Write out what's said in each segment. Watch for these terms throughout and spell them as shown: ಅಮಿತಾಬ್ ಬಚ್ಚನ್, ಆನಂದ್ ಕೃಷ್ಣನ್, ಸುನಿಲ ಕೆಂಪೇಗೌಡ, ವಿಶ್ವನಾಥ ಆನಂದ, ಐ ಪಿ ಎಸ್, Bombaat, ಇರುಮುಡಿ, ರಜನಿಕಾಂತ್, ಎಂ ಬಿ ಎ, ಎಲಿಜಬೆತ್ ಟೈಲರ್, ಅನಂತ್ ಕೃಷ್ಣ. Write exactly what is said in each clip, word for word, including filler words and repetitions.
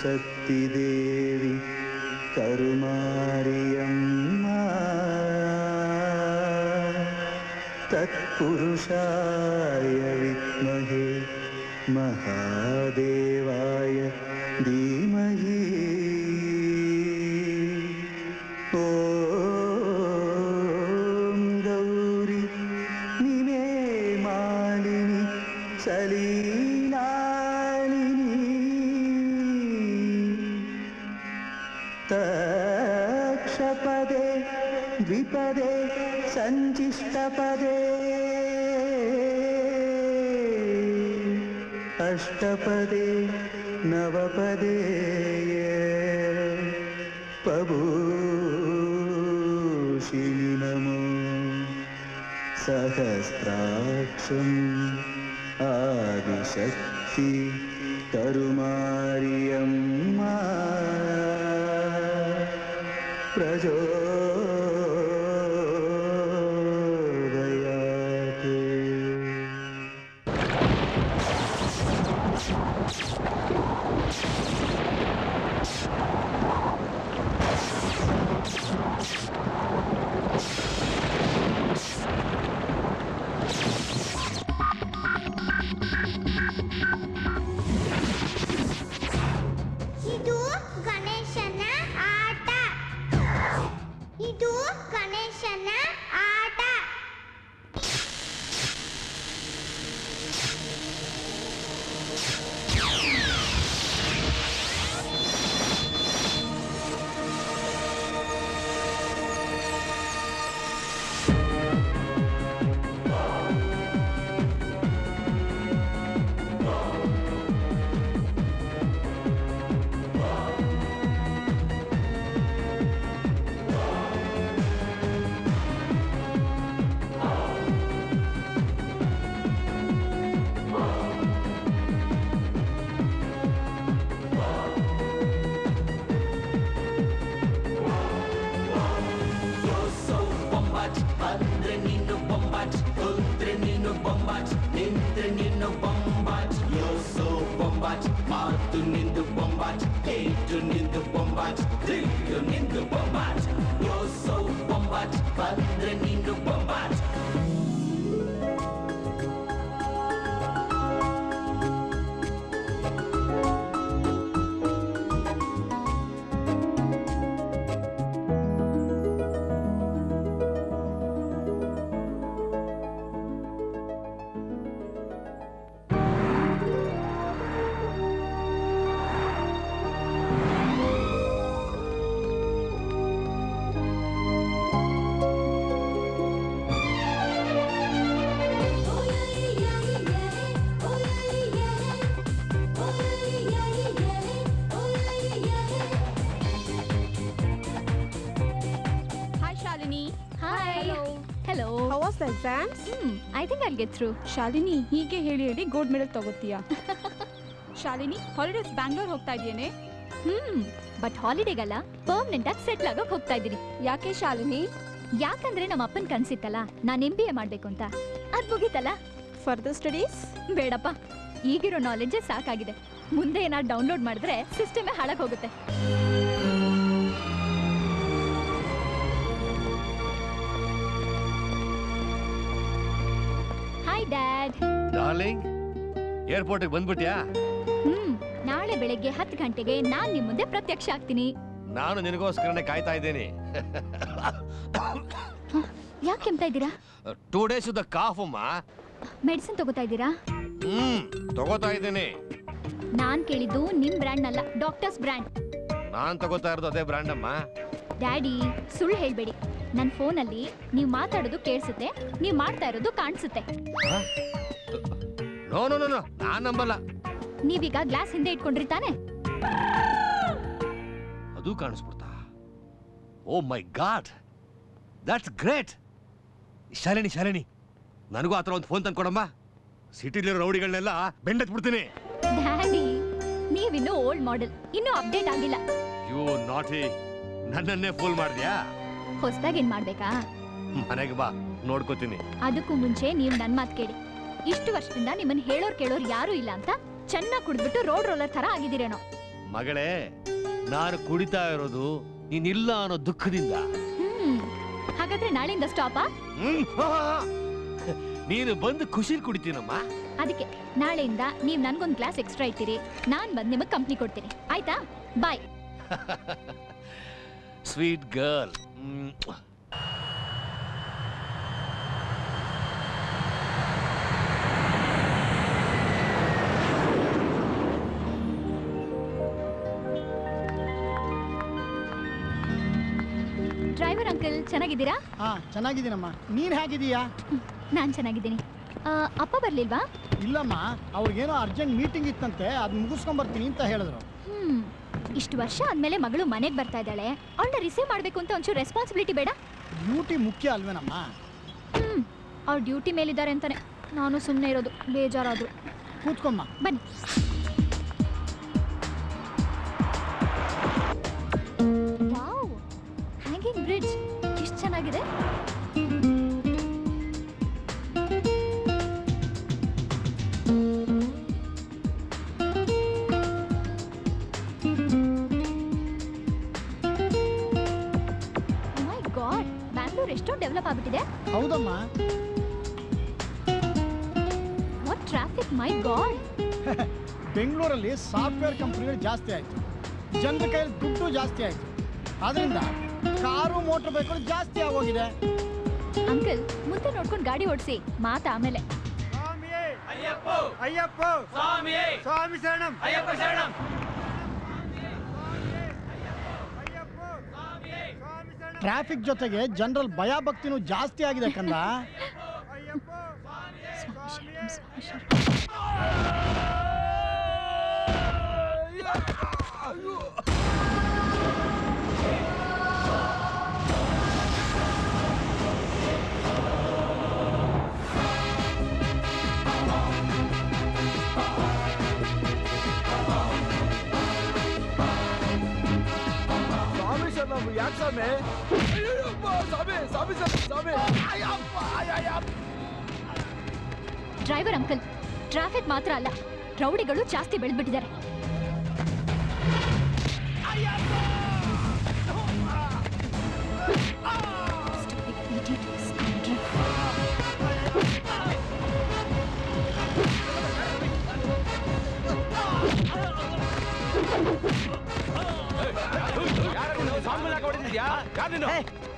சக்தி தேவி கருமாரியம்மா தத்புருஷாய வித்மஹே மகாதேவாய தீமஹி. ஓம் கௌரி நிமே மாலினி சலீலாலினி தக்ஷபதே த்விபதே சஞ்சிஷ்டபதே अष्टपदे नवपदे पभूषिणि नमो सहस्राक्षं Adishakti करुमार्यम्मा प्रजो Exams? Hmm, I think I'll get through. Shalini, hege heli heli gold medal tagotiya. Shalini, holidays Bangalore hogta idiyane? Hmm, but holiday gala permanent ag settle agak hogta idiri. Yake Shalini? Yakandre nam appan kansittala, naan M B A madbeku anta. Ad mugitala. Further studies? Bedappa. Eegiro knowledge saakagide. Munde enad download madidre system e halak hogutte. Dad. Darling, airport ಗೆ ಬಂದ್ಬಿಟ್ಯಾ? ಹ್ಮ್, ನಾಳೆ ಬೆಳಗ್ಗೆ ಹತ್ತು ಗಂಟೆಗೆ ನಾನು ನಿಮ್ಮ ಮುಂದೆ ಪ್ರತ್ಯಕ್ಷ ಆಗ್ತೀನಿ. ನಾನು ನಿನಗೋಸ್ಕರನೇ ಕಾಯ್ತಾ ಇದ್ದೀನಿ. ಯಾಕೆ ಕೆಮ್ತಾ ಇದ್ದೀರಾ? ಟೂ ಡೇಸ್ ಇಂದ ಕಾಫ್ ಅಮ್ಮ. ಮೆಡಿಸಿನ್ ತಗೋತಾ ಇದ್ದೀರಾ? ಹ್ಮ್, ತಗೋತಾ ಇದ್ದೀನಿ. ನಾನು ಕೇಳಿದ್ದು ನಿಮ್ಮ ಬ್ರಾಂಡ್ ಅಲ್ಲ, ಡಾಕ್ಟರ್ಸ್ ಬ್ರಾಂಡ್. ನಾನು ತಗೋತಾ ಇರೋದು ಅದೇ ಬ್ರಾಂಡ್ ಅಮ್ಮ. ಡ್ಯಾಡಿ, ಸುಳ್ಳು ಹೇಳಬೇಡಿ. ನನ್ನ ಫೋನಲ್ಲಿ ನೀವು ಮಾತಾಡೋದು ಕೇಳಿಸುತ್ತೆ, ನೀವು ಮಾಡ್ತಾ ಇರೋದು ಕಾಣಿಸುತ್ತೆ. ನೋ ನೋ ನೋ ನಾನು ನಂಬಲ್ಲ. ನೀವೀಗ ಗ್ಲಾಸ್ ಹಿಂದೆ ಇಟ್ಕೊಂಡ್ರಿ ತಾನೆ? ಅದು ಕಾಣಿಸ್ಬಿಡ್ತಾ? Oh my god, that's great. Shalini Shalini ನನಗೂ ಆ ಥರ ಒಂದು ಫೋನ್ ತಂದ್ಕೊಡಮ್ಮ. ಸಿಟಿಲಿರೋ ರೌಡಿಗಳನ್ನೆಲ್ಲ ಬೆಂಡೆತ್ಬಿಡ್ತೀನಿ. ಡ್ಯಾಡಿ, ನೀವಿನ್ನೂ ಓಲ್ಡ್ ಮಾಡೆಲ್, ಇನ್ನೂ ಅಪ್ಡೇಟ್ ಆಗಿಲ್ಲ. ಯು ನಾಟಿ, ನನ್ನನ್ನೇ ಫೂಲ್ ಮಾಡಿದ್ಯಾ? ಹೊಸದಾಗಿ ಏನ್ ಮಾಡ್ಬೇಕಾ? ಮನೆಗೆ ಬಾ, ನೋಡ್ಕೋತೀನಿ. ಅದಕ್ಕೂ ಮುಂಚೆ ನೀವು ನನ್ನ ಮಾತು ಕೇಳಿ. ಇಷ್ಟು ವರ್ಷದಿಂದ ನಿಮ್ಮನ್ನ ಹೇಳೋರ್ ಕೇಳೋರ್ ಯಾರು ಇಲ್ಲ ಅಂತ ಚೆನ್ನಾಗಿ ಕುಡಿದ್ಬಿಟ್ಟು ರೋಡ್ ರೋಲರ್ ತರ ಆಗಿದ್ದೀರೇನೋ. ಮಗಳೇ, ನಾನು ಕುಡಿತಾ ಇರೋದು ನೀನಿಲ್ಲ ಅನ್ನೋ ದುಃಖದಿಂದ. ಹಾಗಾದ್ರೆ ನಾಳೆಯಿಂದ ಸ್ಟಾಪಾ? ನೀನು ಬಂದು ಖುಷಿಲಿ ಕುಡಿತೀನಮ್ಮ. ಅದಕ್ಕೆ ನಾಳೆಯಿಂದ ನೀವು ನನಗೊಂದು ಗ್ಲಾಸ್ ಎಕ್ಸ್ಟ್ರಾ ಇಟ್ಟಿರಿ, ನಾನು ಬಂದು ನಿಮಗೆ ಕಂಪ್ನಿ ಕೊಡ್ತೀನಿ. ಆಯ್ತಾ? Bye. Sweet girl. Driver uncle, ಚೆನ್ನಾಗಿದ್ದೀರಾ? ಹಾ, ಚೆನ್ನಾಗಿದ್ದೀನಮ್ಮ. ನೀನ್ ಹೇಗಿದ್ದೀಯಾ? ನಾನ್ ಚೆನ್ನಾಗಿದ್ದೀನಿ. ಅಪ್ಪ ಬರ್ಲಿಲ್ವಾ? ಇಲ್ಲಮ್ಮ, ಅವ್ರಿಗೇನೋ ಅರ್ಜೆಂಟ್ ಮೀಟಿಂಗ್ ಇತ್ತಂತೆ, ಅದ್ ಮುಗಿಸ್ಕೊಂಡ್ ಬರ್ತೀನಿ ಅಂತ ಹೇಳಿದ್ರು. ಹ್ಮ್ ಇಷ್ಟು ವರ್ಷ ಆದ್ಮೇಲೆ ಮಗಳು ಮನೆಗೆ ಬರ್ತಾ ಇದ್ದಾಳೆ, ಅವಳನ್ನ ರಿಸೀವ್ ಮಾಡ್ಬೇಕು ಅಂತ ಒಂಚೂರು ರೆಸ್ಪಾನ್ಸಿಬಿಲಿಟಿ ಬೇಡ? ಡ್ಯೂಟಿ ಮುಖ್ಯ ಅಲ್ವೇನಮ್ಮ? ಹ್ಮ್ ಅವ್ರ ಡ್ಯೂಟಿ ಮೇಲಿದ್ದಾರೆ ಅಂತಾನೆ ನಾನು ಸುಮ್ಮನೆ ಇರೋದು, ಬೇಜಾರಾದ್ರು. ಕೂತ್ಕೊಂಬ ಬನ್ನಿ. ವಾವ್, ಹ್ಯಾಂಗಿಂಗ್ ಬ್ರಿಡ್ಜ್ ಎಷ್ಟು ಚೆನ್ನಾಗಿದೆ. ಡೆವಲಪ್ ಆಗ್ಬಿಟ್ಟಿದೆ. ಹೌದಮ್ಮ. What traffic, my god. ಬೆಂಗಳೂರಲ್ಲಿ ಸಾಫ್ಟ್ವೇರ್ ಕಂಪನಿಗಳು ಜಾಸ್ತಿ ಆಯ್ತು, ಜನರ ಕೈಯಲ್ಲಿ ದುಡ್ಡು ಜಾಸ್ತಿ ಆಯ್ತು, ಅದರಿಂದ ಕಾರು ಮೋಟರ್ ಬೈಕ್ಗಳು ಜಾಸ್ತಿ ಆಗೋಗಿದೆ. ಅಂಕಲ್, ಮುಂದೆ ನೋಡ್ಕೊಂಡು ಗಾಡಿ ಓಡಿಸಿ, ಮಾತಾ ಆಮೇಲೆ. ಅಯ್ಯಪ್ಪ ಅಯ್ಯಪ್ಪ ಸ್ವಾಮಿ ಸ್ವಾಮಿ ಶರಣಂ ಅಯ್ಯಪ್ಪ ಶರಣಂ. ಟ್ರಾಫಿಕ್ ಜೊತೆಗೆ ಜನರಲ್ ಭಯ ಭಕ್ತಿನೂ ಜಾಸ್ತಿ ಆಗಿದೆ ಕಂದ. ಯಾಕೆ ಸ್ವಾಮಿ? ಡ್ರೈವರ್ ಅಂಕಲ್, ಟ್ರಾಫಿಕ್ ಮಾತ್ರ ಅಲ್ಲ, ರೌಡಿಗಳು ಜಾಸ್ತಿ ಬೆಳೆದ್ಬಿಟ್ಟಿದ್ದಾರೆ.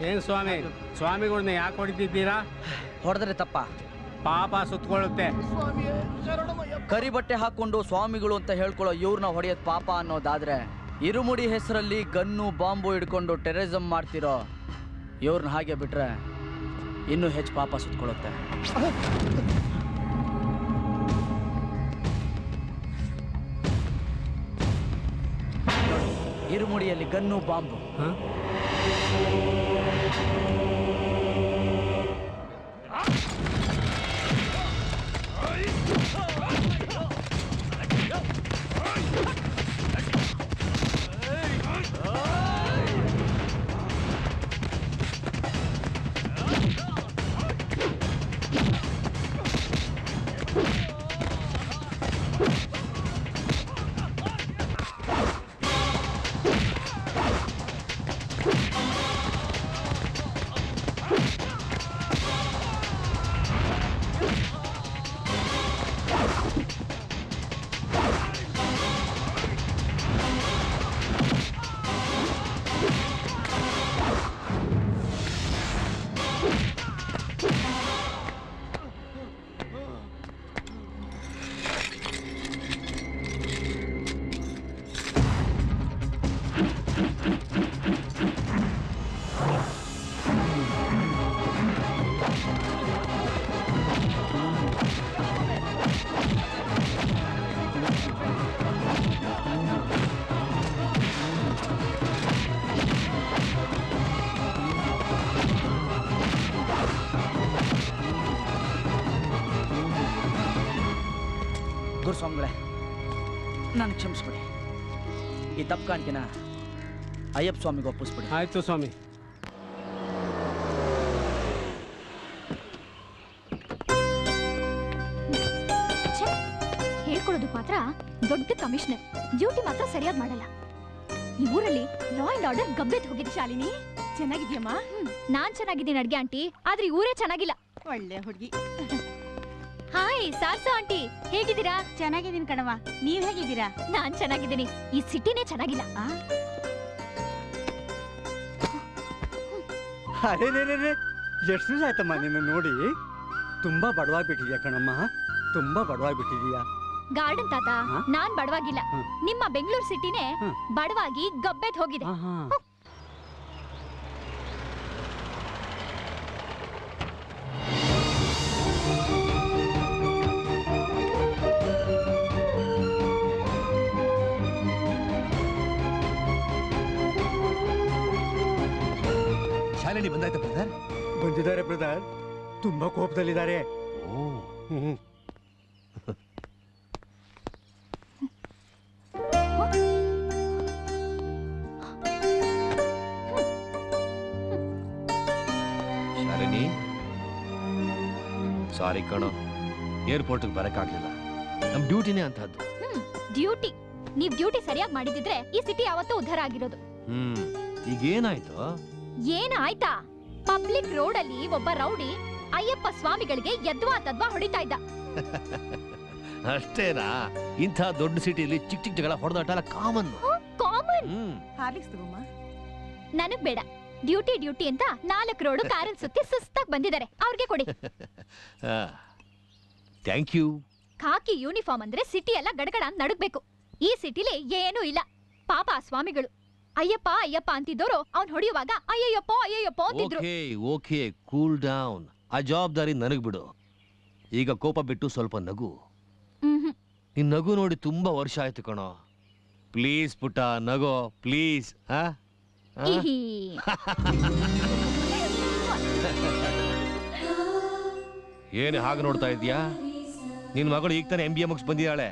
ಏನ್ ಸ್ವಾಮಿ, ಸ್ವಾಮಿಗಳನ್ನ ಯಾಕೆ ಹೊಡಿತಿದ್ದೀರಾ? ಹೊಡೆದ್ರೆ ತಪ್ಪ, ಪಾಪ ಸುತ್ತಕೊಳ್ಳುತ್ತೆ. ಕರಿ ಬಟ್ಟೆ ಹಾಕೊಂಡು ಸ್ವಾಮಿಗಳು ಅಂತ ಹೇಳ್ಕೊಳ್ಳೋ ಇವ್ರನ್ನ ಹೊಡೆಯೋದು ಪಾಪ ಅನ್ನೋದಾದ್ರೆ, ಇರುಮುಡಿ ಹೆಸರಲ್ಲಿ ಗನ್ನು ಬಾಂಬು ಹಿಡ್ಕೊಂಡು ಟೆರರಿಸಂ ಮಾಡ್ತಿರೋ ಇವ್ರನ್ನ ಹಾಗೆ ಬಿಟ್ರೆ ಇನ್ನೂ ಹೆಚ್ಚು ಪಾಪ ಸುತ್ತಕೊಳ್ಳುತ್ತೆ. ಇರುಮುಡಿಯಲ್ಲಿ ಗನ್ನು ಬಾಂಬು. ಗುರುಸ್ವಾಮಿಗಳೇ, ನಾನು ಕ್ಷಮಿಸ್ಬಿಡಿ, ಈ ತಪ್ಪು ಕಾಣಿಕೆನ ಅಯ್ಯಪ್ಪ ಸ್ವಾಮಿಗೆ ಒಪ್ಪಿಸ್ಬಿಡಿ. ಆಯಿತು ಸ್ವಾಮಿ. ಹೇಳ್ಕೊಳ್ಳೋದಕ್ಕೆ ಮಾತ್ರ ದೊಡ್ಡ ಕಮಿಷನರ್, ಡ್ಯೂಟಿ ಮಾತ್ರ ಸರಿಯಾಗಿ ಮಾಡಲ್ಲ. ಈ ಊರಲ್ಲಿ ಲಾ ಅಂಡ್ ಆರ್ಡರ್ ಗಬ್ಬೆತ್ ಹೋಗಿದೆ. ಶಾಲಿನಿ ಚೆನ್ನಾಗಿದ್ಯಮ್ಮ? ನಾನ್ ಚೆನ್ನಾಗಿದ್ದೀನಿ ಅಡ್ಗೆ ಆಂಟಿ, ಆದ್ರೆ ಊರೇ ಚೆನ್ನಾಗಿಲ್ಲ. ಒಳ್ಳೆ ಹುಡುಗಿ. ಹಾಯ್ ಸಾರ್ಸು ಆಂಟಿ, ಹೇಗಿದ್ದೀರಾ? ಚೆನ್ನಾಗಿದ್ದೀನಿ ಕಣವ, ನೀವ್ ಹೇಗಿದ್ದೀರಾ? ನಾನ್ ಚೆನ್ನಾಗಿದ್ದೀನಿ. ಈ ಸಿಟಿನೇ ಚೆನ್ನಾಗಿಲ್ಲ. ಎಷ್ಟು ದಿವಸ ಆಯ್ತಮ್ಮ ನಿನ್ನ ನೋಡಿ? ತುಂಬಾ ಬಡವಾಗಿಬಿಟ್ಟಿದ್ಯಾ ಕಣಮ್ಮ, ತುಂಬಾ ಬಡವಾಗಿಬಿಟ್ಟಿದ್ಯಾ. ಗಾರ್ಡನ್ ತಾತ, ನಾನ್ ಬಡವಾಗಿಲ್ಲ, ನಿಮ್ಮ ಬೆಂಗಳೂರು ಸಿಟಿನೇ ಬಡವಾಗಿ ಗಬ್ಬೆದ್ ಹೋಗಿದೆ. ಶಾಲಿನಿ ಬಂದಾಯ್ತಾ ಬ್ರದರ್? ಬಂದಿದ್ದಾರೆ ಬ್ರದರ್, ತುಂಬಾ ಕೋಪದಲ್ಲಿದ್ದಾರೆ. ಶಾಲಿನಿ ಸಾರಿ ಕಣೋ, ಏರ್ಪೋರ್ಟ್ಗೆ ಬರಕ್ಕಾಗ್ಲಿಲ್ಲ, ನಮ್ ಡ್ಯೂಟಿನೇ ಅಂತದ್ದು. ಡ್ಯೂಟಿ ನೀವ್ ಡ್ಯೂಟಿ ಸರಿಯಾಗಿ ಮಾಡಿದಿದ್ರೆ ಈ ಸಿಟಿ ಯಾವತ್ತೂ ಉದ್ಧಾರ ಆಗಿರೋದು. ಹ್ಮ್, ಈಗ ಏನಾಯ್ತು? ಏನಾಯ್ತಾ? ಪಬ್ಲಿಕ್ ರೋಡ್ ಅಲ್ಲಿ ಒಬ್ಬ ರೌಡಿ ಅಯ್ಯಪ್ಪ ಸ್ವಾಮಿಗಳಿಗೆ ಯದ್ವಾ ತದ್ವಾ ಹೊಡಿತಾ ಇದ್ದ. ಅಷ್ಟೇನಾ? ಇಂಥ ದೊಡ್ಡ ಸಿಟಿಯಲ್ಲಿ ಚಿಕ್ಕ ಚಿಕ್ಕ ಜಗಳ ಹೊಡೆದಾಟ ಕಾಮನ್ ಕಾಮನ್. ನನಗ್ ಬೇಡ, ಡ್ಯೂಟಿ ಡ್ಯೂಟಿ ಅಂತ ನಾಲ್ಕು ರೋಡು ಕಾರಲ್ಲಿ ಸುತ್ತಿ ಸುಸ್ತಾಗಿ ಬಂದಿದ್ದಾರೆ, ಅವ್ರಿಗೆ ಕೊಡಿ. Thank you. ಖಾಕಿ ಯೂನಿಫಾರ್ಮ್ ಅಂದ್ರೆ ಸಿಟಿ ಎಲ್ಲ ಗಡಗಡ ನಡುಗ್ಬೇಕು, ಈ ಸಿಟಿಲಿ ಏನೂ ಇಲ್ಲ. ಪಾಪ ಆ ಸ್ವಾಮಿಗಳು ಅಯ್ಯಪ್ಪ ಅಯ್ಯಪ್ಪ ಅಂತಿದ್ದವರು ಅವ್ನು ಹೊಡೆಯುವಾಗ ಅಯ್ಯಯ್ಯಪ್ಪ ಅಯ್ಯಯ್ಯಪ್ಪ ಅಂತಿದ್ರು. Okay okay, cool down. ಆ ಜವಾಬ್ದಾರಿ ನನಗೆ ಬಿಡು. ಈಗ ಕೋಪ ಬಿಟ್ಟು ಸ್ವಲ್ಪ ನಗು. ನಿನ್ನ ನಗು ನೋಡಿ ತುಂಬಾ ವರ್ಷ ಆಯ್ತು ಕಣೋ, ಪ್ಲೀಸ್ ಪುಟ್ಟ ನಗೋ ಪ್ಲೀಸ್. ಏನು ಹಾಗೆ ನೋಡ್ತಾ ಇದೀಯಾ? ನಿನ್ನ ಮಗಳು ಈಗ ತಾನೆ ಎಂ ಬಿ ಎ ಮುಗಿಸ್ ಬಂದಿದ್ದಾಳೆ,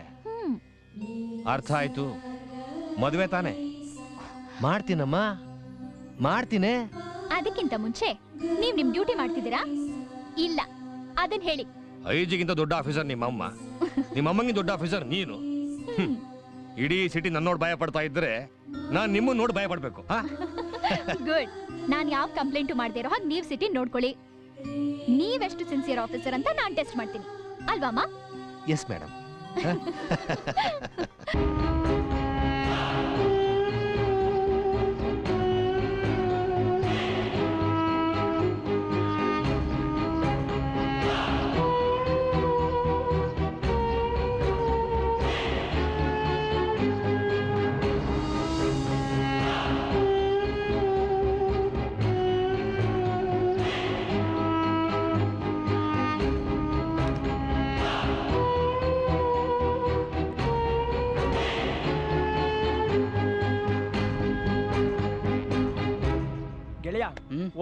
ಅರ್ಥ ಆಯ್ತು, ಮದುವೆ ತಾನೆ ಮಾಡ್ತೀನಮ್ಮ ಮಾಡ್ತೀನಿ. ಅದಕ್ಕಿಂತ ಮುಂಚೆ ನೀವ್ ನಿಮ್ ಡ್ಯೂಟಿ ಮಾಡ್ತಿದ್ದೀರಾ ಇಲ್ಲ ಅದನ್ನ ಹೇಳಿ. ಐಜಿಗಿಂತ ದೊಡ್ಡ ಆಫೀಸರ್ ನಿಮ್ಮಮ್ಮ, ನಿಮ್ಮಮ್ಮಂಗೆ ದೊಡ್ಡ ಆಫೀಸರ್ ನೀನು. ಇಡೀ ಸಿಟಿ ನನ್ನ ನೋಡಿ ಭಯ ಪಡ್ತಾ ಇದ್ರೆ ನಾನ್ ನಿಮ್ಮ ನೋಡಿ ಭಯ ಪಡ್ಬೇಕು? ಗುಡ್. ನಾನ್ ಯಾವ ಕಂಪ್ಲೇಂಟ್ ಮಾಡದೇ ಇರೋ ಹಾಗೆ ನೀವ್ ಸಿಟಿ ನೋಡ್ಕೊಳ್ಳಿ. ನೀವೆಷ್ಟು ಸಿನ್ಸಿಯರ್ ಆಫೀಸರ್ ಅಂತ ನಾನ್ ಟೆಸ್ಟ್ ಮಾಡ್ತೀನಿ ಅಲ್ವಾಮ್ಮ? Yes madam.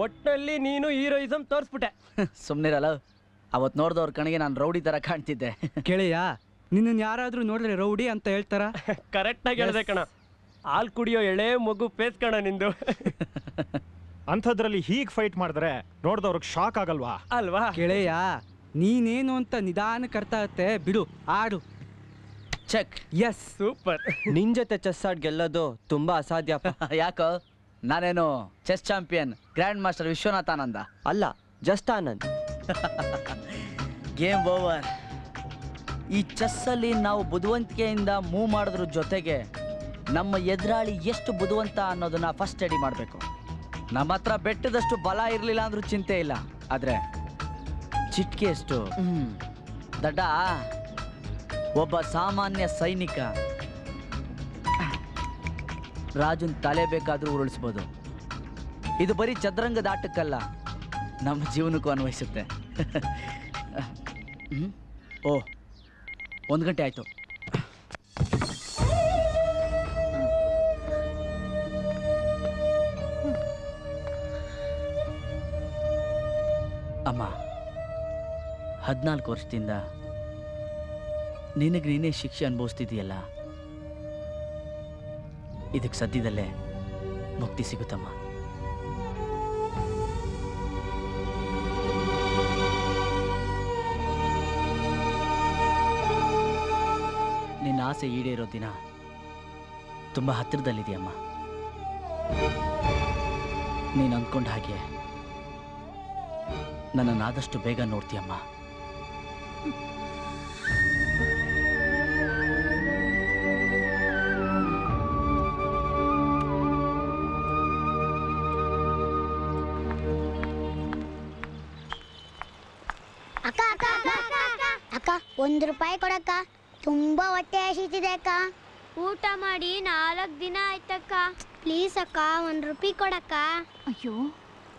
ಒಟ್ಟಲ್ಲಿ ನೀನು ಹೀರೋಯಿಸಂ ತೋರಿಸ್ಬಿಟ್ಟೆ. ಸುಮ್ನಿರಲ್ಲ, ಅವತ್ ನೋಡಿದವ್ರ ಕಣಿಗೆ ನಾನು ರೌಡಿ ತರ ಕಾಣ್ತಿದ್ದೆ. ಕೇಳಿಯಾ, ನಿನ್ನ ಯಾರಾದ್ರೂ ನೋಡಿದ್ರೆ ರೌಡಿ ಅಂತ ಹೇಳ್ತಾರ. ಕರೆಕ್ಟ್ ಆಗಿ ಹೇಳ್ದೆ ಕಣ, ಹಾಲು ಕುಡಿಯೋ ಎಳೆ ಮಗು ಪೇಸ್ ಕಣ ನಿಂದು. ಅಂಥದ್ರಲ್ಲಿ ಹೀಗೆ ಫೈಟ್ ಮಾಡಿದ್ರೆ ನೋಡ್ದವ್ರಿಗೆ ಶಾಕ್ ಆಗಲ್ವಾ? ಅಲ್ವಾ ಕೇಳಿಯಾ, ನೀನೇನು ಅಂತ ನಿಧಾನ ಕರ್ತಾಗತ್ತೆ ಬಿಡು, ಆಡು. ಚೆಕ್. Yes, super. ನಿನ್ ಜೊತೆ ಚೆಸ್ ಆಡ್ ಗೆಲ್ಲೋದು ತುಂಬಾ ಅಸಾಧ್ಯ. ಯಾಕೋ? ನಾನೇನು chess champion grand master ವಿಶ್ವನಾಥ ಆನಂದ ಅಲ್ಲ, ಜಸ್ಟ್ ಆನಂದ್. Game over. ಈ ಚೆಸ್ಸಲ್ಲಿ ನಾವು ಬುದ್ಧಿವಂತಿಕೆಯಿಂದ ಮೂವ್ ಮಾಡೋದ್ರ ಜೊತೆಗೆ ನಮ್ಮ ಎದುರಾಳಿ ಎಷ್ಟು ಬುದ್ಧಿವಂತ ಅನ್ನೋದನ್ನ ಫಸ್ಟ್ ಸ್ಟಡಿ ಮಾಡಬೇಕು. ನಮ್ಮ ಹತ್ರ ಬೆಟ್ಟದಷ್ಟು ಬಲ ಇರಲಿಲ್ಲ ಅಂದ್ರೂ ಚಿಂತೆ ಇಲ್ಲ, ಆದರೆ ಚಿಟಿಕೆ ಎಷ್ಟು ದಡ್ಡ. ಒಬ್ಬ ಸಾಮಾನ್ಯ ಸೈನಿಕ ರಾಜನ್ ತಲೆ ಬೇಕಾದ್ರೂ ಉರುಳಿಸ್ಬೋದು. ಇದು ಬರೀ ಚದರಂಗದ ಆಟಕ್ಕಲ್ಲ, ನಮ್ಮ ಜೀವನಕ್ಕೂ ಅನ್ವಯಿಸುತ್ತೆ. ಓ, ಒಂದು ಗಂಟೆ ಆಯಿತು. ಅಮ್ಮ, ಹದಿನಾಲ್ಕು ವರ್ಷದಿಂದ ನಿನಗೆ ನೀನೇ ಶಿಕ್ಷೆ ಅನುಭವಿಸ್ತಿದೆಯಲ್ಲ, ಇದಕ್ಕೆ ಸದ್ಯದಲ್ಲೇ ಮುಕ್ತಿ ಸಿಗುತ್ತಮ್ಮ. ನಿನ್ನ ಆಸೆ ಈಡೇರೋ ದಿನ ತುಂಬ ಹತ್ತಿರದಲ್ಲಿದೆಯಮ್ಮ. ನೀನು ಅಂದ್ಕೊಂಡ ಹಾಗೆ ನನ್ನನ್ನು ಆದಷ್ಟು ಬೇಗ ನೋಡ್ತೀಯಮ್ಮ. ಒಂದು ರೂಪಾಯಿ ಕೊಡಕ್ಕ, ತುಂಬಾ ಹೊಟ್ಟೆ ಹಸಿತಿದೆ ಅಕ್ಕ. ಊಟ ಮಾಡಿ ನಾಲ್ಕು ದಿನ ಆಯ್ತಕ್ಕ. ಪ್ಲೀಸ್ ಅಕ್ಕ ಒಂದು ರೂಪಾಯಿ ಕೊಡಕ್ಕ. ಅಯ್ಯೋ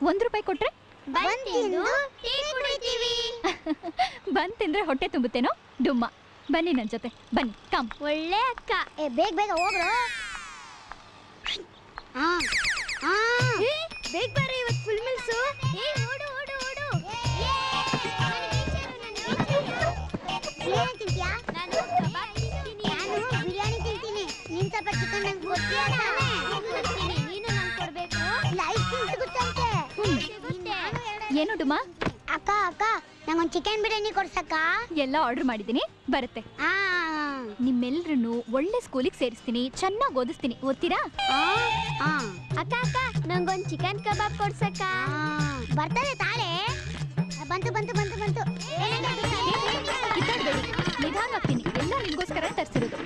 ಒಂದು ರೂಪಾಯಿ ಕೊಟ್ರೆ ಬಂದ್ ತಿಂದ್ರೆ ಹೊಟ್ಟೆ ತುಂಬುತ್ತೇನೋ ಡುಮ್ಮ. ಬನ್ನಿ ನನ್ನ ಜೊತೆ ಬನ್ನಿ. ಕಮ್ ಒಳ್ಳೆ ಅಕ್ಕ. ಏ ಬೇಗ ಬೇಗ ಹೋಗ್ರು. ಬೇಗ ಬರ್ರಿ ಇವತ್ತು ಫುಲ್ ಮಿಲ್ಸು. ಏನು ಡುಮಾ? ಅಕ್ಕ ಅಕ್ಕ ನಂಗೊಂದು ಚಿಕನ್ ಬಿರಿಯಾನಿ ಕೊಡ್ಸಕ್ಕ. ಎಲ್ಲ ಆರ್ಡರ್ ಮಾಡಿದ್ದೀನಿ, ಬರುತ್ತೆ. ನಿಮ್ಮೆಲ್ರನ್ನು ಒಳ್ಳೆ ಸ್ಕೂಲಿಗೆ ಸೇರಿಸ್ತೀನಿ, ಚೆನ್ನಾಗಿ ಓದಿಸ್ತೀನಿ, ಓದ್ತೀರಾ? ಅಕ್ಕ ಅಕ್ಕ ನಂಗೊಂದು ಚಿಕನ್ ಕಬಾಬ್ ಕೊಡ್ಸಕ್ಕ. ಬರ್ತದೆ ತಾಳೆ. ಬಂತು ಬಂತು ಬಂತು ಬಂತು. ನಿಧಾನ ಹೋಗ್ತೀನಿ, ಎಲ್ಲ ನಿಮಗೋಸ್ಕರ ತರಿಸಿರೋದು.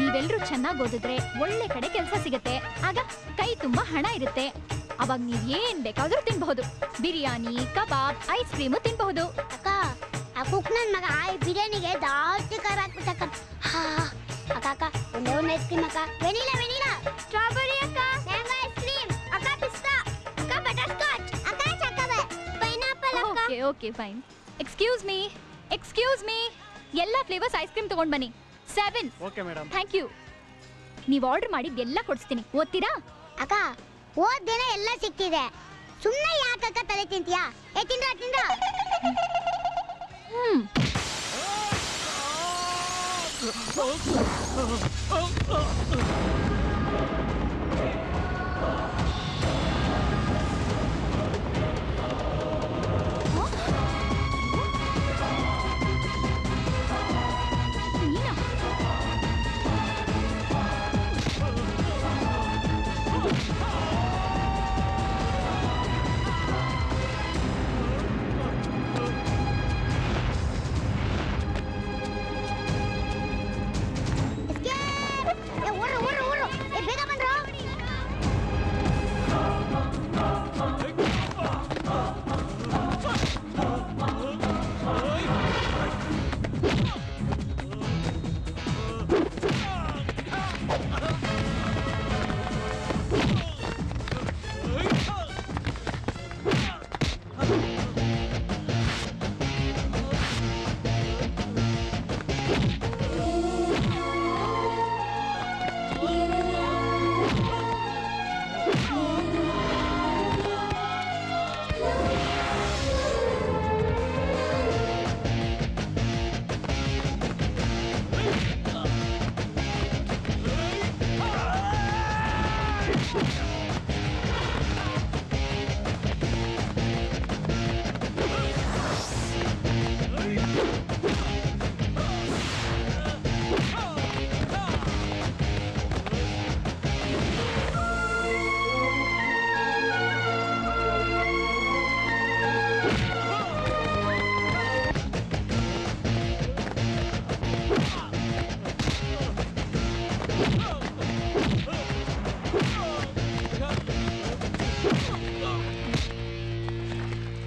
ನೀವೆಲ್ಲರೂ ಚೆನ್ನಾಗಿ ಓದಿದ್ರೆ ಒಳ್ಳೆ ಕಡೆ ಕೆಲಸ ಸಿಗುತ್ತೆ. ಆಗ ಕೈ ತುಂಬಾ ಹಣ ಇರುತ್ತೆ. ಅವಾಗ ನೀವ್ ಏನ್ ಬೇಕಾದ್ರೂ ತಿನ್ಬಹುದು. ಬಿರಿಯಾನಿ, ಕಬಾಬ್, ಐಸ್ ಕ್ರೀಮು ತಿನ್ಬಹುದು. ಅಕ್ಕ ಆ ಕುಕ್ ನನ್ ಮಗ ಆ ಬಿರಿಯಾನಿಗೆ ಜಾಸ್ತಿ ಖಾರ ಹಾಕ್ಬಿಟ್ಟಕ್ಕ. ಅಕ್ಕ ಅಕ್ಕ ಒಂದೇ ಒಂದು ಐಸ್ ಕ್ರೀಮ್ ಅಕ್ಕ. ವೆನಿಲಾ ವೆನಿಲಾ ಸ್ಟ್ರಾಬೆರಿ ಅಕ್ಕ. ಮ್ಯಾಂಗೋ ಐಸ್ ಕ್ರೀಮ್ ಅಕ್ಕ. ಪಿಸ್ತಾ ಅಕ್ಕ. ಬಟರ್ ಸ್ಕಾಚ್ ಅಕ್ಕ. ಚಕ್ಕಬೆ ಪೈನಾಪಲ್ ಅಕ್ಕ. Okay okay fine. Excuse me excuse me ಎಲ್ಲ ಫ್ಲೇವರ್ಸ್ ಐಸ್ ಕ್ರೀಮ್ ತಗೊಂಡ್ ಬನ್ನಿ. Seven. Okay madam, thank you. ನೀವು ಆರ್ಡರ್ ಮಾಡಿದ್ದೆಲ್ಲ ಕೊಡ್ತೀನಿ, ಓದ್ತೀರಾ? ಅಕ್ಕ ಓದ್ದೇನೆ ಎಲ್ಲ ಸಿಕ್ಕಿದೆ, ಸುಮ್ಮನೆ ಯಾಕಕ್ಕ ತಲೆ ತಿಂತೀಯಾ? ಏ ತಿಂದ್ರ ತಿಂದ್ರ. ಹ್ಮ್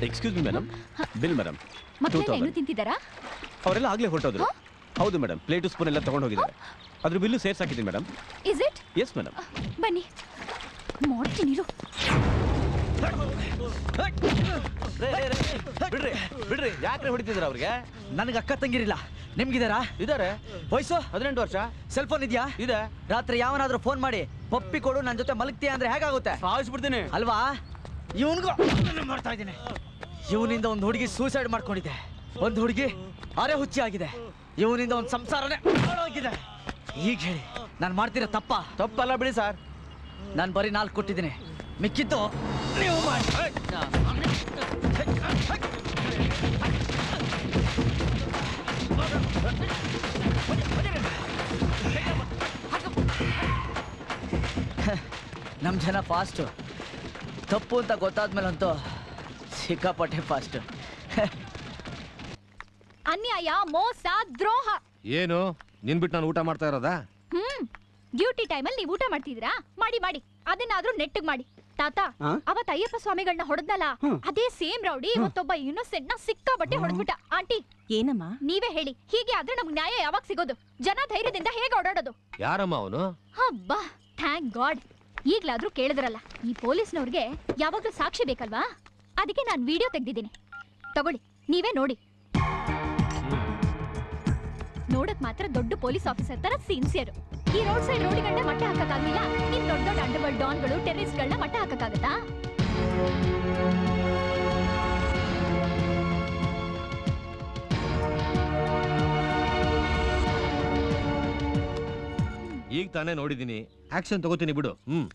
excuse me madam, bill madam. ಮಕ್ಕಳು ತಿಂತಿದ್ದಾರಾ? ಅವರೆಲ್ಲ ಆಗಲೇ ಹೊರಟೋದ್ರು. ಹೌದು ಮೇಡಮ್, ಪ್ಲೇಟು ಸ್ಪೂನ್ ಎಲ್ಲ ತಗೊಂಡು ಹೋಗಿದ್ದಾರೆ. ಅದ್ರ ಬಿಲ್ಲು ಸೇರ್ಸಾಕಿದ್ದೀನಿ madam. Is it? Yes madam. ಬನ್ನಿ ಮಾಡ್ತೀನಿ. ಬಿಡ್ರಿ ಬಿಡ್ರಿ, ಯಾಕೆ ಹೊಡಿತಿದ್ರ ಅವ್ರಿಗೆ? ನನಗೆ ಅಕ್ಕ ತಂಗಿರಿಲ್ಲ, ನಿಮ್ಗಿದಾರಾ? ಇದಾರೆ. ವಯಸ್ಸು ಹದಿನೆಂಟು ವರ್ಷ. ಸೆಲ್ ಫೋನ್ ಇದೆಯಾ? ಇದೆ. ರಾತ್ರಿ ಯಾವನಾದ್ರೂ ಫೋನ್ ಮಾಡಿ ಪಪ್ಪಿ ಕೊಡು ನನ್ನ ಜೊತೆ ಮಲಗ್ತೀಯ ಅಂದ್ರೆ ಹೇಗಾಗುತ್ತೆ? ಸಾಯಿಸ್ಬಿಡ್ತೀನಿ ಅಲ್ವಾ. ಇವನ್ಗೂ ಮಾಡ್ತಾ ಇದ್ದೀನಿ. ಇವನಿಂದ ಒಂದು ಹುಡುಗಿ ಸೂಸೈಡ್ ಮಾಡ್ಕೊಂಡಿದೆ, ಒಂದು ಹುಡುಗಿ ಅರೆ ಹುಚ್ಚಿ ಆಗಿದೆ, ಇವನಿಂದ ಒಂದು ಸಂಸಾರನೇ ಹಾಳಾಗಿದೆ. ಈಗ ಹೇಳಿ ನಾನು ಮಾಡ್ತಿರೋ ತಪ್ಪ? ತಪ್ಪಲ್ಲ ಬಿಡಿ ಸರ್, ನಾನು ಬರೀ ನಾಲ್ಕು ಕೊಟ್ಟಿದ್ದೀನಿ, ಮಿಕ್ಕಿದ್ದು ನಮ್ ಜನ ಫಾಸ್ಟ್ ತಪ್ಪು ಅಂತ ಗೊತ್ತಾದ್ಮೇಲೆ ಅಂತೂ ಸಿಕ್ಕಾಪಟ್ಟೆ ಫಾಸ್ಟ್. ಅನ್ಯಾಯ, ಮೋಸ, ದ್ರೋಹ ಏನು ನಿನ್ ಬಿಟ್ಟು ನಾನು ಊಟ ಮಾಡ್ತಾ ಇರೋದಾ? ಹ್ಮ್ ಡ್ಯೂಟಿ ಟೈಮಲ್ಲಿ ನೀವು ಊಟ ಮಾಡ್ತಿದ್ರಾ? ಮಾಡಿ ಮಾಡಿ ಅದನ್ನಾದ್ರೂ ನೆಟ್ಟಗ್ ಮಾಡಿ ತಾತ. ಅವತ್ ಅಯ್ಯಪ್ಪ ಸ್ವಾಮಿಗಳನ್ನ ಹೊಡೆದ್ನಲ್ಲ, ಅದೇ ಸೇಮ್ ರೌಡಿ ಇವತ್ತೊಬ್ಬ ಇನ್ನೋಸೆಂಟ್ ನ ಸಿಕ್ಕಾಪಟ್ಟೆ ಹೊಡೆದ್ಬಿಟ್ಟ. ಆಂಟಿ ಏನಮ್ಮ ನೀವೇ ಹೇಳಿ, ಹೀಗೆ ಆದ್ರೆ ನಮ್ಗೆ ನ್ಯಾಯ ಯಾವಾಗ ಸಿಗೋದು? ಜನ ಧೈರ್ಯದಿಂದ ಹೇಗೆ ಓಡಾಡೋದು? ಯಾರಮ್ಮ ಅವನು? ಹಬ್ಬಾ, ಥ್ಯಾಂಕ್ ಗಾಡ್ ಈಗ್ಲಾದ್ರೂ ಕೇಳಿದ್ರಲ್ಲ. ಈ ಪೊಲೀಸ್ನವ್ರಿಗೆ ಯಾವಾಗ್ಲೂ ಸಾಕ್ಷಿ ಬೇಕಲ್ವಾ? ಅದಕ್ಕೆ ನಾನು ವಿಡಿಯೋ ತೆಗ್ದಿದ್ದೀನಿ, ತಗೊಳ್ಳಿ, ನೀವೇ ನೋಡಿ. ನೋಡಕ್ ಮಾತ್ರ ದೊಡ್ಡ ಪೊಲೀಸ್ ಆಫೀಸರ್ ತರ ಸಿನ್ಸಿಯರ್. ಈ ರೋಡ್ ಸೈಡ್ ರೋಡಿಗಳನ್ನ ಮಟ್ಟೆ ಹಾಕಕ್ಕಾಗಿಲ್ಲ, ಇನ್ ದೊಡ್ಡ ದೊಡ್ಡ ಅಂಡರ್ವರ್ಲ್ಡ್ ಡಾನ್ಗಳು ಟೆರರಿಸ್ಟ್ಗಳನ್ನ ಮಟ್ಟೆ ಹಾಕಕ್ಕಾಗತ್ತಾ? ಈಗ ತಾನೇ ನೋಡಿದೀನಿ, ಆಕ್ಷನ್ ತಗೋತೀನಿ ಬಿಡು. ಹ್ಮ್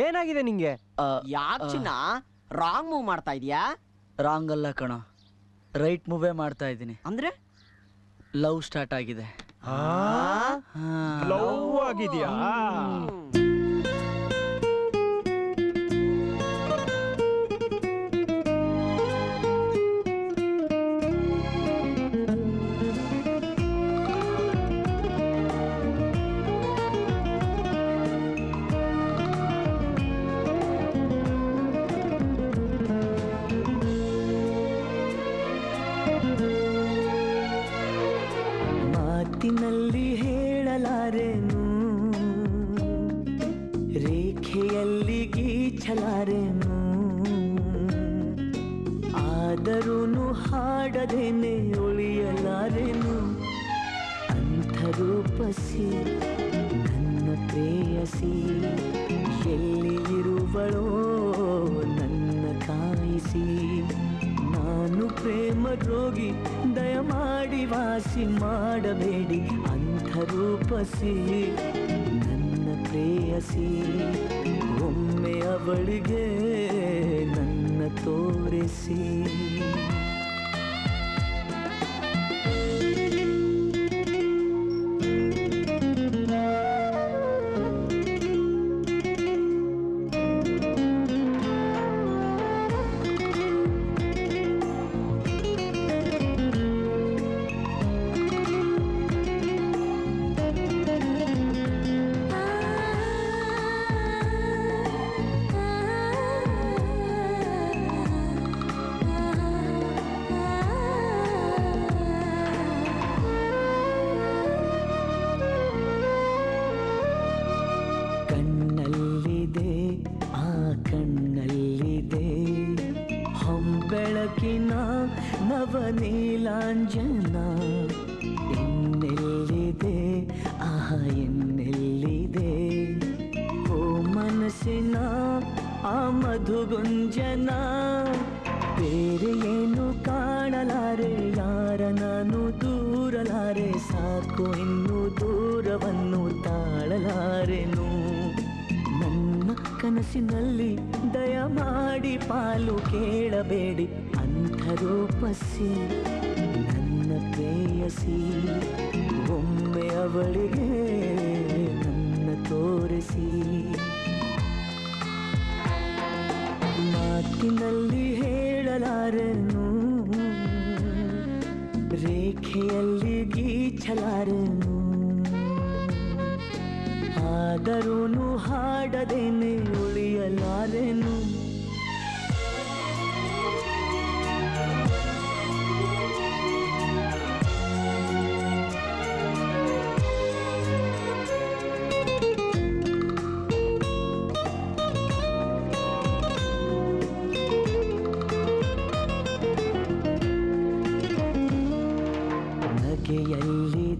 ಏನಾಗಿದೆ ನಿಂಗೆ? ಯಾಕೆ ಚಿನ್ನ ರಾಂಗ್ ಮೂವ್ ಮಾಡ್ತಾ ಇದೀಯಾ? ರಾಂಗ್ ಅಲ್ಲ ಕಣ, ರೈಟ್ ಮೂವೇ ಮಾಡ್ತಾ ಇದ್ದೀನಿ. ಅಂದ್ರೆ ಲವ್ ಸ್ಟಾರ್ಟ್ ಆಗಿದೆ. ಲವ್ ಆಗಿದೆಯಾ? ಪಸಿ ನನ್ನ ಪ್ರೇಯಸಿ ಒಮ್ಮೆ ಅವಳಿಗೆ ನನ್ನ ತೋರಿಸಿ ಮಾತಿನಲ್ಲಿ ಹೇಳಲಾರನು ರೇಖೆಯಲ್ಲಿ ಗೀಚಲಾರನು ಆದರೂನು ಹಾಡದೇನೆ ಉಳಿಯಲಾರೆನು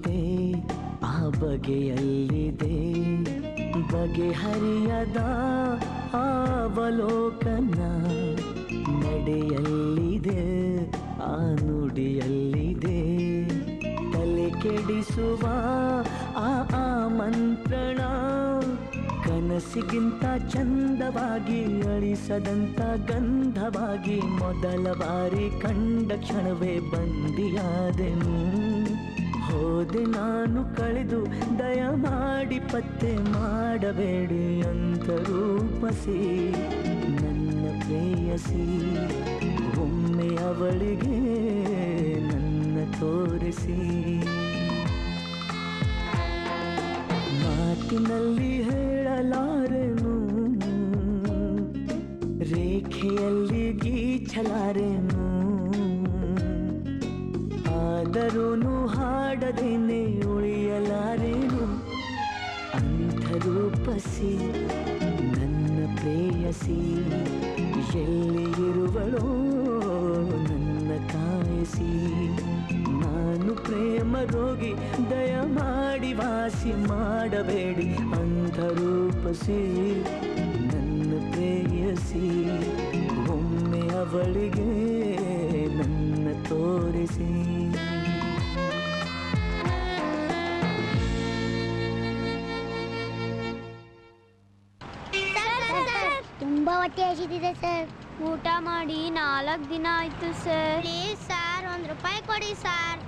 ಬಗೆಯಲ್ಲಿದೆ ಆ ಬಗೆಯಲ್ಲಿದೆ ಬಗೆಹರಿಯದ ಆವಲೋಕನ ನಡೆಯಲ್ಲಿದೆ ಆ ನುಡಿಯಲ್ಲಿದೆ ತಲೆ ಕೆಡಿಸುವ ಆ ಆಮಂತ್ರಣ ಕನಸಿಗಿಂತ ಚಂದವಾಗಿ ಅಳಿಸದಂತ ಗಂಧವಾಗಿ ಮೊದಲ ಬಾರಿ ಕಂಡ ಕ್ಷಣವೇ ಬಂದಿಯಾದೆನು ಹೋದೆ ನಾನು ಕಳೆದು ದಯಮಾಡಿ ಪತ್ತೆ ಮಾಡಬೇಡಿ ಅಂತ ರೂಪಸಿ ನನ್ನ ಪ್ರೇಯಸಿ ಒಮ್ಮೆ ಅವಳಿಗೆ ನನ್ನ ತೋರಿಸಿ ಮಾತಿನಲ್ಲಿ ಹೇಳಲಾರೆನು ರೇಖೆಯಲ್ಲಿ ಗೀಚಲಾರೆನು ಆದರೂನು ಹಾಡದೇನೆ ಉಳಿಯಲಾರೆನು ಅಂಧರೂಪಸಿ ನನ್ನ ಪ್ರೇಯಸಿ ಎಲ್ಲಿ ಇರುವಳೋ ನನ್ನ ಕಾಯಿಸಿ ನಾನು ಪ್ರೇಮ ರೋಗಿ ದಯಮಾಡಿ ವಾಸಿ ಮಾಡಬೇಡಿ ಅಂಧರೂಪಸಿ ನನ್ನ ಪ್ರೇಯಸಿ ಒಮ್ಮೆ ಅವಳಿಗೆ ನನ್ನ ತೋರಿಸಿ ತುಂಬಾ ಹೊಟ್ಟೆ ಹಸಿದಿದೆ ಸರ್. ಊಟ ಮಾಡಿ ನಾಲ್ಕು ದಿನ ಆಯ್ತು ಸರ್. ಪ್ಲೀಸ್ ಸರ್ ಒಂದು ರೂಪಾಯಿ ಕೊಡಿ ಸರ್.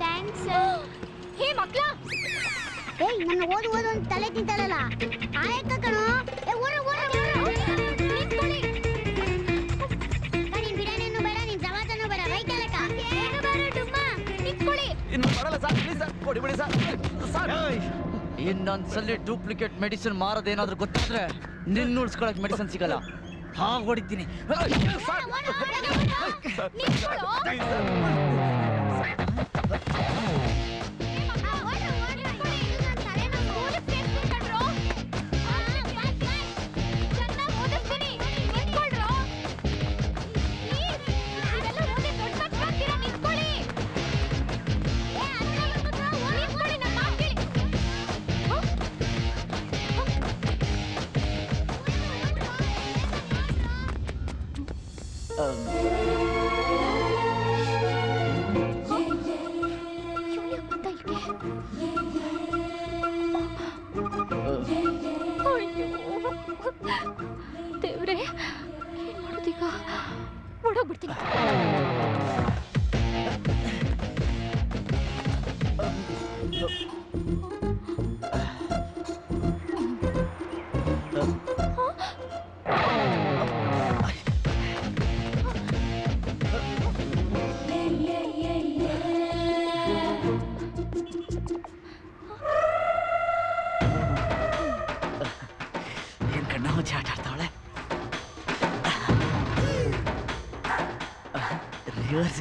Thanks sir. ಹೇ ಮಕ್ಕಳ, ಹೇ ನನ್ನ ಓದು ಓದು ಅಂತ ತಲೆ ತಿಂತಲ್ಲ ಆಯಕ್ಕ ಕಣೋ. ಏ ಓರ ಓರ ಓರ ನಿಂತ್ಕೊಳ್ಳಿ. ಬರಿ ಬಿಡನೇನು ಬೇಡ, ನಿನ್ ಜವಾತನು ಬೇಡ, ವೈಕಲಕ ಏನು ಬೇಡ ಡುಮ್ಮ, ನಿಂತ್ಕೊಳ್ಳಿ. ಇನ್ನು ಬರಲ್ಲ ಸರ್, ಪ್ಲೀಸ್ ಸರ್ ಕೊಡಿ ಬಿಡಿ ಸರ್ ಸರ್. ಇನ್ನೊಂದ್ಸಲಿ ಡೂಪ್ಲಿಕೇಟ್ ಮೆಡಿಸಿನ್ ಮಾರೋದೇನಾದ್ರೂ ಗೊತ್ತಾದ್ರೆ ನಿನ್ನ ಉಳಿಸ್ಕೊಳಕ್ ಮೆಡಿಸಿನ್ ಸಿಗಲ್ಲ, ಹಾಗೆ ಹೊಡಿತೀನಿ.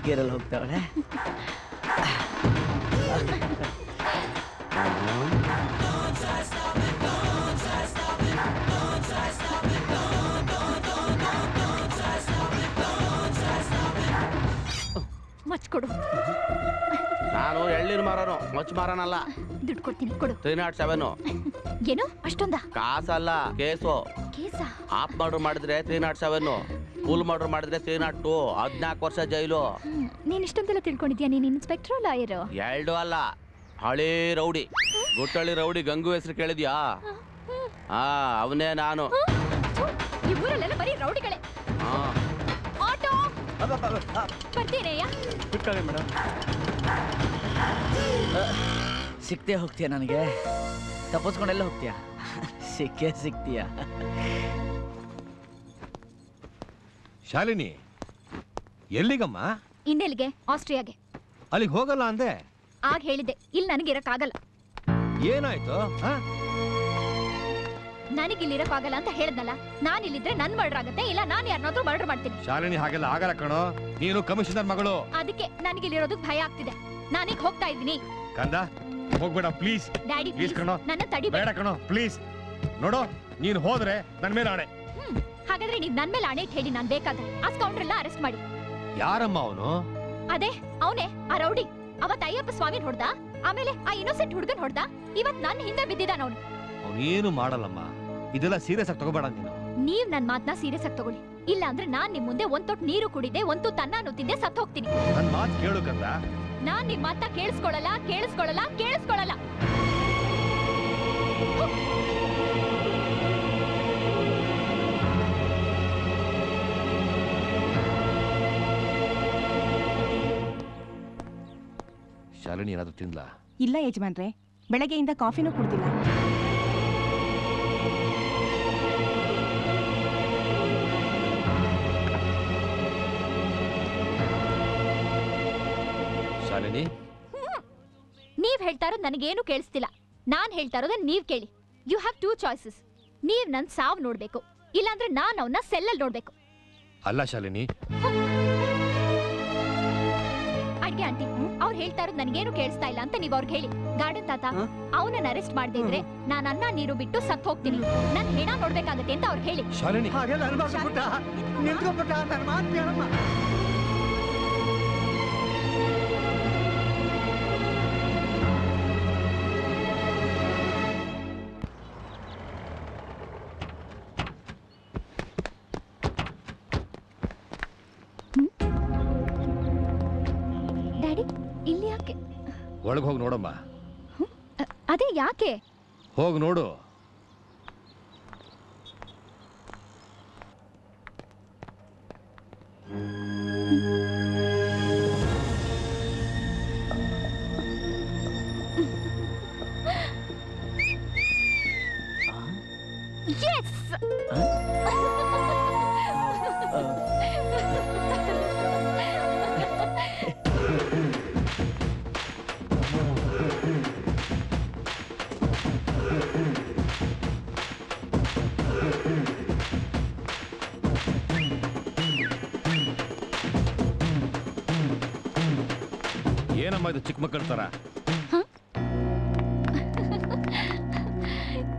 ಗೆರಲ್ ಹೋಗ್ತಾವಳೆ ಮಚ್ಕೊಡು. ನಾನು ಎಳ್ಳಿನ ಮಾರನು, ಮಚ್ ಮಾರನಲ್ಲ. ದುಡ್ಡು ಕೊಡ್ತೀನಿ ಕೊಡು. Three not seven. ಏನು ಅಷ್ಟೊಂದ ಕಾಸಲ್ಲ, ಕೇಸು ಕೇಸಾ. ಆಪ್ ಮರ್ಡರ್ ಮಾಡಿದ್ರೆ three not seven, cool murder ಮಾಡಿದ್ರೆ ತ್ರೀ ನಾಟ್ ಟೂ. ಹದಿನಾಲ್ಕು ವರ್ಷ ಜೈಲು. ನೀನ್ ಇಷ್ಟೊಂದೆಲ್ಲ ತಿಳ್ಕೊಂಡಿದ್ಯಾ? ನೀನ್ ಇನ್ಸ್ಪೆಕ್ಟರ್ ಲಾಯರು ಎರಡು ಅಲ್ಲ, ಹಳಿ ರೌಡಿ, ಗುಟ್ಟಳ್ಳಿ ರೌಡಿ. ಗಂಗು ಹೆಸರು ಕೇಳಿದ್ಯಾ? ಹಾ, ಅವನೇ ನಾನು. ಈ ಊರಲ್ಲೆಲ್ಲ ಬರೀ ರೌಡಿಗಳೇ. ಆಟೋ पढ़ते रहे यार। मैडम ಸಿಕ್ಕೇ ಹೋಗ್ತೀಯಾ ನನಗೆ ತಪ್ಪಿಸ್ಕೊಂಡೆಲ್ಲ ಹೋಗ್ತೀಯಾ ಸಿಕ್ಕೇ ಸಿಕ್ತೀಯಾ ಶಾಲಿನಿ ಎಲ್ಲಿಗಮ್ಮ ಇನ್ನೆಲ್ಲಿಗೆ ಆಸ್ಟ್ರಿಯಾಗೆ ಅಲ್ಲಿಗೆ ಹೋಗಲ್ಲ ಅಂದೆ ಆಗ ಹೇಳಿದೆ ಇಲ್ಲಿ ನನಗೆ ಇರಕಾಗಲ್ಲ ಏನಾಯ್ತು ಹಾ ನನಗೆ ಇಲ್ಲಿ ಇರಕಾಗಲ್ಲ ಅಂತ ಹೇಳಿದ್ನಲ್ಲ ನಾನು ಇಲ್ಲಿದ್ರೆ ನನ್ನ ಮರ್ಡರ್ ಆಗುತ್ತೆ ಇಲ್ಲ ನಾನು ಯಾರನ್ನಾದರೂ ಮರ್ಡರ್ ಮಾಡ್ತೀನಿ ಶಾಲಿನಿ ಹಾಗೆಲ್ಲ ಆಗಲ್ಲ ಕಣೋ ನೀನು ಕಮಿಷನರ್ ಮಗಳು ಅದಕ್ಕೆ ನನಗೆ ಇಲ್ಲಿ ಇರೋದಕ್ಕೆ ಭಯ ಆಗ್ತಿದೆ ನಾನೀಗ ಹೋಗ್ತಾ ಇದ್ದೀನಿ ಕಂದ ಹೋಗಬೇಡ ಪ್ಲೀಸ್ ಡ್ಯಾಡಿ ಪ್ಲೀಸ್ ಕಣೋ ನನ್ನ ತಡಿ ಬೇಡ ಕಣೋ ಪ್ಲೀಸ್ ನೋಡು ನೀನು ಹೋದ್ರೆ ನನ್ನ ಮೇಲೆ ಆಣೆ ಹಾಗಾದ್ರೆ ನೀನು ನನ್ನ ಮೇಲೆ ಆಣೆ ಹೇಳಿ ನಾನು ಬೇಕಾದ್ರೆ ಆ ಸ್ಕೌಂಡ್ರಲ್ ಅನ್ನು ಅರೆಸ್ಟ್ ಮಾಡಿ ಯಾರಮ್ಮ ಅವನು ಅದೇ ಅವನೇ ಆ ರೌಡಿ ಅವತ್ತು ಅಯ್ಯಪ್ಪ ಸ್ವಾಮಿ ಹೊಡೆದ ಆಮೇಲೆ ಆ ಇನ್ನೋಸೆಂಟ್ ಹುಡುಗನ ಹೊಡೆದ ಇವತ್ತು ನನ್ನ ಹಿಂದೆ ಬಿದ್ದಿದ್ದಾನೆ ಅವನು ಅವನು ಏನು ಮಾಡಲ್ಲಮ್ಮ ಇದೆಲ್ಲ ಸೀರಿಯಸ್ ಆಗಿ ತಗೋಬೇಡ ನೀನು ನೀವು ನನ್ನ ಮಾತನ್ನ ಸೀರಿಯಸ್ ಆಗಿ ತಗೊಳ್ಳಿ ಇಲ್ಲ ಅಂದ್ರೆ ನಾನು ನಿಮ್ಮ ಮುಂದೆ ಒಂದು ತೊಟ್ಟು ನೀರು ಕುಡಿದೆ ಒಂದು ತನ್ನಾನು ತಿಂದೆ ಸತ್ತು ಹೋಗ್ತೀನಿ ನನ್ನ ಮಾತು ಕೇಳು ಕಂದ ನಾನು ನಿಮ್ಮ ಮಾತ ಕೇಳಿಸ್ಕೊಳ್ಳಲ್ಲ ಕೇಳಿಸ್ಕೊಳ್ಳಲ್ಲ ಕೇಳಿಸ್ಕೊಳ್ಳಲ್ಲ ಶಾಲಿನಿ ಏನಾದರೂ ತಿಂದ್ಲಾ ಇಲ್ಲ ಯಜಮಾನ್ರೆ ಬೆಳಗ್ಗೆಯಿಂದ ಕಾಫಿನೂ ಕುಡ್ದಿಲ್ಲ ಶಾಲಿನಿ ನೀವು ಹೇಳ್ತಾ ಇರೋದು ನನಗೇನು ಕೇಳಿಸ್ತಿಲ್ಲ ನಾನು ಹೇಳ್ತಾ ಇರೋದನ್ನ ನೀವು ಕೇಳಿ ಯು ಹ್ಯಾವ್ ಟೂ ಚಾಯ್ಸಸ್ ನೀವು ನನ್ನ ಸಾವು ನೋಡಬೇಕು ಇಲ್ಲಾಂದ್ರೆ ನಾನು ಅವನ್ನ ಸೆಲ್ಲಲ್ಲಿ ನೋಡಬೇಕು ಅಲ್ಲ ಶಾಲಿನಿ ಅಡ್ಗೆ ಆಂಟಿ ಅವ್ರು ಹೇಳ್ತಾ ಇರೋದು ನನಗೇನು ಕೇಳಿಸ್ತಾ ಇಲ್ಲ ಅಂತ ನೀವು ಅವ್ರಿಗೆ ಹೇಳಿ ಗಾರ್ಡನ್ ತಾತ ಅವನನ್ನ ಅರೆಸ್ಟ್ ಮಾಡದೆ ಇದ್ರೆ ನಾನು ಅನ್ನ ನೀರು ಬಿಟ್ಟು ಸತ್ತು ಹೋಗ್ತೀನಿ ನನ್ನ ಹೆಣ ನೋಡ್ಬೇಕಾಗತ್ತೆ ಅಂತ ಅವ್ರಿಗೆ ಹೇಳಿ ಶಾಲಿನಿ ಹಾಗೆಲ್ಲ ಅನ್ಬಾರ್ದು ನಿಂತ್ಕೊಂಡ್ಬಿಟ್ಟ ನನ್ನ ಮಾತು ಕೇಳಮ್ಮ ಒಳಗೆ ಹೋಗಿ ನೋಡಮ್ಮ ಅದೇ ಯಾಕೆ ಹೋಗಿ ನೋಡು ಚಿಕ್ಕ ಮಕ್ಕಳ ತರ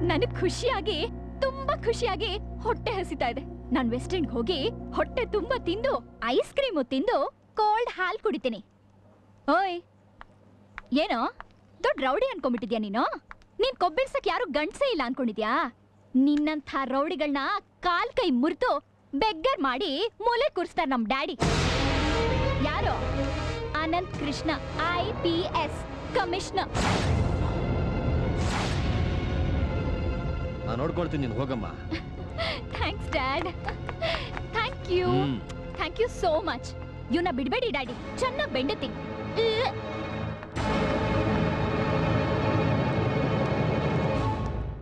ನನಗೆ ಖುಷಿಯಾಗಿ ತುಂಬಾ ಖುಷಿಯಾಗಿ ಹೊಟ್ಟೆ ಹಸಿತಾ ಇದೆ ನಾನು ವೆಸ್ಟ್ ಎಂಡ್ ಹೋಗಿ ಹೊಟ್ಟೆ ತುಂಬಾ ತಿಂದು ಐಸ್ ಕ್ರೀಮ್ ತಿಂದು ಕೋಲ್ಡ್ ಹಾಲು ಕುಡಿತೀನಿ ಓಯ್ ಏನೋ ದೊಡ್ಡ ರೌಡಿ ಅನ್ಕೊಂಡ್ಬಿಟ್ಟಿದ್ಯಾ ನೀನು ನೀನ್ ಕೊಬ್ಬಿಡ್ಸಕ್ ಯಾರು ಗಂಡಸೇ ಇಲ್ಲ ಅನ್ಕೊಂಡಿದ್ಯಾ ನಿನ್ನಂಥ ರೌಡಿಗಳನ್ನ ಕಾಲ್ ಕೈ ಮುರಿದು ಬೆಗ್ಗರ್ ಮಾಡಿ ಮೂಲೆ ಕೂರಿಸ್ತಾರೆ ನಮ್ ಡ್ಯಾಡಿ ಯಾರೋ ಅನಂತ್ ಕೃಷ್ಣ ಐ ಪಿ ಎಸ್ commissioner ನಾನು ನೋಡ್ಕೊಳ್ತೀನಿ ನೀನು ಹೋಗಮ್ಮ thanks dad thank you thank you so much ಇವನ್ನ ಬಿಡಬೇಡಿ ಡ್ಯಾಡಿ ಚೆನ್ನಾಗಿ ಬೆಂಡತಿ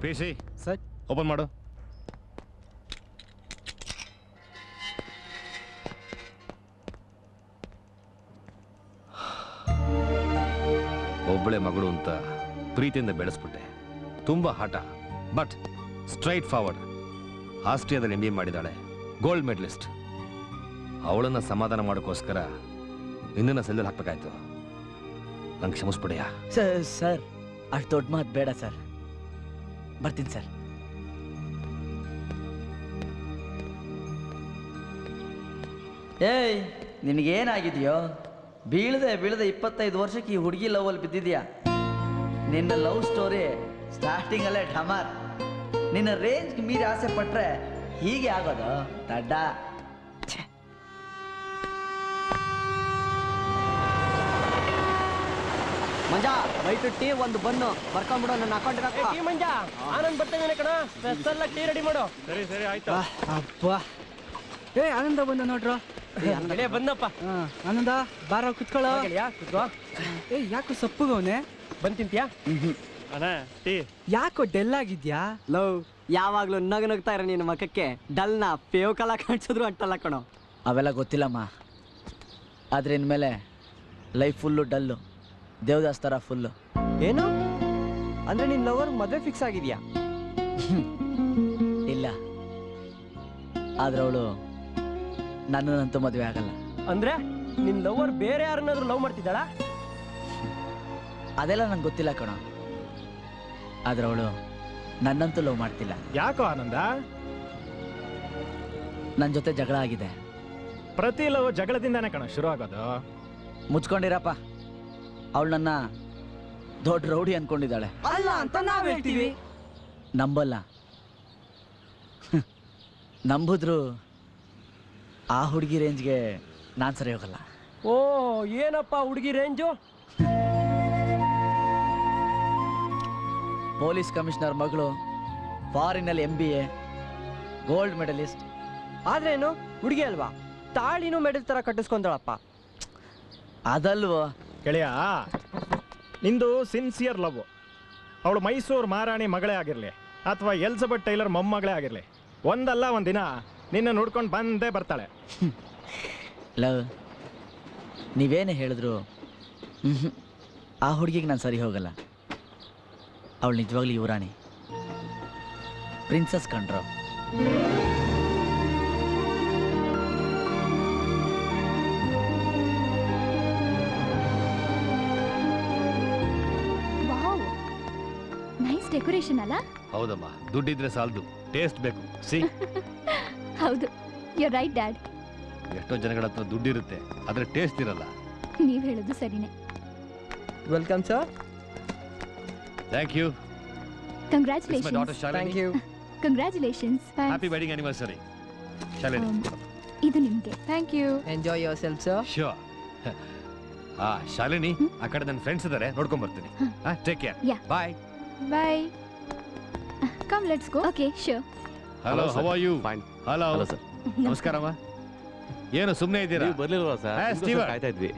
ಪಿಸಿ ಸರ್ ಓಪನ್ ಮಾಡು ಒಬ್ಬಳೆ ಮಗಳು ಅಂತ ಪ್ರೀತಿಯಿಂದ ಬೆಳೆಸ್ಬಿಟ್ಟೆ ತುಂಬ ಹಠ ಬಟ್ ಸ್ಟ್ರೈಟ್ ಫಾರ್ವರ್ಡ್ ಆಸ್ಟ್ರಿಯಾದಲ್ಲಿ ಎಂ ಬಿ ಎ ಮಾಡಿದ್ದಾಳೆ ಗೋಲ್ಡ್ ಮೆಡಲಿಸ್ಟ್ ಅವಳನ್ನು ಸಮಾಧಾನ ಮಾಡೋಕ್ಕೋಸ್ಕರ ನಿನ್ನನ್ನು ಸೆಲ್ಲಲ್ಲಿ ಹಾಕಬೇಕಾಯ್ತು ನಂಗೆ ಕ್ಷಮಿಸ್ಬಿಡೆಯಾ ಸರ್ ಅಷ್ಟು ದೊಡ್ಡ ಮಾತು ಬೇಡ ಸರ್ ಬರ್ತೀನಿ ಸರ್ ಏಯ್ ನಿನಗೇನಾಗಿದೆಯೋ ಬೀಳದೆ ಬೀಳದೆ ಇಪ್ಪತ್ತೈದು ವರ್ಷಕ್ಕೆ ಈ ಹುಡುಗಿ ಲವ್ ಅಲ್ಲಿ ಬಿದ್ದಿದ್ಯಾ ನಿನ್ನ ಲವ್ ಸ್ಟೋರಿ ಸ್ಟಾರ್ಟಿಂಗ್ ಅಲ್ಲೇ ಢಮಾರ್ ನಿನ್ನ ರೇಂಜ್ಗೆ ಮೀರಿ ಆಸೆ ಪಟ್ರೆ ಹೀಗೆ ಆಗೋದು ದಡ್ಡ ಮಂಜಾ ವೈಟ್ ಟೀ ಒಂದು ಬನ್ನು ಬರ್ಕೊಂಡ್ಬಿಡು ನನ್ನ ಅಕೌಂಟ್ ಮಂಜಾ ಆನಂದ್ ಬರ್ತೇನೆ ಕಣ ಟೀ ರೆಡಿ ಮಾಡು ಸರಿ ಸರಿ ಆಯ್ತು ಅಪ್ಪ ಏ ಆನಂದ ಬಂದ ನೋಡ್ರು ಇಲ್ಲೇ ಬಂದಪ್ಪ. ಆನಂದ ಬಾರ ಕುತ್ಕೊಳ್ಳೋ. ಆಗಲಿಯಾ ಕುತ್ಕೋ. ಏ ಯಾಕೋ ಸಪ್ಪಗವನೆ ಬಂದ್ ತಿಂತೀಯಾ? ಅಣ್ಣ ಟೀ ಯಾಕೋ ಡೆಲ್ ಆಗಿದ್ಯಾ? ಲವ್ ಯಾವಾಗ್ಲೂ ನಗ ನಗ್ತಾ ಇರ ನಿನ್ನ ಮಕ್ಕಕ್ಕೆ ಡಲ್ನ ಪೇವ್ ಕಲಾ ಕಾಣಿಸಿದ್ರು ಅಂತಲ್ಲ ಕಣೋ. ಅವೆಲ್ಲ ಗೊತ್ತಿಲ್ಲಮ್ಮ, ಆದ್ರೆ ಇನ್ಮೇಲೆ ಲೈಫ್ ಫುಲ್ಲು ಡಲ್ಲು ದೇವದಾಸ್ ಥರ ಫುಲ್ಲು. ಏನು ಅಂದ್ರೆ ನಿನ್ನ ಲವರ್ ಮದುವೆ ಫಿಕ್ಸ್ ಆಗಿದ್ಯಾ? ಇಲ್ಲ, ಆದ್ರೆ ಅವಳು ನನ್ನನ್ನಂತೂ ಮದುವೆ ಆಗಲ್ಲ. ಅಂದ್ರೆ ನಿನ್ನ ಲವರ್ ಬೇರೆ ಯಾರನ್ನಾದ್ರೂ ಲವ್ ಮಾಡ್ತಿದ್ದಾಳ? ಅದೆಲ್ಲ ನಂಗೆ ಗೊತ್ತಿಲ್ಲ ಕಣೋ, ಆದ್ರೆ ಅವಳು ನನ್ನಂತೂ ಲವ್ ಮಾಡ್ತಿಲ್ಲ. ಯಾಕೋ ಆನಂದ? ನನ್ನ ಜೊತೆ ಜಗಳ ಆಗಿದೆ. ಪ್ರತಿ ಲವ್ ಜಗಳದಿಂದಾನೇ ಕಣೋ ಶುರು ಆಗೋದು. ಮುಚ್ಕೊಂಡಿರಪ್ಪ, ಅವಳು ನನ್ನ ದೊಡ್ಡ ರೌಡಿ ಅನ್ಕೊಂಡಿದ್ದಾಳೆ ಅಲ್ಲ ಅಂತ ನಾವು ಹೇಳ್ತೀವಿ. ನಂಬಲ್ಲ, ನಂಬಿದ್ರು ಆ ಹುಡುಗಿ ರೇಂಜ್ಗೆ ನಾನು ಸರಿ ಹೋಗಲ್ಲ. ಓ ಏನಪ್ಪ ಹುಡುಗಿ ರೇಂಜು? ಪೊಲೀಸ್ ಕಮಿಷನರ್ ಮಗಳು, ಫಾರಿನಲ್ಲಿ ಎಂ ಬಿ ಎ, gold medallist. ಆದ್ರೇನು ಹುಡುಗಿ ಅಲ್ವಾ, ತಾಳಿನೂ ಮೆಡಲ್ ಥರ ಕಟ್ಟಿಸ್ಕೊಂತಾಳಪ್ಪ. ಅದಲ್ವ ಗೆಳೆಯ, ನಿಂದು ಸಿನ್ಸಿಯರ್ ಲವ್. ಅವಳು ಮೈಸೂರು ಮಹಾರಾಣಿ ಮಗಳೇ ಆಗಿರಲಿ ಅಥವಾ ಎಲಿಜಬೆತ್ ಟೈಲರ್ ಮೊಮ್ಮಗಳೇ ಆಗಿರಲಿ, ಒಂದಲ್ಲ ಒಂದಿನ ನಿನ್ನ ನೋಡ್ಕೊಂಡು ಬಂದೇ ಬರ್ತಾಳೆ. ಲವ್ ನೀವೇನು ಹೇಳಿದ್ರು ಆ ಹುಡುಗಿಗೆ ನಾನು ಸರಿ ಹೋಗಲ್ಲ. ಅವಳು ನಿಜವಾಗ್ಲೂ ಯುವರಾಣಿ, ಪ್ರಿನ್ಸಸ್ ಕಂಡ್ರು. ಡೆಕೋರೇಷನ್ ಅಲ್ಲ? ಹೌದಮ್ಮ, ದುಡ್ಡಿದ್ರೆ ಸಾಲದು, ಟೇಸ್ಟ್ ಬೇಕು. ಸಿ ಹೌದು, ಯು ಆರ್ ರೈಟ್ ಡ್ಯಾಡ್. ಎಷ್ಟೋ ಜನಗಳ ಹತ್ರ ದುಡ್ಡಿರುತ್ತೆ, ಆದರೆ ಟೇಸ್ಟ್ ಇರಲ್ಲ. ನೀವು ಹೇಳೋದು ಸರಿನೇ. Welcome sir. Thank you. Congratulations. Thank you. Congratulations. Happy wedding anniversary Shalini. ಇದು ನಿಮಗೆ. Thank you. Enjoy yourself sir. Sure. ಆ ಶಾಲಿನಿ, ಆ ಕಡೆ ನನ್ನ ಫ್ರೆಂಡ್ಸ್ ಇದ್ದಾರೆ, ನೋಡ್ಕೊಂಡು ಬರ್ತೀನಿ. ಆ take care. Bye. Bye. Come, let's go. Okay, sure. Hello, Hello how are you? Fine. Hello. Hello sir. Namaskar amma. Yenu sumne idira? Ee barlilva sir. Hey, Steven. Kaita idvi.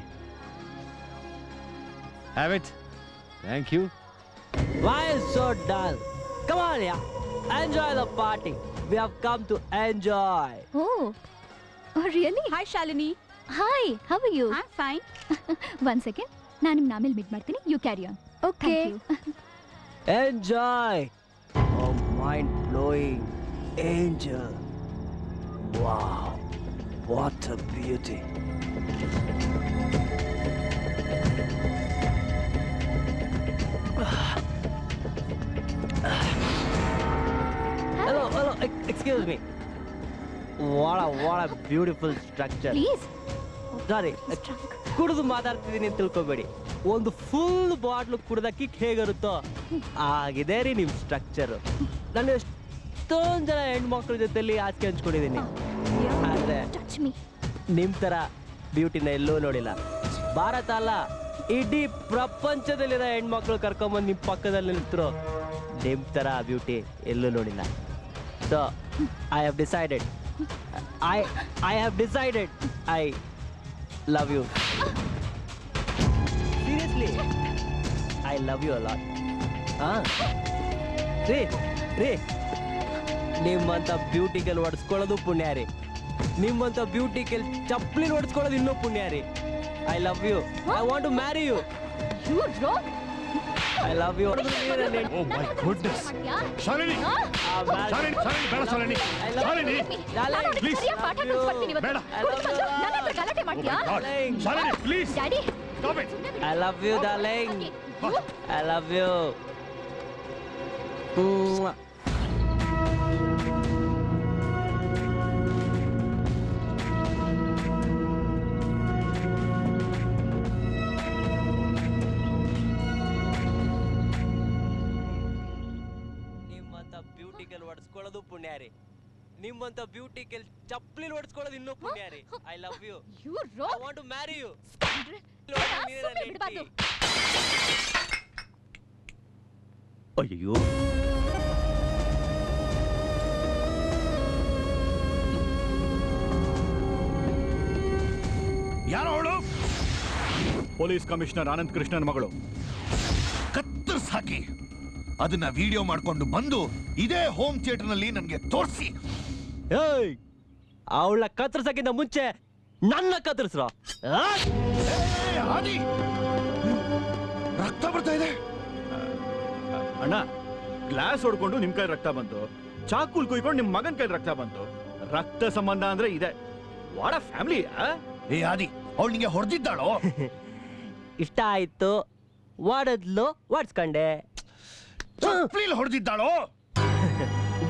Have it. Thank you. Why so dull? Come on, yeah. Enjoy the party. We have come to enjoy. Oh. Oh really? Hi Shalini. Hi. How are you? I'm fine. One second. Naan nimna mele meet martini. You carry on. Okay. Thank you. Enjoy. Oh, mind-blowing angel. Wow, what a beauty. Hello, hello, excuse me. What a, what a beautiful structure. Please. Sorry, ಕುಡಿದು ಮಾತಾಡ್ತಿದ್ದೀನಿ ತಿಳ್ಕೊಬೇಡಿ. ಒಂದು full bottle ಕುಡ್ದಕ್ಕೆ ಹೇಗಿರುತ್ತೋ ಆಗಿದೆ ರೀ ನಿಮ್ಮ structure. ನಾನು ಎಷ್ಟೊಂದು ಜನ ಹೆಣ್ಮಕ್ಳ ಜೊತೆಲಿ ಆಚೆ ಹಂಚ್ಕೊಂಡಿದ್ದೀನಿ, ಆದರೆ ನಿಮ್ಮ ಥರ ಬ್ಯೂಟಿನ ಎಲ್ಲೂ ನೋಡಿಲ್ಲ. ಭಾರತ ಅಲ್ಲ, ಇಡೀ ಪ್ರಪಂಚದಲ್ಲಿರೋ ಹೆಣ್ಮಕ್ಳು ಕರ್ಕೊಂಬಂದು ನಿಮ್ಮ ಪಕ್ಕದಲ್ಲಿ ನಿಂತರು. ನಿಮ್ಮ ಥರ ಬ್ಯೂಟಿ ಎಲ್ಲೂ ನೋಡಿಲ್ಲ. So I have decided I I have decided I love you. Seriously, I love you a lot. Ah, re re ನಿಮ್ಮಂತ ಬ್ಯೂಟಿಕಲ್ ಹೊಡ್ಸ್ಕೊಳ್ಳೋದು ಪುಣ್ಯ ರೀ, ನಿಮ್ಮಂತ ಬ್ಯೂಟಿಕಲ್ ಚಪ್ಪಲಿ ಹೊಡ್ಸ್ಕೊಳ್ಳೋದು ಇನ್ನೂ ಪುಣ್ಯ ರೀ. I love you, I want to marry you. I love you. Oh my goodness. Shalini. Shalini, Shalini, beda Shalini. Shalini. Darling, please. ಪಾಠ ಕಲಿಸ್ತೀನಿ ಇವತ್ತು. ನನ್ನ ಹತ್ರ ಗಲಾಟೆ ಮಾಡ್ತೀಯಾ? Shalini, please. Daddy. Stop it. I love you, darling. I love you. Mwah. ನಿಮ್ಮಂತ ಬ್ಯೂಟಿಕಲ್ ಚಪ್ಪಲಿ ಹೊಡ್ಸ್ಕೊಳ್ಳೋದು ಇನ್ನೂ ಪುಣ್ಯ ರೀ. I love you, I want to marry you. ಅಯ್ಯೋ ಪೊಲೀಸ್ ಕಮಿಷನರ್ ಆನಂದ್ ಕೃಷ್ಣನ್ ಮಗಳು ಕತ್ತರಿಸಿ ಹಾಕಿ ಅದನ್ನ ವಿಡಿಯೋ ಮಾಡ್ಕೊಂಡು ಬಂದು ಇದೇ ಹೋಮ್ ಥಿಯೇಟರ್ ನಲ್ಲಿ ನನಗೆ ತೋರಿಸಿ. ಏಯ್ ಅವಳ ಕತ್ತರಿಸಕ್ಕಿಂತ ಮುಂಚೆ ನನ್ನ ಕತ್ತರಿಸ್ರ. ಏಯ್ ಆದಿ ರಕ್ತ ಬರ್ತಾ ಇದೆ ಅಣ್ಣ. ಗ್ಲಾಸ್ ಹೊಡ್ಕೊಂಡು ನಿಮ್ ಕೈ ರಕ್ತ ಬಂತು, ಚಾಕುಲ್ ಕುಯ್ಕೊಂಡು ನಿಮ್ ಮಗನ್ ಕೈ ರಕ್ತ ಬಂತು. ರಕ್ತ ಸಂಬಂಧ ಅಂದ್ರೆ ಇದೆ. What a family. ಏ ಆದಿ ಅವಳು ನಿಂಗೆ ಹೊಡೆದಿದ್ದಾಳೋ? ಇಷ್ಟ ಆಯ್ತು ಹೊಡೆದ್ಲು, ಹೊಡ್ಸ್ಕೊಂಡೆ. ಚಪ್ಪಲಿ ಹೊಡೆದಿದ್ದಾಳೋ?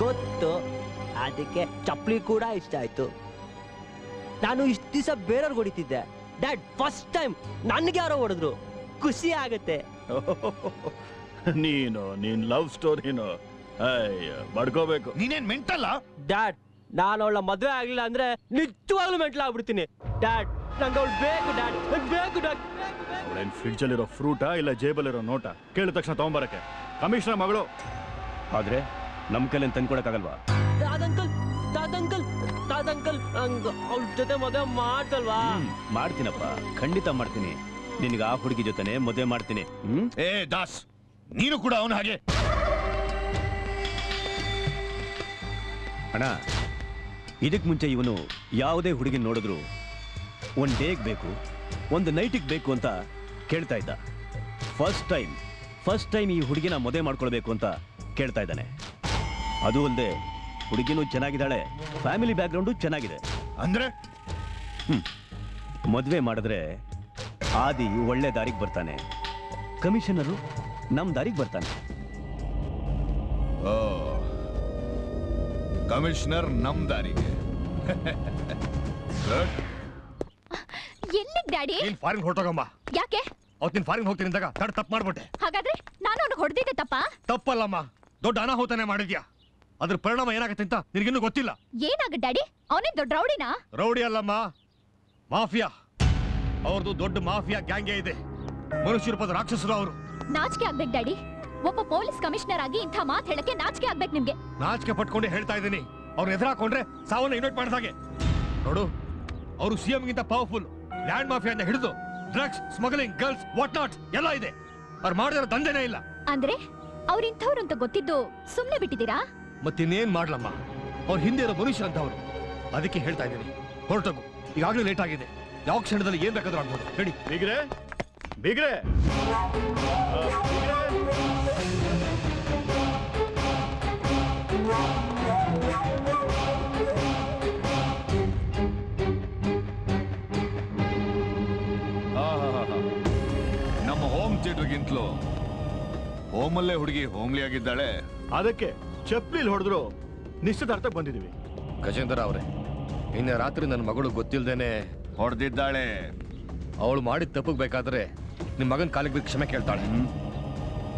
ಗೊತ್ತು, ಅದಕ್ಕೆ ಚಪ್ಪಲಿ ಕೂಡ ಇಷ್ಟ ಆಯ್ತು. ನಾನು ಇಷ್ಟು ದಿವಸ ಬೇರೆಯವ್ರಿಗೆ ಹೊಡಿತಿದ್ದೆ, ಡ್ಯಾಡ್ ಫಸ್ಟ್ ಟೈಮ್ ನನ್ಗೆ ಯಾರೋ ಹೊಡೆದ್ರು, ಖುಷಿ ಆಗುತ್ತೆ. ನೀನು ನೀನ್ ಲವ್ ಸ್ಟೋರಿನೋ ಬಡ್ಕೋಬೇಕು. ನೀನೇನ್ ಮೆಂಟಲ್ಲ ಡ್ಯಾಡ್, ನಾನು ಅವಳ ಮದುವೆ ಆಗ್ಲಿಲ್ಲ ಅಂದ್ರೆ ನಿಜವಾಗ್ಲೂ ಮೆಂಟಲ್ ಆಗ್ಬಿಡ್ತೀನಿ ಡ್ಯಾಡ್. ನಂಗೆ ಅವಳು ಬೇಕು ಡ್ಯಾಡ್, ಬೇಕು ಡ್ಯಾಡ್. ಅವಳೇನು ಫ್ರಿಡ್ಜ್ ಅಲ್ಲಿರೋ ಫ್ರೂಟಾ ಇಲ್ಲ ಜೇಬಲ್ಲಿರೋ ನೋಟಾ? ಕೇಳಿದ ತಕ್ಷಣ ತಗೊಂಬರಕ್ಕೆ ಕಮಿಷನರ್ ಮಗಳು. ಆದ್ರೆ ನಮ್ಮ ಕೈಲೇನು ತಂದ್ಕೊಡಕ್ಕಾಗಲ್ವಾ? ದಾದಂಕಲ್ ದಾದಂಕಲ್ ದಾದಂಕಲ್ ಅವ್ಳ ಜೊತೆ ಮದುವೆ ಮಾಡ್ತಲ್ವಾ? ಮಾಡ್ತೀನಪ್ಪ, ಖಂಡಿತ ಮಾಡ್ತೀನಿ. ನಿನಗೆ ಆ ಹುಡುಗಿ ಜೊತೆನೆ ಮದುವೆ ಮಾಡ್ತೀನಿ. ಏ ದಾಸ್, ನೀನು ಕೂಡ ಅವನು ಹಾಗೆ. ಅಣ್ಣ, ಇದಕ್ಕೆ ಮುಂಚೆ ಇವನು ಯಾವುದೇ ಹುಡುಗಿ ನೋಡಿದ್ರು ಒಂದು ಡೇಗೆ ಬೇಕು, ಒಂದು ನೈಟಿಗೆ ಬೇಕು ಅಂತ ಕೇಳ್ತಾ ಇದ್ದ. ಫಸ್ಟ್ ಟೈಮ್ ಫಸ್ಟ್ ಟೈಮ್ ಈ ಹುಡುಗಿನ ಮದುವೆ ಮಾಡ್ಕೊಳ್ಬೇಕು ಅಂತ ಕೇಳ್ತಾ ಇದ್ದಾನೆ. ಅದು ಅಲ್ಲದೆ ಹುಡುಗಿನೂ ಚೆನ್ನಾಗಿದ್ದಾಳೆ, ಫ್ಯಾಮಿಲಿ ಬ್ಯಾಕ್ಗ್ರೌಂಡು ಚೆನ್ನಾಗಿದೆ. ಅಂದರೆ ಹ್ಞೂ ಮದುವೆ ಮಾಡಿದ್ರೆ ಆದಿ ಒಳ್ಳೆ ದಾರಿಗೆ ಬರ್ತಾನೆ, ಕಮಿಷನರು ನಮ್ಮ ದಾರಿಗೆ ಬರ್ತಾನೆ. ಕಮಿಷನರ್ ನಮ್ಮ ದಾರಿಗೆ. ಎಲ್ಲಿಗೆ ಡ್ಯಾಡಿ? ನೀನು ಫಾರಿನ್ ಹೊರಟೋಗಮ್ಮ. ಯಾಕೆ? ಅವತ್ತು ನೀನು ಫಾರಿನ್ ಹೋಗ್ತೀನಿ ಅಂದಾಗ ತಡ ತಪ್ಪು ಮಾಡ್ಬಿಟ್ಟೆ. ಹಾಗಾದ್ರೆ ನಾನು ಅವ್ನಿಗೆ ಹೊಡೆದಿದ್ದೆ ತಪ್ಪಾ? ತಪ್ಪಲ್ಲಮ್ಮ, ದೊಡ್ಡ ಅನಾಹುತನೇ ಮಾಡಿದ್ಯಾ. ಅದ್ರ ಪರಿಣಾಮ ಏನಾಗುತ್ತೆ ಅಂತ ನಿನಗಿನ್ನೂ ಗೊತ್ತಿಲ್ಲ. ಏನಾಗುತ್ತೆ ಡ್ಯಾಡಿ? ಅವನೇ ದೊಡ್ಡ ರೌಡಿನಾ? ರೌಡಿ ಅಲ್ಲಮ್ಮ, ಮಾಫಿಯಾ. ಅವ್ರದ್ದು ದೊಡ್ಡ ಮಾಫಿಯಾ ಗ್ಯಾಂಗೇ ಇದೆ. ಮನುಷ್ಯರ ಪದ ರಾಕ್ಷಸರು ಅವರು. ನಾಚಿಕೆ ಆಗ್ಬೇಕು ಡ್ಯಾಡಿ, ಒಬ್ಬ ಪೊಲೀಸ್ ಕಮಿಷನರ್ ಆಗಿ ಇಂಥ ಮಾತು ಹೇಳಕ್ಕೆ ನಾಚಿಕೆ ಆಗ್ಬೇಕು ನಿಮ್ಗೆ. ನಾಚಿಕೆ ಪಟ್ಕೊಂಡೆ ಹೇಳ್ತಾ ಇದ್ದೀನಿ, ಅವ್ರನ್ನ ಎದುರಾಕೊಂಡ್ರೆ ಸಾವನ್ನ ಇನ್ವೈಟ್ ಮಾಡಿದ ಹಾಗೆ. ನೋಡು, ಅವರು ಸಿಎಂ ಗಿಂತ ಪವರ್ಫುಲ್. ಲ್ಯಾಂಡ್ ಮಾಫಿಯಾದಿಂದ ಹಿಡಿದು drugs smuggling, girls what not ಎಲ್ಲ ಇದೆ. ಅವ್ರು ಮಾಡಿದ್ರೆ ದಂಧೆನೇ ಇಲ್ಲ. ಅಂದ್ರೆ ಅವ್ರಿಂಥವ್ರು ಅಂತ ಗೊತ್ತಿದ್ದು ಸುಮ್ಮನೆ ಬಿಟ್ಟಿದ್ದೀರಾ? ಮತ್ತಿನ್ನೇನ್ ಮಾಡ್ಲಮ್ಮ, ಅವ್ರ ಹಿಂದೆ ಇರೋ ಮನುಷ್ಯರು ಅಂತವ್ರು. ಅದಕ್ಕೆ ಹೇಳ್ತಾ ಇದ್ದೀನಿ ಹೊರಟೋಗು, ಈಗಾಗಲೇ ಲೇಟ್ ಆಗಿದೆ. ಯಾವ ಕ್ಷಣದಲ್ಲಿ ಏನ್ ಬೇಕಾದ್ರೂ ಆಗ್ಬೋದು. ರೆಡಿ ಬೀಗ್ರೆ, ಬೀಗ್ರೆ ನಮ್ಮ ಹೋಮ್ ಥಿಯೇಟರ್ಗಿಂತಲೂ ಹೋಮಲ್ಲೇ ಹುಡುಗಿ ಹೋಮ್ಲಿ ಆಗಿದ್ದಾಳೆ. ಅದಕ್ಕೆ ಚಪ್ಪಲಿಲ್ ಹೊಡೆದ್ರು ನಿಶ್ಚಿತಾರ್ಥಕ್ಕೆ ಬಂದಿದ್ದೀವಿ. ಗಜೇಂದ್ರ ಅವರೇ, ನಿನ್ನೆ ರಾತ್ರಿ ನನ್ನ ಮಗಳು ಗೊತ್ತಿಲ್ಲದೇನೆ ಹೊಡೆದಿದ್ದಾಳೆ. ಅವಳು ಮಾಡಿದ ತಪ್ಪಿಗೆ ಬೇಕಾದ್ರೆ ನಿಮ್ಮ ಮಗನ ಕಾಲಿಗೆ ಬಿದ್ದು ಕ್ಷಮೆ ಕೇಳ್ತಾಳೆ.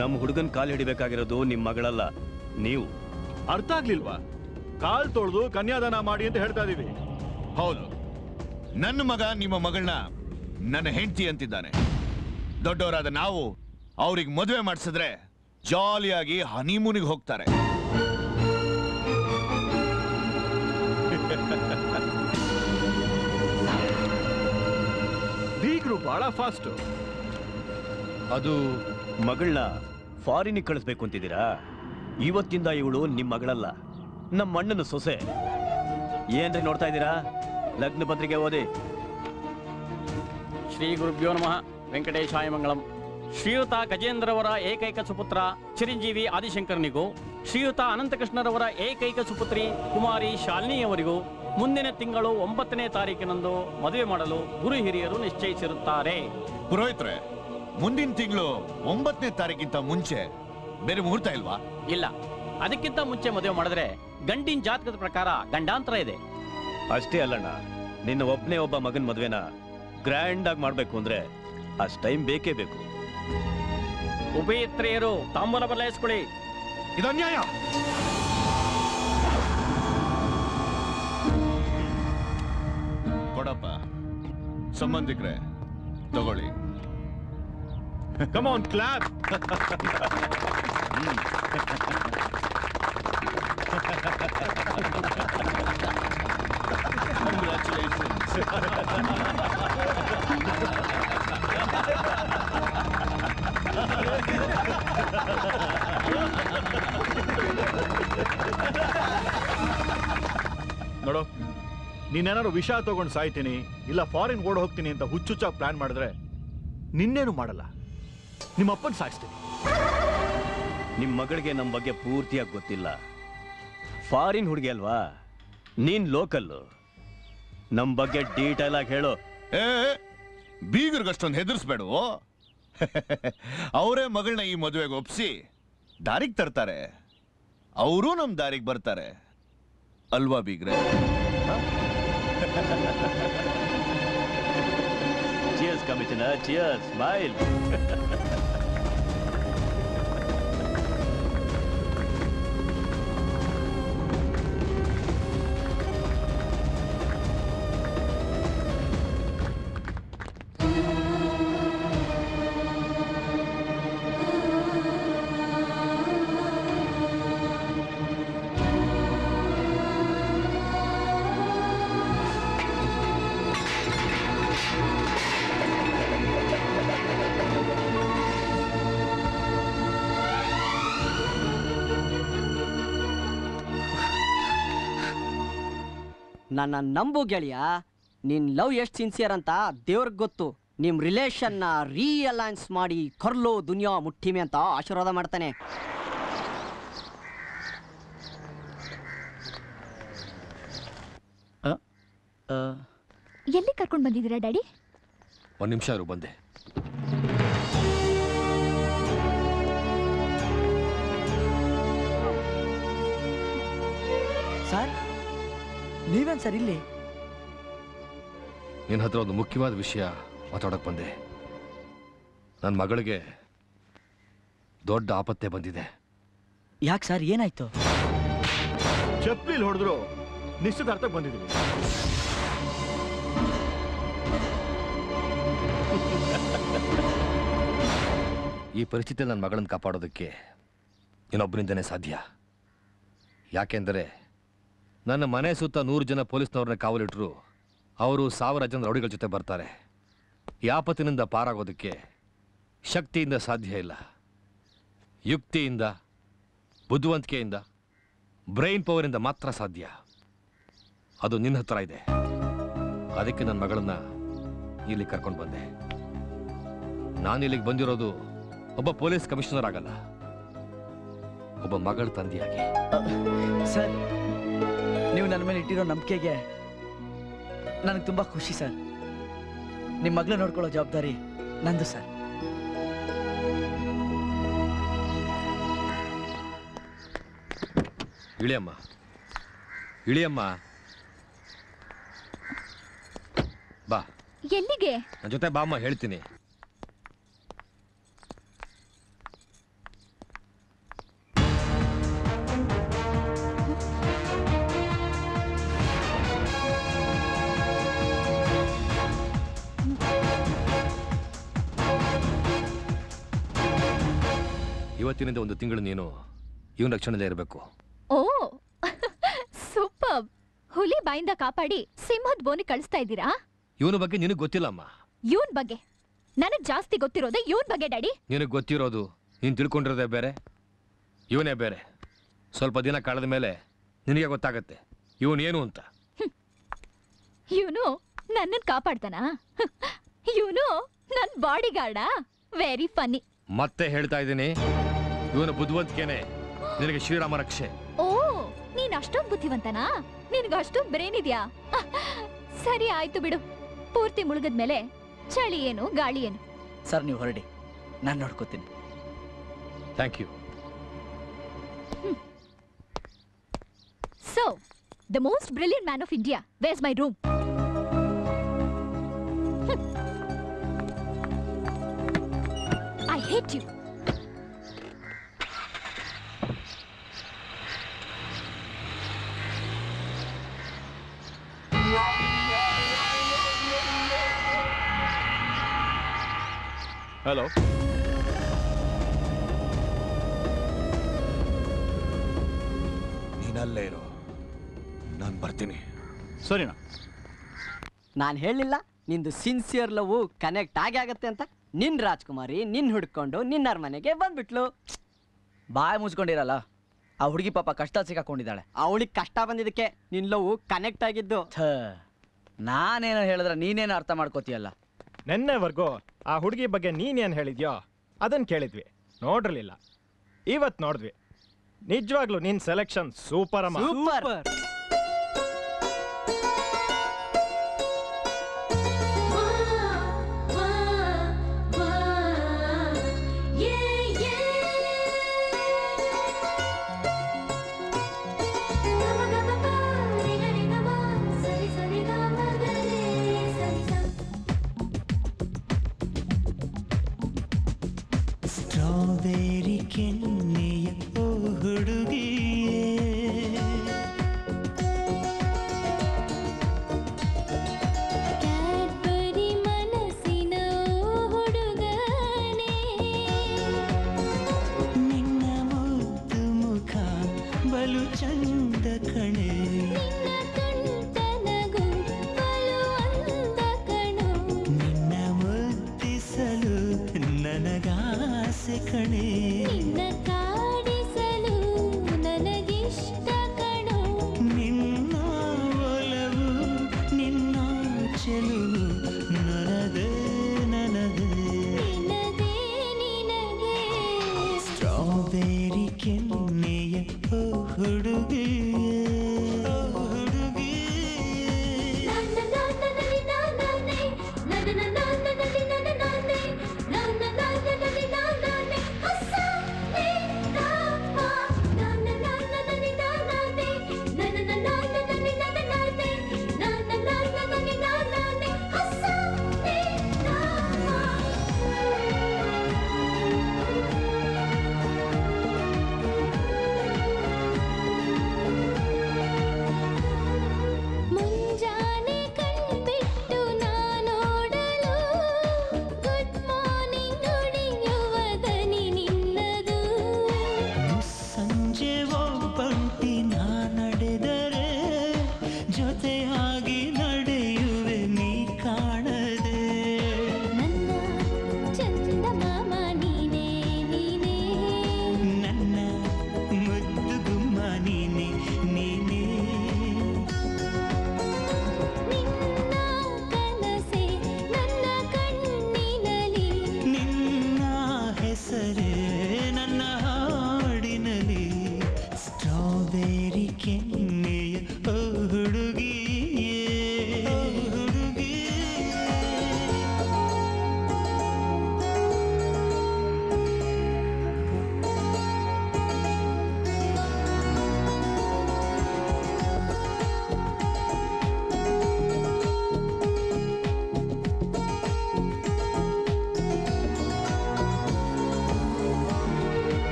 ನಮ್ಮ ಹುಡುಗನ ಕಾಲು ಹಿಡಿಬೇಕಾಗಿರೋದು ನಿಮ್ಮ ಮಗಳಲ್ಲ, ನೀವು. ಅರ್ಥ ಆಗ್ಲಿಲ್ವಾ? ಕಾಲು ತೊಳೆದು ಕನ್ಯಾದಾನ ಮಾಡಿ ಅಂತ ಹೇಳ್ತಾ ಇದೀವಿ. ಹೌದು, ನನ್ನ ಮಗ ನಿಮ್ಮ ಮಗಳನ್ನ ನನ್ನ ಹೆಂಡತಿ ಅಂತಿದ್ದಾನೆ. ದೊಡ್ಡವರಾದ ನಾವು ಅವ್ರಿಗೆ ಮದುವೆ ಮಾಡಿಸಿದ್ರೆ ಜಾಲಿಯಾಗಿ ಹನಿಮೂನಿಗೆ ಹೋಗ್ತಾರೆ. ಬೀಗರು ಬಹಳ ಫಾಸ್ಟ್. ಅದು ಮಗಳನ್ನ ಫಾರಿನಿಗೆ ಕಳಿಸ್ಬೇಕು ಅಂತಿದ್ದೀರಾ? ಇವತ್ತಿಂದ ಇವಳು ನಿಮ್ಮ ಮಗಳಲ್ಲ, ನಮ್ಮ ಅಣ್ಣನ ಸೊಸೆ. ಏನ್ರಿ ನೋಡ್ತಾ ಇದ್ದೀರಾ? ಲಗ್ನ ಪತ್ರಿಕೆ ಓದಿ. ಶ್ರೀ ಗುರುಭ್ಯೋ ನಮಃ. ವೆಂಕಟೇಶಾಯ ಮಂಗಳಂ. ಶ್ರೀಯುತ ಗಜೇಂದ್ರವರ ಏಕೈಕ ಸುಪುತ್ರ ಚಿರಂಜೀವಿ ಆದಿಶಂಕರನಿಗೂ, ಶ್ರೀಯುತ ಅನಂತಕೃಷ್ಣರವರ ಏಕೈಕ ಸುಪುತ್ರಿ ಕುಮಾರಿ ಶಾಲಿನಿಯವರಿಗೂ ಮುಂದಿನ ತಿಂಗಳು ಒಂಬತ್ತನೇ ತಾರೀಕಿನಂದು ಮದುವೆ ಮಾಡಲು ಗುರು ಹಿರಿಯರು ನಿಶ್ಚಯಿಸಿರುತ್ತಾರೆ. ಪುರೋಹಿತ್ರೆ, ಮುಂದಿನ ತಿಂಗಳು ಒಂಬತ್ತನೇ ತಾರೀಕಿಂತ ಮುಂಚೆ ಬೇರೆ ಮುಹೂರ್ತ ಇಲ್ವಾ? ಇಲ್ಲ, ಅದಕ್ಕಿಂತ ಮುಂಚೆ ಮದುವೆ ಮಾಡಿದ್ರೆ ಗಂಡಿನ ಜಾತಕದ ಪ್ರಕಾರ ಗಂಡಾಂತರ ಇದೆ. ಅಷ್ಟೇ ಅಲ್ಲಣ್ಣ, ನಿನ್ನ ಒಬ್ಬನೇ ಒಬ್ಬ ಮಗನ ಮದುವೆನ ಗ್ರ್ಯಾಂಡ್ ಆಗಿ ಮಾಡಬೇಕು ಅಂದ್ರೆ ಅಷ್ಟು ಟೈಮ್ ಬೇಕೇ ಬೇಕು. ಉಪೇತ್ರಿಯರು ತಾಂಬೂಲ ಬದಲಾಯಿಸ್ಕೊಳ್ಳಿ. ಇದು ಅನ್ಯಾಯ. ಕೊಡಪ್ಪ ಸಂಬಂಧಿಕರೇ, ತಗೊಳ್ಳಿ. Come on clap. ಕಂಗ್ರಾಚುಲೇಷನ್ಸ್. ನೋಡು, ನೀನೇನಾದ್ರು ವಿಷ ತಗೊಂಡು ಸಾಯ್ತೀನಿ ಇಲ್ಲ ಫಾರಿನ್ ಓಡ್ ಹೋಗ್ತೀನಿ ಅಂತ ಹುಚ್ಚುಚ್ಚಾಗಿ ಪ್ಲಾನ್ ಮಾಡಿದ್ರೆ ನಿನ್ನೇನು ಮಾಡಲ್ಲ, ನಿಮ್ಮಪ್ಪನ ಸಾಯಿಸ್ತೀನಿ. ನಿಮ್ಮ ಮಗಳಿಗೆ ನಮ್ಮ ಬಗ್ಗೆ ಪೂರ್ತಿಯಾಗಿ ಗೊತ್ತಿಲ್ಲ. ಫಾರಿನ್ ಹುಡುಗಿ ಅಲ್ವಾ, ನೀನ್ ಲೋಕಲ್ಲು. ನಮ್ಮ ಬಗ್ಗೆ ಡೀಟೇಲ್ ಆಗಿ ಹೇಳು. ಏ ಬೀಗರ್ಗಷ್ಟೊಂದು ಹೆದರ್ಸ್ಬೇಡು. ಅವರೇ ಮಗಳನ್ನ ಈ ಮದುವೆಗೆ ಒಪ್ಪಿಸಿ ದಾರಿಗೆ ತರ್ತಾರೆ, ಅವರು ನಮ್ಮ ದಾರಿಗೆ ಬರ್ತಾರೆ ಅಲ್ವಾ ಬೀಗ್ರೆ? Cheers commissioner, cheers. ಸ್ಮೈಲ್. ನನ್ನ ನಂಬು ಗೆಳೆಯ, ನಿನ್ ಲವ್ ಎಷ್ಟು ಸಿನ್ಸಿಯರ್ ಅಂತ ದೇವ್ರಿಗೆ ಗೊತ್ತು. ನಿಮ್ ರಿಲೇಷನ್ನ ರೀಅಲೈನ್ಸ್ ಮಾಡಿ ಕೊರ್ಲೋ ದುನಿಯಾ ಮುಟ್ಟಿಮೆ ಅಂತ ಆಶೀರ್ವಾದ ಮಾಡ್ತಾನೆ. ಎಲ್ಲಿ ಕರ್ಕೊಂಡು ಬಂದಿದ್ದೀರಾ ಡ್ಯಾಡಿ? ಒಂದ್ ನಿಮಿಷ ಇರು, ಬಂದೆ. ಸರ್ ನೀವೇನ್ ಸರ್ ಇಲ್ಲಿ? ನಿನ್ನ ಹತ್ರ ಒಂದು ಮುಖ್ಯವಾದ ವಿಷಯ ಮಾತಾಡಕ್ ಬಂದೆ. ನನ್ನ ಮಗಳಿಗೆ ದೊಡ್ಡ ಆಪತ್ತೆ ಬಂದಿದೆ. ಯಾಕೆ ಸರ್, ಏನಾಯ್ತು? ಚಪ್ಪಲಿ ಹೊಡೆದ್ರು, ನಿಶ್ಚಿತಾರ್ಥಕ್ಕೆ ಬಂದಿದ್ದೀವಿ. ಈ ಪರಿಸ್ಥಿತಿಯಲ್ಲಿ ನನ್ನ ಮಗಳನ್ನ ಕಾಪಾಡೋದಕ್ಕೆ ಇನ್ನೊಬ್ಬರಿಂದನೇ ಸಾಧ್ಯ. ಯಾಕೆಂದರೆ ನನ್ನ ಮನೆ ಸುತ್ತ ನೂರು ಜನ ಪೊಲೀಸ್ನವ್ರನ್ನ ಕಾವಲಿಟ್ಟರು, ಅವರು ಸಾವಿರ ಜನ ರೌಡಿಗಳ ಜೊತೆ ಬರ್ತಾರೆ. ಈ ಆಪತ್ತಿನಿಂದ ಪಾರಾಗೋದಕ್ಕೆ ಶಕ್ತಿಯಿಂದ ಸಾಧ್ಯ ಇಲ್ಲ, ಯುಕ್ತಿಯಿಂದ, ಬುದ್ಧಿವಂತಿಕೆಯಿಂದ, ಬ್ರೈನ್ ಪವರಿಂದ ಮಾತ್ರ ಸಾಧ್ಯ. ಅದು ನಿನ್ನ ಹತ್ರ ಇದೆ. ಅದಕ್ಕೆ ನನ್ನ ಮಗಳನ್ನು ಇಲ್ಲಿಗೆ ಕರ್ಕೊಂಡು ಬಂದೆ. ನಾನು ಇಲ್ಲಿಗೆ ಬಂದಿರೋದು ಒಬ್ಬ ಪೊಲೀಸ್ ಕಮಿಷನರ್ ಆಗಲ್ಲ, ಒಬ್ಬ ಮಗಳ ತಂದೆಯಾಗಿ. ಸರ್, ನೀವು ನನ್ನ ಮೇಲೆ ಇಟ್ಟಿರೋ ನಂಬಿಕೆಗೆ ನನಗೆ ತುಂಬ ಖುಷಿ ಸರ್. ನಿಮ್ಮ ಮಗಳು ನೋಡ್ಕೊಳ್ಳೋ ಜವಾಬ್ದಾರಿ ನಂದು ಸರ್. ಇಳಿಯಮ್ಮ, ಇಳಿಯಮ್ಮ, ಬಾ. ಎಲ್ಲಿಗೆ? ನನ್ನ ಜೊತೆ ಬಾಮ್ಮ, ಹೇಳ್ತೀನಿ. ಇವತ್ತಿನಿಂದ ಒಂದು ತಿಂಗಳು ನೀನು ಇವನ ರಕ್ಷಣೆಯಲ್ಲೇ ಇರಬೇಕು. Oh super. ಹುಲಿ ಬಾಯಿಂದ ಕಾಪಾಡಿ ಸಿಂಹದ ಬೋನಿ ಕಳಿಸ್ತಾ ಇದ್ದೀರಾ? ಇವನ ಬಗ್ಗೆ ನಿನಗೆ ಗೊತ್ತಿಲ್ಲಮ್ಮ. ಇವನ ಬಗ್ಗೆ ನನಗೆ ಜಾಸ್ತಿ ಗೊತ್ತಿರೋದೆ ಇವನ ಬಗ್ಗೆ ಡ್ಯಾಡಿ. ನಿನಗೆ ಗೊತ್ತಿರೋದು, ನೀನು ತಿಳ್ಕೊಂಡಿರೋದೇ ಬೇರೆ, ಇವನೇ ಬೇರೆ. ಸ್ವಲ್ಪ ದಿನ ಕಳೆದ ಮೇಲೆ ನಿನಗೆ ಗೊತ್ತಾಗತ್ತೆ ಇವನೇನು ಅಂತ. ಇವನು ನನ್ನನ್ನು ಕಾಪಾಡ್ತಾನಾ? ಇವನು ನನ್ನ ಬಾಡಿ ಗಾರ್ಡಾ? Very funny. ಮತ್ತೆ ಹೇಳ್ತಾ ಇದ್ದೀನಿ, ಇವನ ಬುದ್ಧಿವಂತಿಕೆನೆ ನಿನಗೆ ಶ್ರೀರಾಮ ರಕ್ಷೆ. ಓ, ನೀನ್ ಅಷ್ಟೊಂದು ಬುದ್ಧಿವಂತನಾ? ನಿನಗೆ ಅಷ್ಟೊಂದು ಬ್ರೇನ್ ಇದೆಯಾ? ಸರಿ ಆಯ್ತು ಬಿಡು, ಪೂರ್ತಿ ಮುಳುಗದ ಮೇಲೆ ಚಳಿ ಏನು ಗಾಳಿ ಏನು. ಸರ್ ನೀವು ಹೊರಡಿ, ನಾನು ನೋಡ್ಕೋತೀನಿ. Thank you. So the most brilliant man of India, where is my room? I hate you. Hello, ನೀನಲ್ಲೇ ಇರೋ, ನಾನು ಬರ್ತೀನಿ ಸರಿನಾ? ನಾನು ಹೇಳಿಲ್ಲ ನಿಂದು ಸಿನ್ಸಿಯರ್ ಲವ್ ಕನೆಕ್ಟ್ ಆಗಿ ಆಗತ್ತೆ ಅಂತ? ನಿನ್ ರಾಜ್ಕುಮಾರಿ ನಿನ್ ಹುಡ್ಕೊಂಡು ನಿನ್ನರ ಮನೆಗೆ ಬಂದ್ಬಿಟ್ಲು. ಬಾಯಿ ಮುಚ್ಕೊಂಡಿರಲ್ಲ, ಆ ಹುಡುಗಿ ಪಾಪ ಕಷ್ಟ ಸಿಕ್ಕಾಕೊಂಡಿದ್ದಾಳೆ. ಅವಳಿಗೆ ಕಷ್ಟ ಬಂದಿದ್ದಕ್ಕೆ ನಿನ್ ಲವ್ ಕನೆಕ್ಟ್ ಆಗಿದ್ದು. ನಾನೇನೋ ಹೇಳಿದ್ರೆ ನೀನೇನು ಅರ್ಥ ಮಾಡ್ಕೋತೀಯಲ್ಲ. ನೆನ್ನೆವರೆಗೂ ಆ ಹುಡುಗಿ ಬಗ್ಗೆ ನೀನೇನು ಹೇಳಿದ್ಯೋ ಅದನ್ನು ಕೇಳಿದ್ವಿ, ನೋಡಿರಲಿಲ್ಲ. ಇವತ್ತು ನೋಡಿದ್ವಿ. ನಿಜವಾಗ್ಲೂ ನಿನ್ನ ಸೆಲೆಕ್ಷನ್ ಸೂಪರ್ ಅಮ್ಮ, super.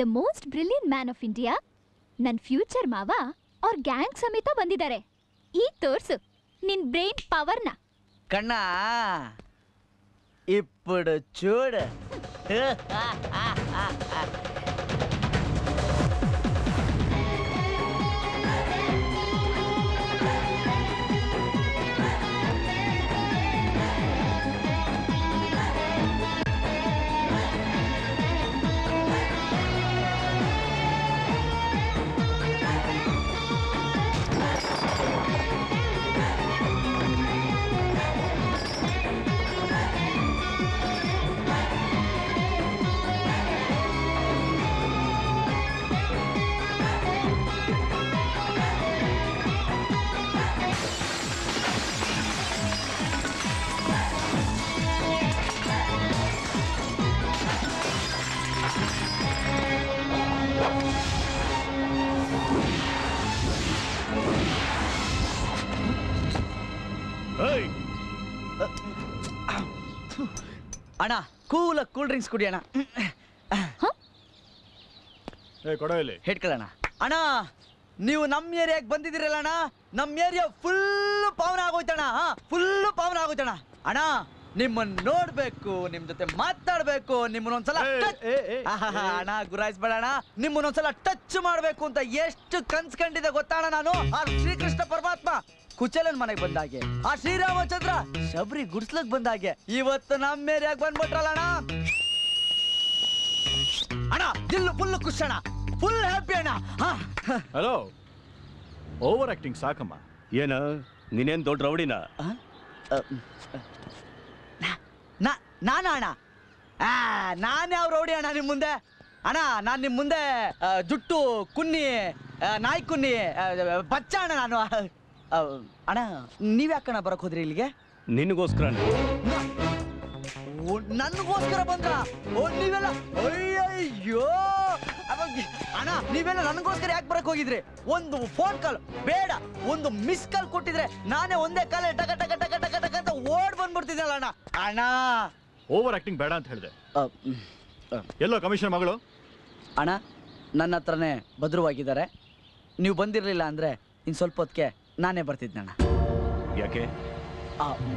The most brilliant man of India, ನನ್ನ ಫ್ಯೂಚರ್ ಮಾವ ಅವ್ರ ಗ್ಯಾಂಗ್ ಸಮೇತ ಬಂದಿದ್ದಾರೆ. ಈಗ ತೋರ್ಸು ನಿನ್ ಬ್ರೈನ್ ಪವರ್ನ. కన్నా ఇప్పుడు చూడు. அண்ணா கூல கூல் ட்ரிங்க்ஸ் குடியண்ணா. ஏய் கொடையிலே ಹೆಡ್ಕಲಣ್ಣ. ಅಣ್ಣಾ ನೀವು ನಮ್ಮ ಏರಿಯಾಕ್ಕೆ ಬಂದಿದ್ದೀರಲ್ಲ ಅಣ್ಣ, ನಮ್ಮ ಏರಿಯಾ ಫುಲ್ ಪವನ್ ಆಗೋಯ್ತಣ್ಣ, ಫುಲ್ ಪವನ್ ಆಗೋಯ್ತಣ್ಣ. ಅಣ್ಣ ನಿಮ್ಮನ್ನ ನೋಡಬೇಕು, ನಿಮ್ಮ ಜೊತೆ ಮಾತಾಡಬೇಕು, ನಿಮ್ಮನ್ನ ಒಂದ್ಸಲ ಅಣ್ಣ ಗುರಾಯಿಸ್ಬೇಡ ಅಣ್ಣ, ನಿಮ್ಮನ್ನ ಒಂದ್ಸಲ ಟಚ್ ಮಾಡಬೇಕು ಅಂತ ಎಷ್ಟು ಕನ್ಸ್ ಕಂಡಿದೆ ಗೊತ್ತಾಣ ನಾನು. ಆ ಶ್ರೀಕೃಷ್ಣ ಪರಮಾತ್ಮ ಕುಚಲನ್ ಮನೆಗೆ ಬಂದಾಗೆ, ಆ ಶ್ರೀರಾಮಚಂದ್ರ ಶಬರಿ ಗುಡ್ಸ್ಲಕ್ ಬಂದಾಗೆ, ಇವತ್ತು ನಮ್ಮ ಏರಿಯಾಗ ಬಂದ್ಬಿಟ್ರಲ್ಲ ಅಣ್ಣ. ಅಣ್ಣ ದಿಲ್ ಫುಲ್ ಖುಷ್ ಅಣ್ಣ, ಫುಲ್ ಹ್ಯಾಪಿ ಅಣ್ಣ. ಹಲೋ ಓವರ್ ಆಕ್ಟಿಂಗ್ ಸಾಕಮ್ಮ. ಏನ ನೀನೇನ್ ದೊಡ್ಡ ರೌಡಿನ? ನಾನ ಅಣ್ಣ? ನಾನು ಯಾವ ರೌಡಿ ಅಣ್ಣ ನಿಮ್ ಮುಂದೆ? ಅಣ್ಣ ನಾನು ನಿಮ್ ಮುಂದೆ ಜುಟ್ಟು ಕುನ್ನಿ ನಾಯಿ ಕುನ್ನಿ ಬಚ್ಚ ಅಣ್ಣ ನಾನು. ಅಣ್ಣ ನೀವ್ ಯಾಕಣ್ಣ ಬರಕ್ ಹೋದ್ರಿ ಇಲ್ಲಿಗೆ? ನಿನ್ಗೋಸ್ಕರ. ನನ್ಗೋಸ್ಕರ ಬಂದ್ರ? ಓ ನೀವೆಲ್ಲ ಅಯ್ಯಯ್ಯೋ ಅಣ್ಣ, ನೀವೆಲ್ಲ ನನ್ಗೋಸ್ಕರ ಯಾಕೆ ಬರಕ್ ಹೋಗಿದ್ರಿ? ಒಂದು ಫೋನ್ ಕಾಲ್ ಬೇಡ, ಒಂದು ಮಿಸ್ ಕಾಲ್ ಕೊಟ್ಟಿದ್ರೆ ನಾನೇ ಒಂದೇ ಕಾಲೇ ಟಕ ಟಕ ಟಕ ಟಕ ಟಕ ಅಂತ ಓಡ್ ಬಂದ್ಬಿಡ್ತಿದ್ದಲ್ಲ ಅಣ್ಣ. ಅಣ್ಣ ಓವರ್ ಆಕ್ಟಿಂಗ್ ಬೇಡ ಅಂತ ಹೇಳಿದೆ. ಎಲ್ಲೋ ಕಮಿಷನ್ ಮಗಳು? ಅಣ್ಣ ನನ್ನ ಹತ್ರನೇ ಭದ್ರವಾಗಿದ್ದಾರೆ, ನೀವು ಬಂದಿರ್ಲಿಲ್ಲ ಅಂದ್ರೆ ಇನ್ನು ಸ್ವಲ್ಪ ಹೊತ್ತಿಗೆ ನಾನೇ ಬರ್ತಿದ್ದಣ್ಣ. ಯಾಕೆ ಅಣ್ಣ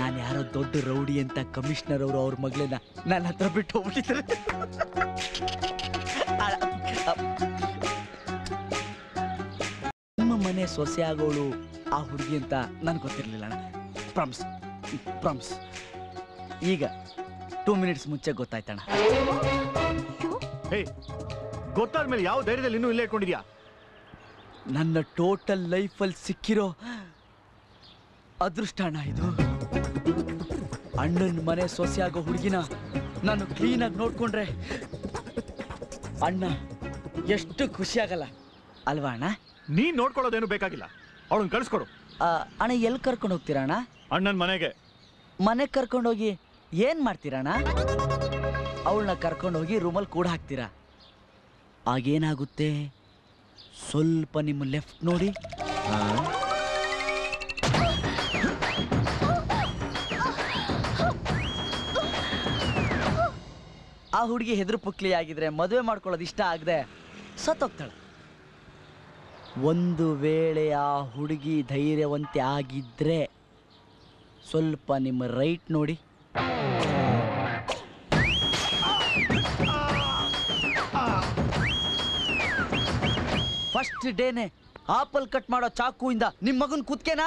ನಾನು ಯಾರೋ ದೊಡ್ಡ ರೌಡಿ ಅಂತ ಕಮಿಷನರ್ ಅವರು ಅವ್ರ ಮಗಳನ್ನ ನನ್ನ ಹತ್ರ ಬಿಟ್ಟು ಹೋಗ್ಬಿಟ್ಟಿದ್ದಾರೆ. ನಿಮ್ಮ ಮನೆ ಸೊಸೆ ಆಗೋಳು ಆ ಹುಡುಗಿ ಅಂತ ನನ್ಗೆ ಗೊತ್ತಿರಲಿಲ್ಲ ಅಣ್ಣ. Promise promise. ಈಗ ಟೂ ಮಿನಿಟ್ಸ್ ಮುಂಚೆ ಗೊತ್ತಾಯ್ತಣ್ಣ. ಗೊತ್ತಾದ್ಮೇಲೆ ಯಾವ ಧೈರ್ಯದಲ್ಲಿ ಇನ್ನೂ ಇಲ್ಲೇ ಇಟ್ಕೊಂಡಿದ್ಯಾ? ನನ್ನ ಟೋಟಲ್ ಲೈಫಲ್ಲಿ ಸಿಕ್ಕಿರೋ ಅದೃಷ್ಟ ಅಣ್ಣ ಇದು. ಅಣ್ಣನ ಮನೆ ಸೊಸೆ ಆಗೋ ಹುಡುಗಿನ ನಾನು ಕ್ಲೀನಾಗಿ ನೋಡ್ಕೊಂಡ್ರೆ ಅಣ್ಣ ಎಷ್ಟು ಖುಷಿ ಆಗಲ್ಲ ಅಲ್ವಾ ಅಣ್ಣ? ನೀನ್ ನೋಡ್ಕೊಳ್ಳೋದೇನು ಬೇಕಾಗಿಲ್ಲ, ಅವಳನ್ನ ಕಳಿಸ್ಕೊಡು. ಅಣ್ಣ ಎಲ್ಲಿ ಕರ್ಕೊಂಡು ಹೋಗ್ತೀರಾ ಅಣ್ಣ? ಅಣ್ಣನ ಮನೆಗೆ. ಮನೆಗೆ ಕರ್ಕೊಂಡೋಗಿ ಏನ್ ಮಾಡ್ತೀರಣ್ಣ? ಅವಳನ್ನ ಕರ್ಕೊಂಡೋಗಿ ರೂಮಲ್ಲಿ ಕೂಡ ಹಾಕ್ತೀರಾ? ಆಗೇನಾಗುತ್ತೆ? ಸ್ವಲ್ಪ ನಿಮ್ಮ ಲೆಫ್ಟ್ ನೋಡಿ. ಆ ಹುಡುಗಿ ಹೆದರು ಪುಕ್ಲಿ ಆಗಿದ್ರೆ ಮದುವೆ ಮಾಡ್ಕೊಳ್ಳೋದು ಇಷ್ಟ ಆಗದೆ ಸತ್ತೋಗ್ತಾಳೆ. ಒಂದು ವೇಳೆ ಆ ಹುಡುಗಿ ಧೈರ್ಯವಂತೆ ಆಗಿದ್ರೆ ಸ್ವಲ್ಪ ನಿಮ್ಮ ರೈಟ್ ನೋಡಿ. ಫಸ್ಟ್ ಡೇನೆ ಆಪಲ್ ಕಟ್ ಮಾಡೋ ಚಾಕುಯಿಂದ ನಿಮ್ಮ ಮಗನ್ ಕುತ್ಕೇನಾ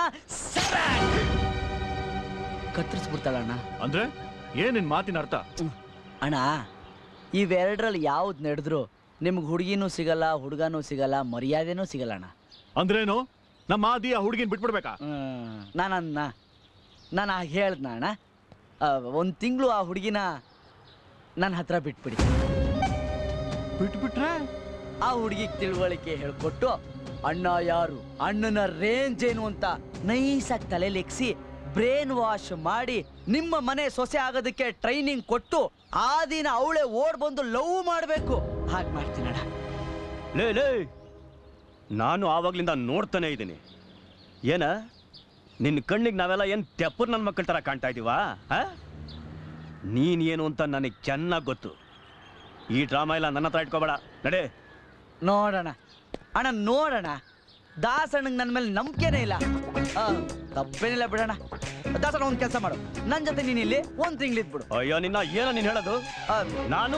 ಕತ್ತರಿಸ್ಬಿಡ್ತಾಳಣ್ಣ. ಅಂದ್ರೆ ಏನ್ ನಿನ್ ಮಾತಿನ ಅರ್ಥ? ಅಣ್ಣ ಇವೆರಡರಲ್ಲಿ ಯಾವ್ದು ನಡೆದ್ರು ನಿಮ್ಗೆ ಹುಡುಗಿನೂ ಸಿಗಲ್ಲ, ಹುಡುಗನೂ ಸಿಗಲ್ಲ, ಮರ್ಯಾದೆನೂ ಸಿಗಲ್ಲ ಅಣ್ಣ. ಅಂದ್ರೇನು ನಮ್ಮ ಆದಿ ಆ ಹುಡುಗಿನ ಬಿಟ್ಬಿಡ್ಬೇಕಾ? ನಾನನ್ನ ನಾನು ಆಗ ಹೇಳ್ದನ ಅಣ್ಣ, ಒಂದು ತಿಂಗಳು ಆ ಹುಡುಗಿನ ನನ್ನ ಹತ್ರ ಬಿಟ್ಬಿಡಿ. ಬಿಟ್ಬಿಟ್ರೆ ಆ ಹುಡುಗಿಗೆ ತಿಳುವಳಿಕೆ ಹೇಳ್ಕೊಟ್ಟು ಅಣ್ಣ ಯಾರು, ಅಣ್ಣನ ರೇಂಜ್ ಏನು ಅಂತ ನೈಸಾಗಿ ತಲೆಲೆಕ್ಸಿ ಬ್ರೇನ್ ವಾಶ್ ಮಾಡಿ ನಿಮ್ಮ ಮನೆ ಸೊಸೆ ಆಗೋದಕ್ಕೆ ಟ್ರೈನಿಂಗ್ ಕೊಟ್ಟು ಆ ದಿನ ಅವಳೇ ಓಡ್ ಬಂದು ಲವ್ ಮಾಡಬೇಕು. ಹಾಗೆ ಮಾಡ್ತೀನಿ ಅಣ್ಣ. ಲೇ ಲೇ ನಾನು ಆವಾಗ್ಲಿಂದ ನೋಡ್ತಾನೆ ಇದ್ದೀನಿ. ಏನ ನಿನ್ನ ಕಣ್ಣಿಗೆ ನಾವೆಲ್ಲ ಏನು ತೆಪ್ಪರ್ ನನ್ನ ಮಕ್ಕಳ ಥರ ಕಾಣ್ತಾ ಇದ್ದೀವಾ? ನೀನೇನು ಅಂತ ನನಗೆ ಚೆನ್ನಾಗಿ ಗೊತ್ತು. ಈ ಡ್ರಾಮಾ ಎಲ್ಲ ನನ್ನ ಹತ್ರ ಇಟ್ಕೋಬೇಡ, ನಡೆ. ನೋಡೋಣ ಅಣ್ಣ, ನೋಡೋಣ. ದಾಸಣ್ಣಗೆ ನನ್ನ ಮೇಲೆ ನಂಬಿಕೆನೇ ಇಲ್ಲ. ತಪ್ಪೇನಿಲ್ಲ ಬಿಡೋಣ. ದಾಸಣ್ಣ ಒಂದು ಕೆಲಸ ಮಾಡು, ನನ್ನ ಜೊತೆ ನೀನು ಇಲ್ಲಿ ಒಂದು ತಿಂಗಳು ಇದ್ಬಿಡು. ಅಯ್ಯೋ ನಿನ್ನ ಏನೋ ನೀನು ಹೇಳೋದು, ನಾನು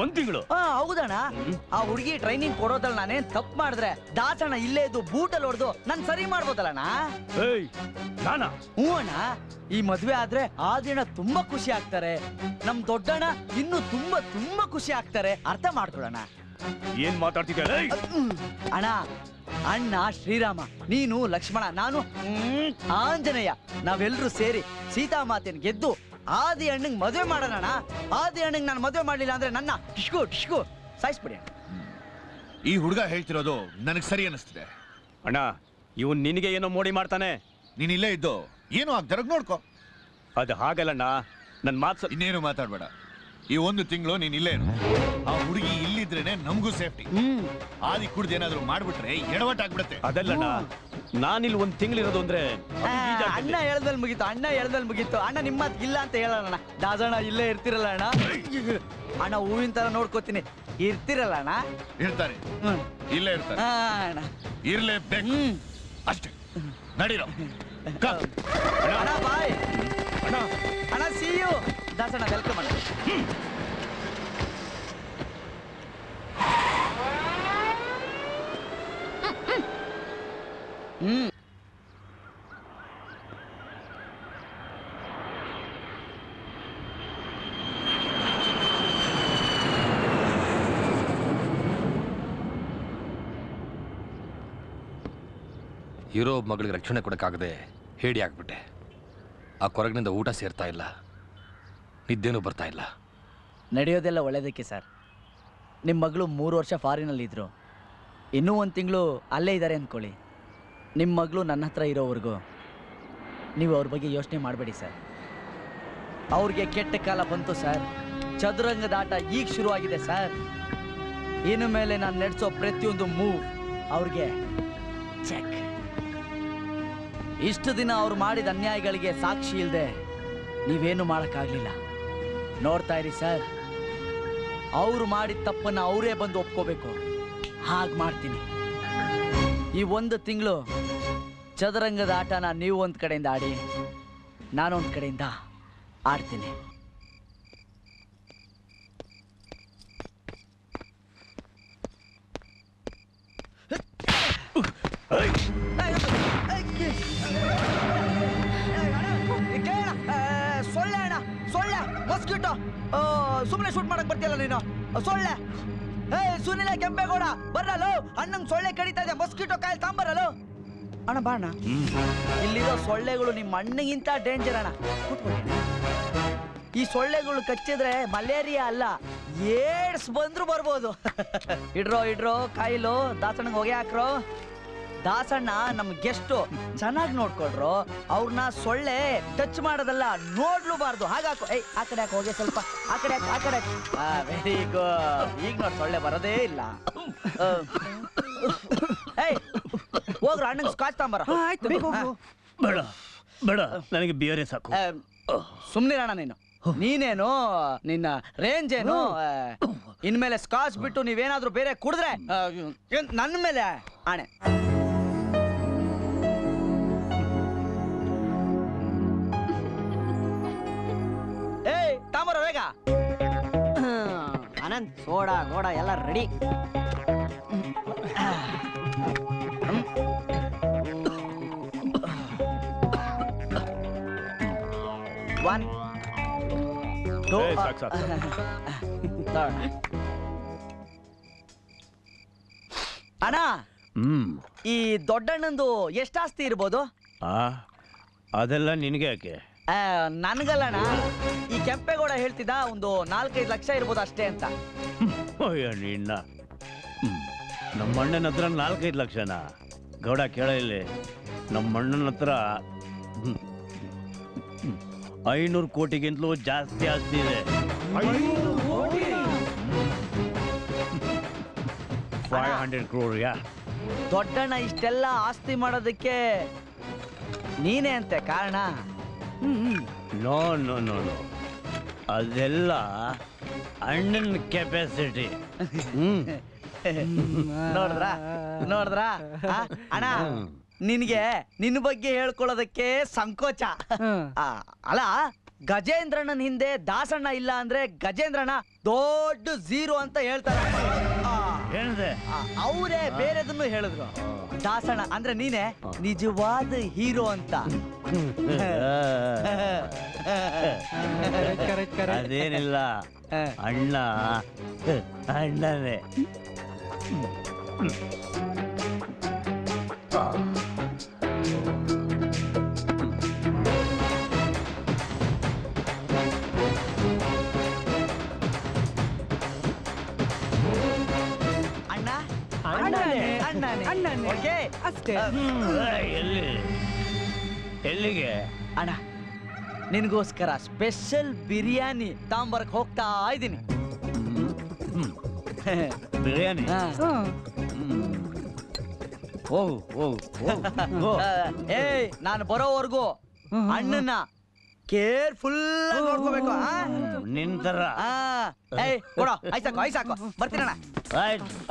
ಒಂದು ತಿಂಗಳು? ಹೌದಣ್ಣ, ಆ ಹುಡುಗಿ ಟ್ರೈನಿಂಗ್ ಕೊಡೋದಲ್ಲ. ನಾನೇನು ತಪ್ಪು ಮಾಡಿದ್ರೆ ದಾಸಣ್ಣ ಇಲ್ಲೇ ಇದ್ದು ಬೂಟಲ್ಲಿ ಹೊಡೆದು ನಾನು ಸರಿ ಮಾಡ್ಬೋದಲ್ಲಣ್ಣ? ಹ್ಞೂ ಅಣ್ಣ, ಈ ಮದುವೆ ಆದ್ರೆ ಆ ದಿನ ತುಂಬಾ ಖುಷಿ ಆಗ್ತಾರೆ. ನಮ್ಮ ದೊಡ್ಡಣ್ಣ ಇನ್ನೂ ತುಂಬಾ ತುಂಬಾ ಖುಷಿ ಆಗ್ತಾರೆ. ಅರ್ಥ ಮಾಡ್ಕೊಳ್ಳೋಣ. ಏನ್ ಮಾತಾಡ್ತಿದ್ದೆ ಅಣ್ಣ? ಅಣ್ಣ ಶ್ರೀರಾಮ, ನೀನು ಲಕ್ಷ್ಮಣ, ನಾನು ಆಂಜನೇಯ, ನಾವೆಲ್ಲರೂ ಸೇರಿ ಸೀತಾಮಾತೆಯನ್ನು ಗೆದ್ದು ಆದಿ ಅಣ್ಣಂಗೆ ಮದುವೆ ಮಾಡೋಣ. ಆದಿ ಅಣ್ಣಂಗೆ ನಾನು ಮದುವೆ ಮಾಡಲಿಲ್ಲ ಅಂದ್ರೆ ನನ್ನ ಟಿಶ್ಕು ಟಿಶ್ಕು ಸಾಯಿಸ್ಬಿಡಿ. ಈ ಹುಡುಗ ಹೇಳ್ತಿರೋದು ನನಗೆ ಸರಿ ಅನಿಸ್ತಿದೆ. ಅಣ್ಣ, ಇವನ್ ನಿನಗೆ ಏನೋ ಮೋಡಿ ಮಾಡ್ತಾನೆ. ನೀನ್ ಇಲ್ಲೇ ಇದ್ದು ಏನೋ ಆಗ್ದಾರ ನೋಡ್ಕೊ. ಅದು ಹಾಗಲ್ಲಣ್ಣ, ನನ್ನ ಮಾತು ಇನ್ನೇನು ಮಾತಾಡ್ಬೇಡ. ಈ ಒಂದು ತಿಂಗಳು ನೀನ್ ಇಲ್ಲೇನು, ಆ ಹುಡುಗಿ ಇಲ್ಲಿದ್ರೇನೆ ನಮಗೂ ಸೇಫ್ಟಿ. ಆದಿ ಕುಡ್ದು ಏನಾದ್ರು ಮಾಡ್ಬಿಟ್ರೆ ಎಡವಟ್ ಆಗ್ಬಿಡತ್ತೆ. ಅದಲ್ಲಣ್ಣ, ನಾನಿಲ್ಲಿ ಒಂದ್ ತಿಂಗಳು ಇರೋದು ಅಂದ್ರೆ ಅಣ್ಣ ಹೇಳ್ದಲ್ಲಿ ಮುಗೀತು. ಅಣ್ಣ ಹೇಳ್ದಲ್ಲಿ ಮುಗೀತು ಅಣ್ಣ, ನಿಮ್ಮ ಇಲ್ಲ ಅಂತ ಹೇಳೋಣ. ದಾಸಣ್ಣ ಇಲ್ಲೇ ಇರ್ತಿರಲ್ಲ ಅಣ್ಣ? ಅಣ್ಣ ಹೂವಿನ ತರ ನೋಡ್ಕೋತೀನಿ, ಇರ್ತಿರಲ್ಲ ಅಣ್ಣ? ಇರ್ತಾರೆ, ಇಲ್ಲೇ ಇರ್ತಾರೆ ಅಣ್ಣ, ಇರ್ಲೇಬೇಕು ಅಷ್ಟೇ. ನಡೀರೋ ಅಣ್ಣ, ಬಾಯ್ ಅಣ್ಣ. ಅಣ್ಣ ಸಿ ಯು ದಾಸಣ್ಣ, ವೆಲ್ಕಮ್ ಅಣ್ಣ. ಹ್ಮ್ ಇರೋ ಮಗಳಿಗೆ ರಕ್ಷಣೆ ಕೊಡೋಕ್ಕಾಗದೆ ಹೇಡಿ ಆಗ್ಬಿಟ್ಟೆ. ಆ ಕೊರಗಿನಿಂದ ಊಟ ಸೇರ್ತಾ ಇಲ್ಲ, ನಿದ್ದೇನೂ ಬರ್ತಾ ಇಲ್ಲ. ನಡೆಯೋದೆಲ್ಲ ಒಳ್ಳೆಯದಕ್ಕೆ ಸರ್. ನಿಮ್ಮ ಮಗಳು ಮೂರು ವರ್ಷ ಫಾರಿನಲ್ಲಿದ್ದರು, ಇನ್ನೂ ಒಂದು ತಿಂಗಳು ಅಲ್ಲೇ ಇದ್ದಾರೆ ಅಂದ್ಕೊಳ್ಳಿ. ನಿಮ್ಮ ಮಗಳು ನನ್ನ ಹತ್ರ ಇರೋವರೆಗೂ ನೀವು ಅವ್ರ ಬಗ್ಗೆ ಯೋಚನೆ ಮಾಡಬೇಡಿ ಸರ್. ಅವ್ರಿಗೆ ಕೆಟ್ಟ ಕಾಲ ಬಂತು ಸರ್. ಚದುರಂಗದ ಆಟ ಈಗ ಶುರುವಾಗಿದೆ ಸರ್. ಇನ್ನು ಮೇಲೆ ನಾನು ನಡೆಸೋ ಪ್ರತಿಯೊಂದು ಮೂವ್ ಅವ್ರಿಗೆ ಚೆಕ್. ಇಷ್ಟು ದಿನ ಅವ್ರು ಮಾಡಿದ ಅನ್ಯಾಯಗಳಿಗೆ ಸಾಕ್ಷಿ ಇಲ್ಲದೆ ನೀವೇನು ಮಾಡೋಕ್ಕಾಗಲಿಲ್ಲ. ನೋಡ್ತಾ ಇರಿ ಸರ್, ಅವ್ರು ಮಾಡಿದ ತಪ್ಪನ್ನು ಅವರೇ ಬಂದು ಒಪ್ಕೋಬೇಕು. ಹಾಗೆ ಮಾಡ್ತೀನಿ. ಈ ಒಂದು ತಿಂಗಳು ಚದುರಂಗದ ಆಟನ ನೀವು ಒಂದು ಕಡೆಯಿಂದ ಆಡಿ, ನಾನೊಂದು ಕಡೆಯಿಂದ ಆಡ್ತೀನಿ. ಸೊಳ್ಳೆ ಅಣ್ಣ, ಸೊಳ್ಳೆ ಮಸ್ಕಿಟೋ. ಸುಮ್ಮನೆ ಶೂಟ್ ಮಾಡಕ್ ಬರ್ತಿಲ್ಲ ನೀನು. ಸೊಳ್ಳೆ ಏ ಸುನಿಲ ಕೆಂಪೇಗೌಡ ಬರಲೋ ಅಣ್ಣಂಗೆ ಸೊಳ್ಳೆ ಕಡಿತಾ ಇದೆ. ಮಸ್ಕಿಟೋ ಕಾಯಿಲ್ ತಾಂಬರಲೋ ಅಣ್ಣ, ಬಾ ಅಣ್ಣ. ಇಲ್ಲಿರೋ ಸೊಳ್ಳೆಗಳು ನಿಮ್ಮ ಅಣ್ಣಗಿಂತ ಡೇಂಜರ್ ಅಣ್ಣ. ಕೂತ್ಕೊಳ್ಳಿ. ಈ ಸೊಳ್ಳೆಗಳು ಕಚ್ಚಿದ್ರೆ ಮಲೇರಿಯಾ ಅಲ್ಲ, ಏಡ್ಸ್ ಬಂದ್ರು ಬರ್ಬೋದು. ಇಡ್ರೋ ಇಡ್ರೋ ಕಾಯಿಲು. ದಾಸಣ್ಣಗೆ ಹೊಗೆ ಹಾಕ್ರೋ. ದಾಸಣ್ಣ ನಮ್ ಗೆಸ್ಟ್, ಚೆನ್ನಾಗಿ ನೋಡ್ಕೊಳ್ರು ಅವ್ರನ್ನ. ಸೊಳ್ಳೆ ಟಚ್ ಮಾಡೋದಲ್ಲ, ನೋಡ್ಲೂಬಾರ್ದು. ಹಾಗಾಕು. ಏಯ್ ಆ ಕಡೆ ಹಾಕಿ ಹೋಗಿ ಸ್ವಲ್ಪ, ಆ ಕಡೆ ಹಾಕಿ, ಆ ಕಡೆ ಹಾಕಿ. Very good. ಈಗ ನೋಡಿ ಸೊಳ್ಳೆ ಬರೋದೇ ಇಲ್ಲ. ಏಯ್ ಹೋಗ್ರ ಅಣ್ಣಂಗೆ ಸ್ಕಾಚ್ ತಗೊಂಬರ. ಆಯ್ತು, ಬೇಡ ಬೇಡ, ನನಗೆ ಬೇರೆ ಸಾಕು. ಸುಮ್ಮನೆ ಅಣ್ಣ ನೀನು. ನೀನೇನು, ನಿನ್ನ ರೇಂಜ್ ಏನು? ಇನ್ಮೇಲೆ ಸ್ಕಾಚ್ ಬಿಟ್ಟು ನೀವೇನಾದ್ರೂ ಬೇರೆ ಕುಡಿದ್ರೆ ನನ್ನ ಮೇಲೆ ಆಣೆ. ಏಯ್ ತಾಮರ ಬೇಗ. ಅನಂತ್ ಸೋಡಾ ಗೋಡ ಎಲ್ಲ ರೆಡಿ. ಒನ್ ಟೂ ಅಣ್ಣ, ಈ ದೊಡ್ಡಣ್ಣಂದು ಎಷ್ಟು ಆಸ್ತಿ ಇರ್ಬೋದು? ಅದೆಲ್ಲ ನಿನಗೆ ಯಾಕೆ? ನನ್ಗಲ್ಲಣ್ಣ, ಈ ಕೆಂಪೇಗೌಡ ಹೇಳ್ತಿದ್ದ ಒಂದು ನಾಲ್ಕೈದು ಲಕ್ಷ ಇರ್ಬೋದು ಅಷ್ಟೇ ಅಂತ. ನಮ್ಮ ಅಣ್ಣನ ಹತ್ರ ನಾಲ್ಕೈದು ಲಕ್ಷನ? ಗೌಡ ಕೇಳ ಇಲ್ಲಿ, ನಮ್ಮ ಅಣ್ಣನ ಹತ್ರ ಐನೂರು ಕೋಟಿಗಿಂತಲೂ ಜಾಸ್ತಿ ಆಸ್ತಿ ಇದೆ. ಫೈವ್ ಹಂಡ್ರೆಡ್ ಕ್ರೋರ್ ಯಾ ದೊಡ್ಡಣ್ಣ ಇಷ್ಟೆಲ್ಲ ಆಸ್ತಿ ಮಾಡೋದಕ್ಕೆ ನೀನೇ ಅಂತೆ ಕಾರಣ? ನೋ ನೋ ನೋ ನೋ, ಅದೆಲ್ಲ ಅಣ್ಣನ ಕೆಪಾಸಿಟಿ. ನೋಡಿದ್ರ ನೋಡಿದ್ರ ಅಣ್ಣ ನಿನಗೆ ನಿನ್ನ ಬಗ್ಗೆ ಹೇಳ್ಕೊಳ್ಳೋದಕ್ಕೆ ಸಂಕೋಚ ಅಲ್ಲ. ಗಜೇಂದ್ರಣ್ಣನ ಹಿಂದೆ ದಾಸಣ್ಣ ಇಲ್ಲ ಅಂದ್ರೆ ಗಜೇಂದ್ರಣ್ಣ ದೊಡ್ಡ ಝೀರೋ ಅಂತ ಹೇಳ್ತಾರೆ. ಅವರೇ ಬೇರೆದನ್ನು ಹೇಳಿದ್ರು ದಾಸಣ್ಣ ಅಂದ್ರೆ ನೀನೆ ನಿಜವಾದ ಹೀರೋ ಅಂತ. ಅದೇನಿಲ್ಲ ಅಣ್ಣ ಅಣ್ಣನೇ. ಎಲ್ಲಿಗೆ ಅಣ್ಣ ನಿನಗೋಸ್ಕರ ಸ್ಪೆಷಲ್ ಬಿರಿಯಾನಿ ತಾಂಬರಕ್ಕೆ ಹೋಗ್ತಾ ಇದ್ದೀನಿ. ಬಿರಿಯಾನಿ ಏಯ್ ನಾನು ಬರೋವರೆಗೂ ಅಣ್ಣನ ಕೇರ್ಫುಲ್ ನೋಡ್ಕೋಬೇಕು. ನಿಂತರ ಏಯ್ ಕೊಡೋ ಐಸಾಕು ಐಸಾಕು ಬರ್ತೀನಣ್ಣ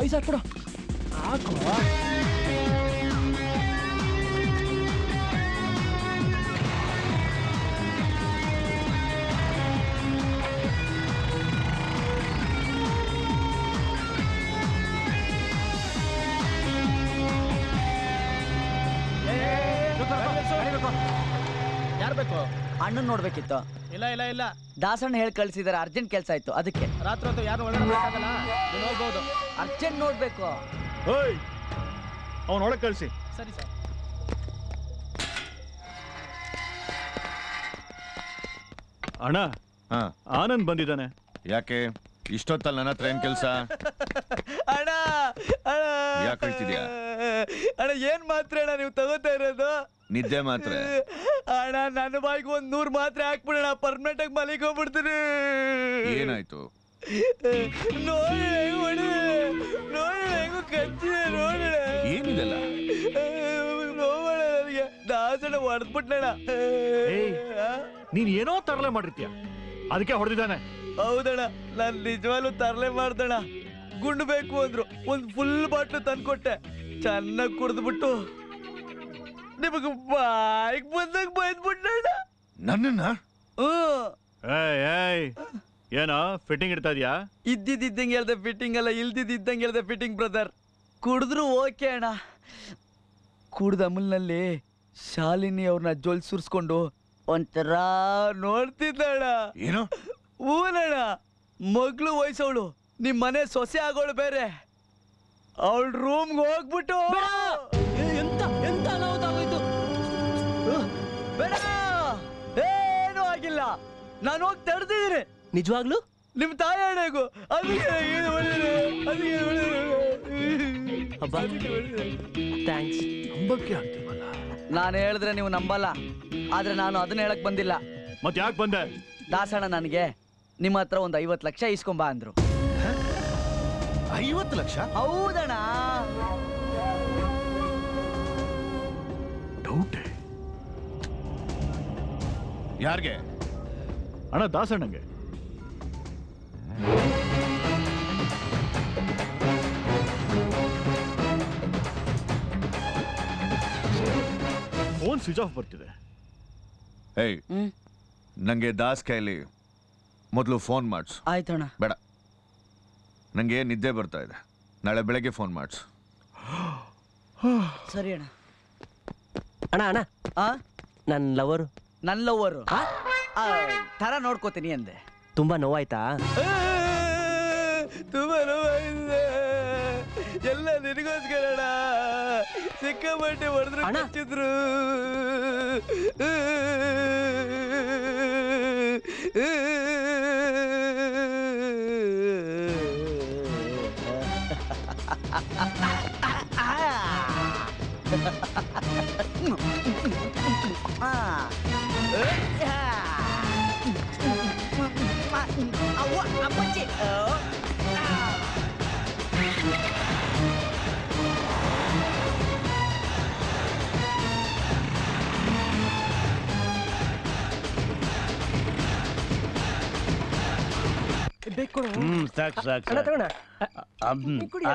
ಐಸಾಕು ಕೊಡೋ ಹಾಕೋ. ಅಣ್ಣನ್ ನೋಡ್ಬೇಕಿತ್ತು. ಇಲ್ಲ ಇಲ್ಲ ಇಲ್ಲ ದಾಸಣ್ಣ ಹೇಳಿ ಕಳ್ಸಿದಾರೆ ಅರ್ಜೆಂಟ್ ಕೆಲಸ ಆಯ್ತು ಅದಕ್ಕೆ. ರಾತ್ರಿ ಹೊತ್ತು ಯಾರು ಹೋಗ್ಬೋದು ಅರ್ಜೆಂಟ್ ನೋಡ್ಬೇಕು. ಅವ್ನು ಒಳಗೆ ಕಳಿಸಿ. ಸರಿ ಸರ್. ಅಣ್ಣ ಆನಂದ್ ಬಂದಿದ್ದಾನೆ. ಯಾಕೆ ಇಷ್ಟೊತ್ತಲ್ಲ ನನ್ನ ಹತ್ರ ಏನ್ ಕೆಲಸ? ಅಣ್ಣ ಅಣ್ಣ ಯಾಕೆ ಹೇಳ್ತಿದ್ಯಾ ಅಣ್ಣ? ಏನ್ ಮಾತ್ರ ಅಣ್ಣ ನೀವು ತಗೋತಾ ಇರೋದು? ನಿದ್ದೆ ಮಾತ್ರ ಅಣ್ಣ. ನನ್ನ ಬಾಯಿಗೆ ಒಂದ್ ನೂರ್ ಮಾತ್ರ ಹಾಕ್ಬಿಡೋಣ, ಪರ್ಮನೆಂಟ್ ಆಗಿ ಮಲಿಗೆ ಹೋಗ್ಬಿಡ್ತೀನಿ. ಏನಾಯ್ತು? ನೋಡಿ ನೋಡಿ ಹೆಂಗು ಕಚ್ಚಿ ನೋಡೋಣ. ಏನಿದೆಲ್ಲ ಹೋಗೋಣ. ನನಗೆ ದಾಸಣ್ಣ ಹೊಡೆದ್ಬಿಟ್ನಣ್ಣ. ನೀನ್ ಏನೋ ತರಲೆ ಮಾಡಿರ್ತೀಯ ಅದಕ್ಕೆ ಹೊಡೆದಿದ್ದಾನೆ. ಹೌದಣ್ಣ ನಾನು ನಿಜವಾಗ್ಲೂ ತರಲೆ ಮಾಡ್ದಣ್ಣ. ಗುಂಡು ಬೇಕು ಅಂದ್ರು ಒಂದ್ ಫುಲ್ ಬಾಟ್ಲು ತಂದ್ಕೊಟ್ಟೆ. ಚೆನ್ನಾಗಿ ಕುಡಿದ್ಬಿಟ್ಟು ನಿಮಗೆ ಬಾಯಿಗೆ ಬಂದಾಗ ಬೈದ್ಬಿಟ್ನಣ್ಣ ನನ್ನನ್ನ. ಏನೋ ಫಿಟ್ಟಿಂಗ್ ಇಡ್ತಾ ಇದೆಯಾ? ಇದ್ದಿದ್ದಂಗೆ ಹೇಳ್ದೆ ಫಿಟ್ಟಿಂಗ್ ಅಲ್ಲ, ಇಲ್ದಿದ್ದಂಗೆ ಹೇಳ್ದೆ ಫಿಟ್ಟಿಂಗ್ ಬ್ರದರ್. ಕುಡಿದ್ರು ಓಕೆ ಅಣ್ಣ. ಕುಡ್ದ ಅಮಲ್ನಲ್ಲಿ ಶಾಲಿನಿ ಅವ್ರನ್ನ ಜೋಲ್ ಸುರ್ಸ್ಕೊಂಡು ಒಂಥರ ನೋಡ್ತಿದ್ದಣ್ಣ. ಏನು ಊನಣ್ಣ ಮಗಳು ವಯಸ್ಸವಳು, ನಿಮ್ಮ ಮನೆ ಸೊಸೆ ಆಗೋಳು ಬೇರೆ. ಅವಳು ರೂಮ್ಗೆ ಹೋಗ್ಬಿಟ್ಟು ಎಂತ ಎಂತ ನೋವಾಗೋಯ್ತು. ಬೇಡ ಏನೂ ಆಗಿಲ್ಲ, ನಾನು ಹೋಗಿ ತಡೆದಿದ್ದೀನಿ. ನಿಜವಾಗ್ಲು ನಿಮ್ ತಾಯಿ ಅಣ್ಣಗೂ ನಾನು ಹೇಳಿದ್ರೆ ನೀವು ನಂಬಲ್ಲ, ಆದ್ರೆ ನಾನು ಅದನ್ನ ಹೇಳಕ್ ಬಂದಿಲ್ಲ. ಮತ್ತೆ ಯಾಕೆ ಬಂದೆ? ದಾಸಣ್ಣ ನನಗೆ ನಿಮ್ಮ ಹತ್ರ ಒಂದ್ ಐವತ್ ಲಕ್ಷ ಇಸ್ಕೊಂಬ ಅಂದ್ರು. ಐವತ್ತು ಲಕ್ಷ? ಹೌದಣ್ಣ. ಯಾರಿಗೆ ಅಣ್ಣ? ದಾಸಣ್ಣಂಗೆ. ಫೋನ್ ಸ್ವಿಚ್ ಆಫ್ ಬರ್ತಿದೆ. ಏಯ್ ನಂಗೆ ದಾಸ್ ಕೈಲಿ ಮೊದಲು ಫೋನ್ ಮಾಡಿಸು. ಆಯ್ತಣ್ಣ. ಬೇಡ ನಂಗೆ ನಿದ್ದೆ ಬರ್ತಾ ಇದೆ, ನಾಳೆ ಬೆಳಗ್ಗೆ ಫೋನ್ ಮಾಡಿಸು. ಸರಿ ಅಣ್ಣ. ಅಣ್ಣ ಅಣ್ಣ ನನ್ನ ಲವರು ನನ್ನ ಲವರು ಥರ ನೋಡ್ಕೋತೀನಿ ಅಂದೆ. ತುಂಬಾ ನೋವಾಯ್ತಾ? ತುಂಬಾ ನೋವಾಯ್ತು. ಎಲ್ಲ ನಿನಗೋಸ್ಕರ ಅಣ್ಣ. ಸಿಕ್ಕಾಪಟ್ಟೆ ಹೊಡೆದ್ರು ಕಚ್ಚಿದ್ರು.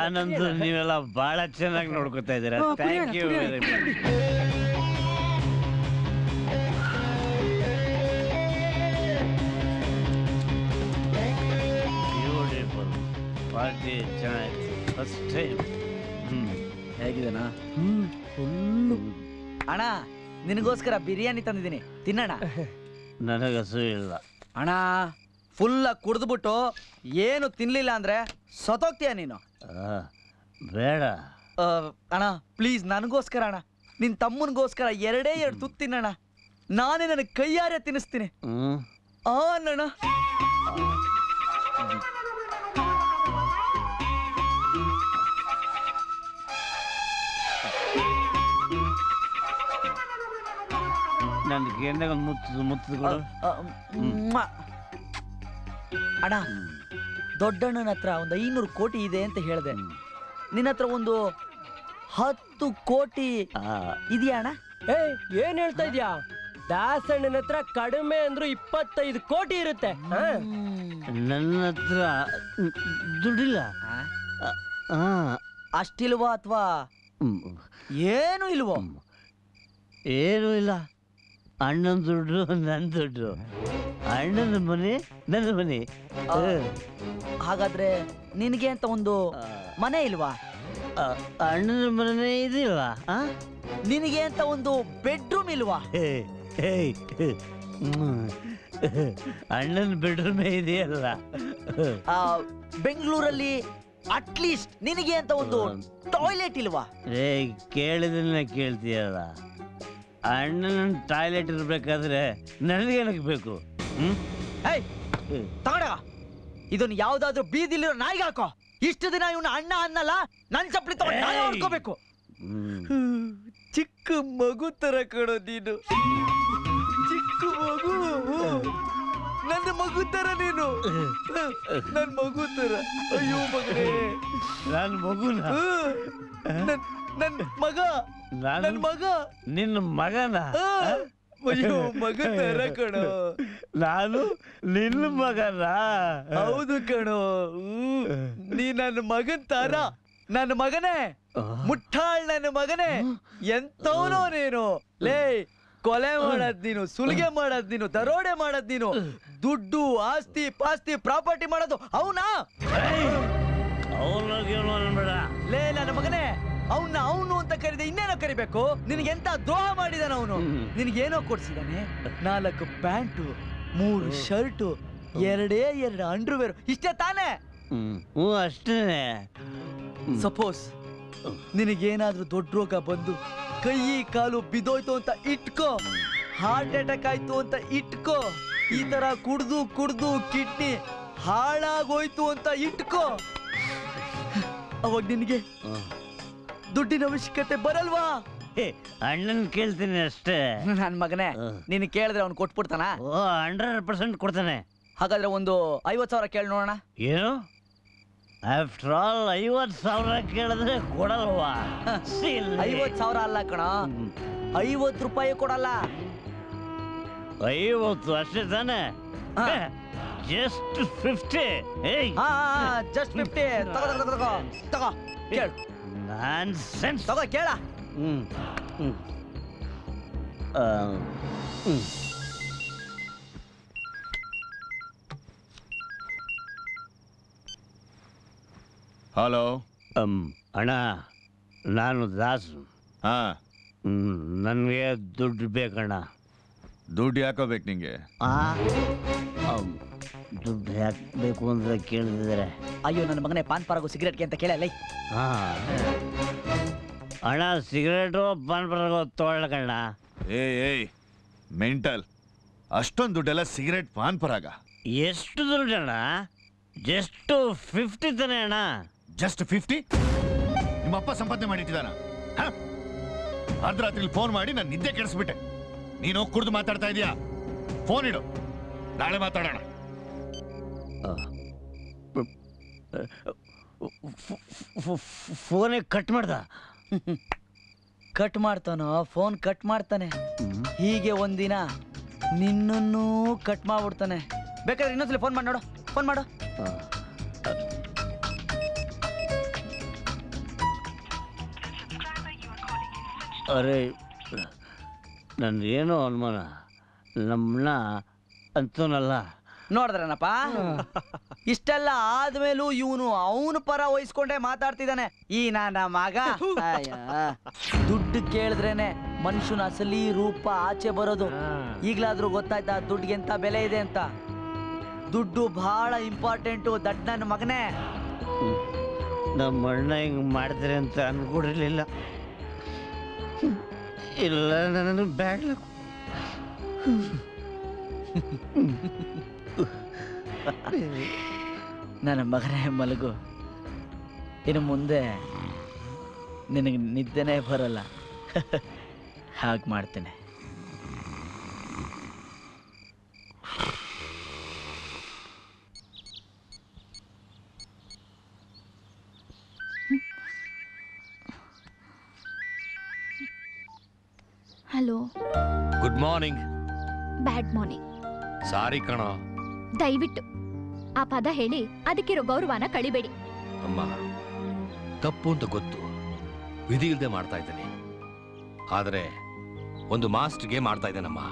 ಆನಂದ್ ನೀವೆಲ್ಲ ಬಹಳ ಚೆನ್ನಾಗಿ ನೋಡ್ಕೊತಾ ಇದ್ದೀರಾ. Thank you very much. Party ಚೆನ್ನಾಗಿ ಫಸ್ಟ್ ಟೈಮ್. ಹ್ಞೂ ಹೇಗಿದೆನಾ? ಹ್ಞೂ ಫುಲ್ಲು. ಅಣ್ಣ ನಿನಗೋಸ್ಕರ ಬಿರಿಯಾನಿ ತಂದಿದ್ದೀನಿ ತಿನ್ನೋಣ. ನನಗೆ ಹಸು ಇಲ್ಲ ಅಣ್ಣ. ಫುಲ್ಲಾಗಿ ಕುಡಿದ್ಬಿಟ್ಟು ಏನು ತಿನ್ನಲಿಲ್ಲ ಅಂದರೆ ಸತ್ತೋಗ್ತೀಯ ನೀನು. ಬೇಡ ಅಣ್ಣ ಪ್ಲೀಸ್ ನನಗೋಸ್ಕರ ಅಣ್ಣ, ನಿನ್ನ ತಮ್ಮನಿಗೋಸ್ಕರ ಎರಡೇ ಎರಡು ತುತ್ತು ತಿನ್ನೋಣ. ನಾನೇ ನನಗೆ ಕೈಯಾರೆ ತಿನ್ನಿಸ್ತೀನಿ. ಆ ಅಣ್ಣ ಅಣ್ಣ ದೊಡ್ಡಣ್ಣನ ಹತ್ರ ಒಂದು ಐನೂರು ಕೋಟಿ ಇದೆ ಅಂತ ಹೇಳಿದೆ. ನಿನ್ನ ಹತ್ರ ಒಂದು ಹತ್ತು ಕೋಟಿ ಇದೆಯಾ ಅಣ್ಣ? ಏ ಏನ್ ಹೇಳ್ತಾ ಇದೀಯಾ? ದಾಸಣ್ಣನ ಹತ್ರ ಕಡಿಮೆ ಅಂದ್ರು ಇಪ್ಪತ್ತೈದು ಕೋಟಿ ಇರುತ್ತೆ. ನನ್ನ ಹತ್ರ ದುಡ್ಡಿಲ್ಲ. ಅಷ್ಟಿಲ್ವಾ ಅಥವಾ ಏನು ಇಲ್ವೋ? ಏನೂ ಇಲ್ಲ. ಅಣ್ಣನ ದುಡ್ಡು ನನ್ನ ದುಡ್ಡು, ಅಣ್ಣನ ಮನೆ ನನ್ನ ಮನೆ. ಹಾಗಾದ್ರೆ ನಿನಗೆ ಅಂತ ಒಂದು ಮನೆ ಇಲ್ವಾ? ಅಣ್ಣನ ಮನೆ ಇದಿಲ್ವಾ? ನಿನಗೆ ಅಂತ ಒಂದು ಬೆಡ್ರೂಮ್ ಇಲ್ವಾ? ಅಣ್ಣನ ಬೆಡ್ರೂಮೇ ಇದೆಯಲ್ಲ. ಬೆಂಗಳೂರಲ್ಲಿ ಅಟ್ಲೀಸ್ಟ್ ನಿನಗೆ ಅಂತ ಒಂದು ಟಾಯ್ಲೆಟ್ ಇಲ್ವಾ? ಏ ಕೇಳಿದ್ರೆ ಕೇಳ್ತೀಯಲ್ಲ, ಅಣ್ಣನ ಟಾಯ್ಲೆಟ್ ಇರ್ಬೇಕಾದ್ರೆ ನನಗೆ ಏನಕ್ಕೆ ಬೇಕು? ತಗೊಂಡ ಇದನ್ನು ಯಾವ್ದಾದ್ರು ಬೀದಿಲಿರೋ ನಾಯಿಗೆ ಹಾಕೋ. ಇಷ್ಟು ದಿನ ಇವನು ಅಣ್ಣ ಅನ್ನಲ್ಲ ನನ್ನ ಚಪ್ಪಲಿ ತಗೊಂಡ್ಕೋಬೇಕು. ಚಿಕ್ಕ ಮಗು ತರ ಕೊಡೋ ನೀನು, ಚಿಕ್ಕ ಮಗು ನನ್ನ ಮಗು ತರ ನೀನು, ನನ್ನ ಮಗು ತರ. ಅಯ್ಯೋ ಮಗನೇ, ನನ್ನ ಮಗು ನನ್ನ ಮಗ ನನ್ನ ಮಗ ನಿನ್ನ ಮಗನ ಮಗ ತರ ಕಣೋ ನಾನು, ನಿನ್ನ ಮಗನ. ಹೌದು ಕಣೋ, ನೀ ನನ್ನ ಮಗನ್ ತರ. ನನ್ನ ಮಗನೇ ಮುಟ್ಟಾಳ್, ನನ್ನ ಮಗನೇ ಎಂತವನೋ ನೀನು. ಲೇ ಕೊಲೆ ಮಾಡದ್ ನೀನು, ಸುಲಿಗೆ ಮಾಡದ್ ನೀನು, ದರೋಡೆ ಮಾಡದ್ ನೀನು, ದುಡ್ಡು ಆಸ್ತಿ ಪಾಸ್ತಿ ಪ್ರಾಪರ್ಟಿ ಮಾಡೋದು ಅವನಾ? ಲೇ ನನ್ನ ಮಗನೇ, ಅವನ್ನ ಅವನು ಅಂತ ಕರೀದೆ ಇನ್ನೇನೋ ಕರಿಬೇಕು. ನಿನಗೆ ಎಂತ ದ್ರೋಹ ಮಾಡಿದಾನ ಅವನು? ನಿನಗೇನೋ ಕೊಡ್ಸಿದಾನೆ, ನಾಲ್ಕು ಪ್ಯಾಂಟು, ಮೂರು ಶರ್ಟು, ಎರಡೇ ಎರಡು ಅಂಡರ್ವೇರ್, ಇಷ್ಟೇ ತಾನೇ? ಹ್ಞೂ ಅಷ್ಟೇ. ಸಪೋಸ್ ನಿನಗೇನಾದ್ರೂ ದೊಡ್ಡ ರೋಗ ಬಂದು ಕೈ ಕಾಲು ಬಿದ್ದೋಯ್ತು ಅಂತ ಇಟ್ಕೋ, ಹಾರ್ಟ್ ಅಟ್ಯಾಕ್ ಆಯ್ತು ಅಂತ ಇಟ್ಕೋ, ಈ ತರ ಕುಡ್ದು ಕುಡ್ದು ಕಿಡ್ನಿ ಹಾಳಾಗೋಯ್ತು ಅಂತ ಇಟ್ಕೋ, ಅವಾಗ ನಿನಗೆ ದುಡ್ಡಿನ ಅವಶ್ಯಕತೆ ಬರಲ್ವಾ? ಅಣ್ಣನ್ ಕೇಳ್ತೀನಿ ಅಷ್ಟೇ. ನನ್ನ ಮಗನೇ ನೀನು ಕೇಳಿದ್ರೆ ಅವ್ನು ಕೊಟ್ಬಿಡ್ತಾನ? ಹಂಡ್ರೆಡ್ ಪರ್ಸೆಂಟ್ ಕೊಡ್ತಾನೆ. ಹಾಗಾದ್ರೆ ಒಂದು ಐವತ್ತು ಸಾವಿರ ಕೇಳಿ ನೋಡೋಣ. ಏನು ಆಫ್ಟರ್ ಆಲ್ ಐವತ್ತು ಸಾವಿರ ಕೇಳಿದ್ರೆ ಕೊಡಲ್ವಾ? ಐವತ್ತು ಸಾವಿರ ಅಲ್ಲ ಕಣ, ಐವತ್ತು ರೂಪಾಯಿ ಕೊಡಲ್ಲ. ಐವತ್ತು ಅಷ್ಟೇ ತಾನೆ? Just fifty. ಜಸ್ಟ್ ಫಿಫ್ಟಿ ತಗೋ ತಗೋ ಕೇಳು. ನಾನ್ಸೆನ್ಸ್. ತಗೋ ಕೇಳ. ಹಲೋ ಅಣ್ಣ, ನಾನು ದಾಸು. ಹಾಂ, ನನಗೆ ದುಡ್ಡು ಬೇಕಣ್ಣ. ದುಡ್ಡು ಯಾಕೋ ಬೇಕು ನಿಂಗೆ? ದುಡ್ಡು ಯಾಕೆ ಬೇಕು ಅಂತ ಕೇಳಿದ್ರೆ, ಅಯ್ಯೋ ನನ್ನ ಮಗನೇ ಪಾನ್ ಪರಾಗು ಸಿಗರೇಟ್ಗೆ ಅಂತ ಕೇಳಲ್ಲ. ಹಾಂ ಅಣ್ಣ, ಸಿಗರೇಟು ಪಾನ್ ಪರಾಗು ತೊಗೊಳ್ಳಣ್ಣ. ಏಯ್ ಏಯ್ ಮೆಂಟಲ್, ಅಷ್ಟೊಂದು ದುಡ್ಡೆಲ್ಲ ಸಿಗರೇಟ್ ಪಾನ್ ಪರಾಗ? ಎಷ್ಟು ದುಡ್ಡಣ್ಣ? ಜಸ್ಟ್ ಫಿಫ್ಟಿ ತಾನೆ ಅಣ್ಣ. Just fifty? ನಿಮ್ಮಪ್ಪ ಸಂಪಾದನೆ ಮಾಡಿಟ್ಟಿದ್ದಾನ? ಅರ್ಧರಾತ್ರಿ ಫೋನ್ ಮಾಡಿ ನಾನು ನಿದ್ದೆ ಕೆಡಿಸ್ಬಿಟ್ಟೆ. ನೀನು ಹೋಗಿ ಕುಡ್ದು ಮಾತಾಡ್ತಾ ಇದೀಯಾ? ಫೋನ್ ಇಡು, ನಾಳೆ ಮಾತಾಡೋಣ. ಫೋನೇ ಕಟ್ ಮಾಡ್ದ. ಕಟ್ ಮಾಡ್ತಾನೋ ಫೋನ್ ಕಟ್ ಮಾಡ್ತಾನೆ. ಹೀಗೆ ಒಂದಿನ ನಿನ್ನನ್ನೂ ಕಟ್ ಮಾಡ್ಬಿಡ್ತಾನೆ. ಬೇಕಾದ್ರೆ ಇನ್ನೊಂದ್ಸಲ ಫೋನ್ ಮಾಡಿ ನೋಡು. फोन माडो अरे नन्देनो अनुमान नम्न अंतोनल्ल ನೋಡಿದ್ರನಪ್ಪ ಇಷ್ಟೆಲ್ಲ ಆದ್ಮೇಲೂ ಇವನು ಅವನು ಪರ ವಹಿಸ್ಕೊಂಡೆ ಮಾತಾಡ್ತಿದ್ದಾನೆ ಈ ನನ್ನ ಮಗ. ದುಡ್ಡು ಕೇಳಿದ್ರೇನೆ ಮನುಷ್ಯನ ಅಸಲಿ ರೂಪ ಆಚೆ ಬರೋದು. ಈಗಲಾದ್ರೂ ಗೊತ್ತಾಯ್ತಾ ದುಡ್ಡಿಗೆ ಎಂತ ಬೆಲೆ ಇದೆ ಅಂತ. ದುಡ್ಡು ಬಹಳ ಇಂಪಾರ್ಟೆಂಟು. ದಟ್ ನನ್ನ ಮಗನೇ. ನಮ್ಮ ಅಣ್ಣ ಹಿಂಗೆ ಮಾಡಿದ್ರೆ ಅಂತ ಅನ್ಕೊಂಡಿರಲಿಲ್ಲ. ಇಲ್ಲ ನಾನು ಬ್ಯಾಗ್ ಲಕ್ ನನ್ನ ಮಗನೇ ಮಲಗು. ಇನ್ನು ಮುಂದೆ ನಿನಗೆ ನಿದ್ದೆನೇ ಬರಲ್ಲ. ಹಾಗೆ ಮಾಡ್ತೇನೆ. Hello, good morning. Bad morning. Sorry ಕಣೋ. ದಯವಿಟ್ಟು ಆ ಪದ ಹೇಳಿ ಅದಕ್ಕಿರೋ ಗೌರವನ ಕಳಿಬೇಡಿ. ಅಮ್ಮ, ತಪ್ಪು ಅಂತ ಗೊತ್ತು, ವಿಧಿ ಇಲ್ಲದೆ ಮಾಡ್ತಾ ಇದ್ದೇನೆ. ಆದರೆ ಒಂದು ಮಾಸ್ಟರ್ಗೆ ಮಾಡ್ತಾ ಇದ್ದೇನಮ್ಮ.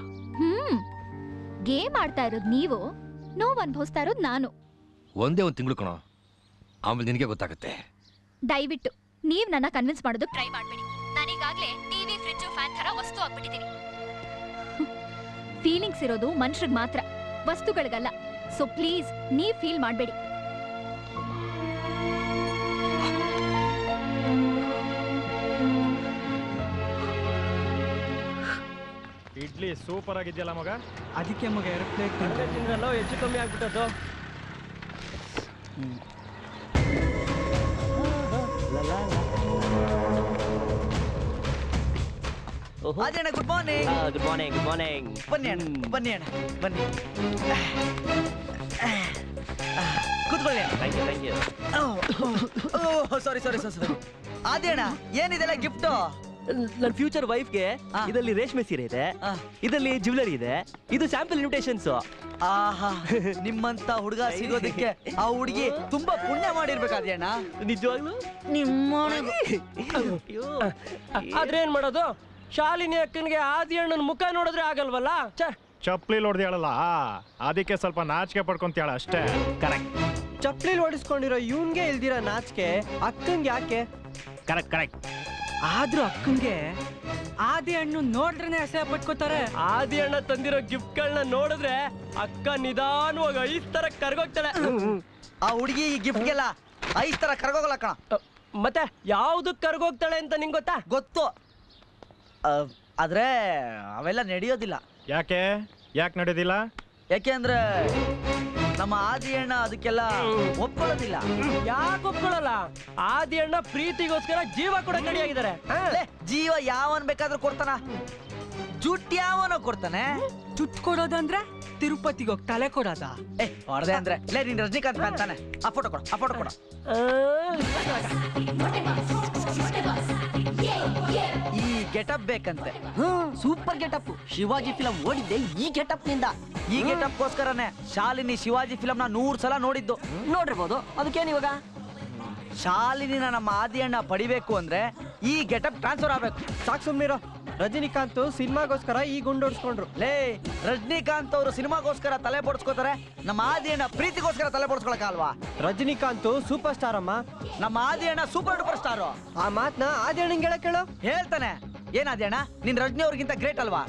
ಹ್ಮ್, ಗೇ ಮಾಡ್ತಾ ಇರೋದು ನೀವು, ನೋವು ಅನುಭವಿಸ್ತಾ ಇರೋದು ನಾನು. ಒಂದೇ ಒಂದು ತಿಂಗಳು ಕಣೋ, ಆಮೇಲೆ ನಿನಗೆ ಗೊತ್ತಾಗುತ್ತೆ. ದಯವಿಟ್ಟು ನೀವು ನನ್ನ ಕನ್ವಿನ್ಸ್ ಮಾಡೋದಕ್ಕೆ ಟ್ರೈ ಮಾಡಬೇಡಿ. ನಾನೀಗಾಗಲೇ ಟಿವಿ, ಫ್ರಿಡ್ಜ್, ಫ್ಯಾನ್ ಥರ ವಸ್ತು ಆಗ್ಬಿಟ್ಟಿದ್ದೀನಿ. ಫೀಲಿಂಗ್ಸ್ ಇರೋದು ಮನುಷ್ಯರಿಗೆ ಮಾತ್ರ, ವಸ್ತುಗಳಿಗಲ್ಲ. ಸೊ ಪ್ಲೀಸ್ ನೀವು ಫೀಲ್ ಮಾಡಬೇಡಿ. ಇಡ್ಲಿ ಸೂಪರ್ ಆಗಿದೆಯಲ್ಲ ಮಗ, ಅದಕ್ಕೆ ಮಗ ಎರಡು ಪ್ಲೇಟ್ ತಿಂದ್ರಲ್ಲ, ಹೆಚ್ಚು ಕಮ್ಮಿ ಆಗ್ಬಿಟ್ಟದ್ದು. ಆದ್ರಣ್ಣ, good morning. Good morning, good morning. ಬನ್ನಿ ಅಣ್ಣ, ಬನ್ನಿ ಅಣ್ಣ, ಬನ್ನಿ ಕೂತ್ಕೊಳ್ಳಿ. Thank you, thank you. Oh sorry sorry sorry. ಆದ್ರಣ್ಣ, ಏನಿದೆಲ್ಲ ಗಿಫ್ಟು? ನನ್ನ ಫ್ಯೂಚರ್ ವೈಫ್ಗೆ ಇದರಲ್ಲಿ ರೇಷ್ಮೆ ಸೀರೆ ಇದೆ, ಇದರಲ್ಲಿ ಜ್ಯುವೆಲರಿ ಇದೆ, ಇದು ಸ್ಯಾಂಪಲ್ ಇನ್ವಿಟೇಷನ್ಸ್. ಆಹಾ, ನಿಮ್ಮಂತ ಹುಡುಗ ಸಿಗೋದಕ್ಕೆ ಆ ಹುಡುಗಿ ತುಂಬಾ ಪುಣ್ಯ ಮಾಡಿರ್ಬೇಕಾದ್ರೆ ಅಣ್ಣ. ನಿಜವಾಗ್ಲೂ ನಿಮ್ಮ ಆದ್ರೆ ಏನ್ ಮಾಡೋದು, ಶಾಲಿನಿ ಅಕ್ಕನಿಗೆ ಆದಿ ಅಣ್ಣನ ಮುಖ ನೋಡಿದ್ರೆ ಆಗಲ್ವಲ್ಲ. ಚಪ್ಲಿ ಹೊಡೆದಾಳಲ್ಲ, ಅದಕ್ಕೆ ಸ್ವಲ್ಪ ನಾಚಿಕೆ ಪಡ್ಕೊಂತಾಳ ಅಷ್ಟೇ. ಕರೆಕ್ಟ್. ಚಪ್ಲಿ ಹೊಡಿಸ್ಕೊಂಡಿರೋ ಇವನ್ಗೆ ಇಲ್ದಿರೋ ನಾಚಿಕೆ ಅಕ್ಕನ್ಗೆ ಯಾಕೆ? Correct correct. ಆದ್ರೂ ಅಕ್ಕನ್ಗೆ ಆದಿ ಅಣ್ಣು ನೋಡಿದ್ರೆ ಅಸಹ್ಯ ಪಟ್ಕೋತಾರೆ. ಆದಿ ಅಣ್ಣ ತಂದಿರೋ ಗಿಫ್ಟ್ಗಳನ್ನ ನೋಡಿದ್ರೆ ಅಕ್ಕ ನಿಧಾನವಾಗಿ ಐಸ್ ತರ ಕರ್ಗೋಗ್ತಾಳೆ. ಆ ಹುಡುಗಿ ಈ ಗಿಫ್ಟ್ಗೆಲ್ಲ ಐಸ್ ತರ ಕರ್ಗೋಗಲ್ಲ ಕಣ. ಮತ್ತೆ ಯಾವ್ದಕ್ಕೆ ಕರ್ಗೋಗ್ತಾಳೆ ಅಂತ ನಿಂಗೆ ಗೊತ್ತಾ? ಗೊತ್ತು, ಆದ್ರೆ ಅವೆಲ್ಲ ನಡೆಯೋದಿಲ್ಲ. ಯಾಕೆ ಯಾಕೆ ನಡೆಯೋದಿಲ್ಲ? ಯಾಕೆ ಅಂದ್ರೆ ನಮ್ಮ ಆದಿ ಅಣ್ಣ ಅದಕ್ಕೆಲ್ಲ ಒಪ್ಕೊಳ್ಳೋದಿಲ್ಲ. ಯಾಕೆ ಒಪ್ಕೊಳ್ಳಲ್ಲ? ಆದಿ ಅಣ್ಣ ಪ್ರೀತಿಗೋಸ್ಕರ ಜೀವ ಕೂಡ ನಡೆಯಾಗಿದ್ದಾರೆ. ಜೀವ ಯಾವನ್ ಬೇಕಾದ್ರೂ ಕೊಡ್ತಾನ, ಜುಟ್ ಯಾವನೋ ಕೊಡ್ತಾನೆ. ಜುಟ್ ಕೊಡೋದಂದ್ರೆ ತಿರುಪತಿಗೆ ಹೋಗಿ ತಲೆ ಕೊಡೋದ? ಏ ಹೊಡೆದೆ ಅಂದ್ರೆ ಲೇ, ನೀನ್ ರಜನಿಕಾಂತ್ ಅಂತಾನೆ. ಆ ಫೋಟೋ ಕೊಡು, ಆ ಫೋಟೋ ಕೊಡು. ಈ ಗೆಟಪ್ ಬೇಕಂತೆ. Super getup. ಶಿವಾಜಿ ಫಿಲಂ ಓಡಿದ್ದೆ ಈ ಗೆಟಪ್ ನಿಂದ. ಈ ಗೆಟಪ್ ಗೋಸ್ಕರನೇ ಶಾಲಿನಿ ಶಿವಾಜಿ ಫಿಲಂ ನ ನೂರ್ ಸಲ ನೋಡಿದ್ದು. ನೋಡಿರ್ಬೋದು, ಅದಕ್ಕೇನು ಇವಾಗ. ಶಾಲಿನಿನ ನಮ್ಮ ಆದಿ ಅಣ್ಣ ಪಡಿಬೇಕು ಅಂದ್ರೆ ಈ ಗೆಟಪ್ ಟ್ರಾನ್ಸ್ಫರ್ ಆಗ್ಬೇಕು. ಸಾಕು ಸುಮ್ಮನಿರೋ. ರಜನಿಕಾಂತ್ ಸಿನಿಮಾಗೋಸ್ಕರ ಈ ಗುಂಡೋಡ್ಸ್ಕೊಂಡ್ರು. ಲೇ, ರಜನಿಕಾಂತ್ ಅವರು ಸಿನಿಮಾಗೋಸ್ಕರ ತಲೆ ಬೋಡ್ಸ್ಕೋತಾರೆ, ನಮ್ಮ ಆದಿ ಅಣ್ಣ ಪ್ರೀತಿಗೋಸ್ಕರ ತಲೆ ಬೋಡ್ಸ್ಕೊಳಕ ಅಲ್ವಾ? ರಜನಿಕಾಂತ್ ಸೂಪರ್ ಸ್ಟಾರ್ ಅಮ್ಮ, ನಮ್ಮ ಆದಿ ಅಣ್ಣ ಸೂಪರ್ ಡೂಪರ್ ಸ್ಟಾರು. ಆ ಮಾತನ್ನ ಆದಿ ಅಣ್ಣ ಹೇಳಕ್ ಹೇಳು, ಹೇಳ್ತಾನೆ. ಏನ್ ಆದಿ ಅಣ್ಣ, ನಿನ್ ರಜನಿ ಅವ್ರಿಗಿಂತ ಗ್ರೇಟ್ ಅಲ್ವಾ?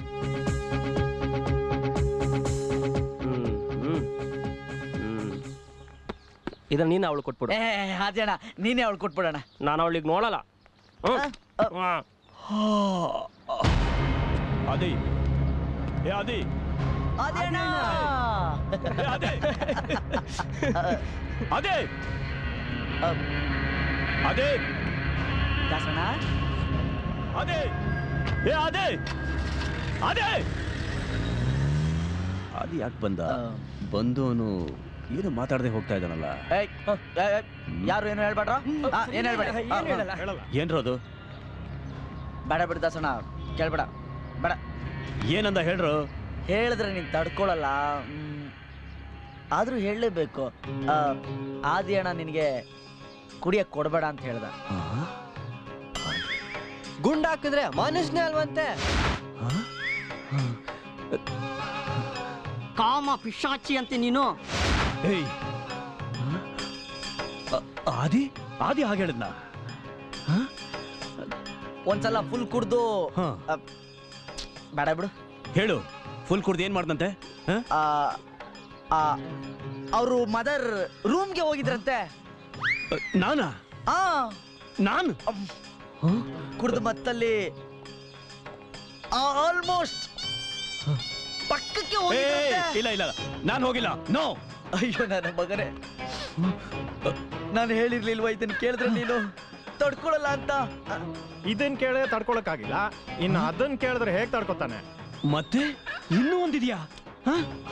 ಇದನ್ನ ನೀನು ಅವಳು ಕೊಟ್ಬಿಡು. ಆದಿ ಅಣ್ಣ, ನೀನೇ ಅವಳು ಕೊಟ್ಬಿಡೋಣ. ನಾನು ಅವಳಿಗೆ ನೋಡಲ್ಲ. ಆದಿ ಏ ಆದಿ ಆದಿ ಅಣ್ಣ ಏ ಆದಿ ಆದಿ ಆದಿ ದಾಸಣ್ಣ ಆದಿ ಏ ಆದಿ ಆದಿ ಆದಿ ಯಾಕೆ ಬಂದ? ಬಂದವನು ಏನು ಮಾತಾಡದೆ ಹೋಗ್ತಾ ಇದ್ದಾನಲ್ಲ. ಯಾರು ಏನು ಹೇಳ್ಬೇಡ್ರ, ಏನು ಹೇಳ್ಬೇಡ. ಏನ್ರೋದು? ಬೇಡ ಬಿಡ ದಾಸಣ್ಣ, ಕೇಳ್ಬೇಡ ಬೇಡ. ಏನಂದ ಹೇಳ್ರು? ಹೇಳಿದ್ರೆ ನೀನು ತಡ್ಕೊಳಲ್ಲ. ಆದರೂ ಹೇಳಲೇಬೇಕು, ಆದಿ ಅಣ್ಣ ನಿನಗೆ ಕುಡಿಯಕ್ಕೆ ಕೊಡಬೇಡ ಅಂತ ಹೇಳ್ದ. ಗುಂಡ ಹಾಕಿದ್ರೆ ಮನುಷ್ಯನೇ ಅಲ್ವಂತೆ. ಕಾಮ ಪಿಶಾಚಿ ಅಂತ ನೀನು. ಏಯ್ ಆದಿ ಆದಿ ಹಾಗೆ ಹೇಳಿದ್ನಾ? ಒಂದ್ಸಲ ಫುಲ್ ಕುಡ್ದು ಬೇಡ ಬಿಡು. ಹೇಳು, ಫುಲ್ ಕುಡ್ದು ಏನ್ ಮಾಡ್ದಂತೆ? ಅವರು ಮದರ್ ರೂಮ್ಗೆ ಹೋಗಿದ್ರಂತೆ. ನಾನಾ? ನಾನು ಕುಡ್ದು ಮತ್ತಲ್ಲಿ ಆಲ್ಮೋಸ್ಟ್ ಪಕ್ಕಕ್ಕೆ ಹೋಗಿದ್ರಂತೆ. ಇಲ್ಲ ಇಲ್ಲ ನಾನು ಹೋಗಿಲ್ಲ. ನೋ, ಅಯ್ಯೋ ನನ್ನ ಮಗನೇ, ನಾನು ಹೇಳಿರ್ಲಿಲ್ವಾ ಇದನ್ನ ಕೇಳಿದ್ರೆ ನೀನು ತಡ್ಕೊಳ್ಳಲ್ಲ ಅಂತ? ಇದನ್ ಕೇಳಿದ್ರೆ ತಡ್ಕೊಳಕ್ಕಾಗಿಲ್ಲ, ಇನ್ನು ಅದನ್ನ ಕೇಳಿದ್ರೆ ಹೇಗ್ ತಡ್ಕೊತಾನೆ? ಮತ್ತೆ ಇನ್ನೂ ಒಂದಿದ್ಯಾ?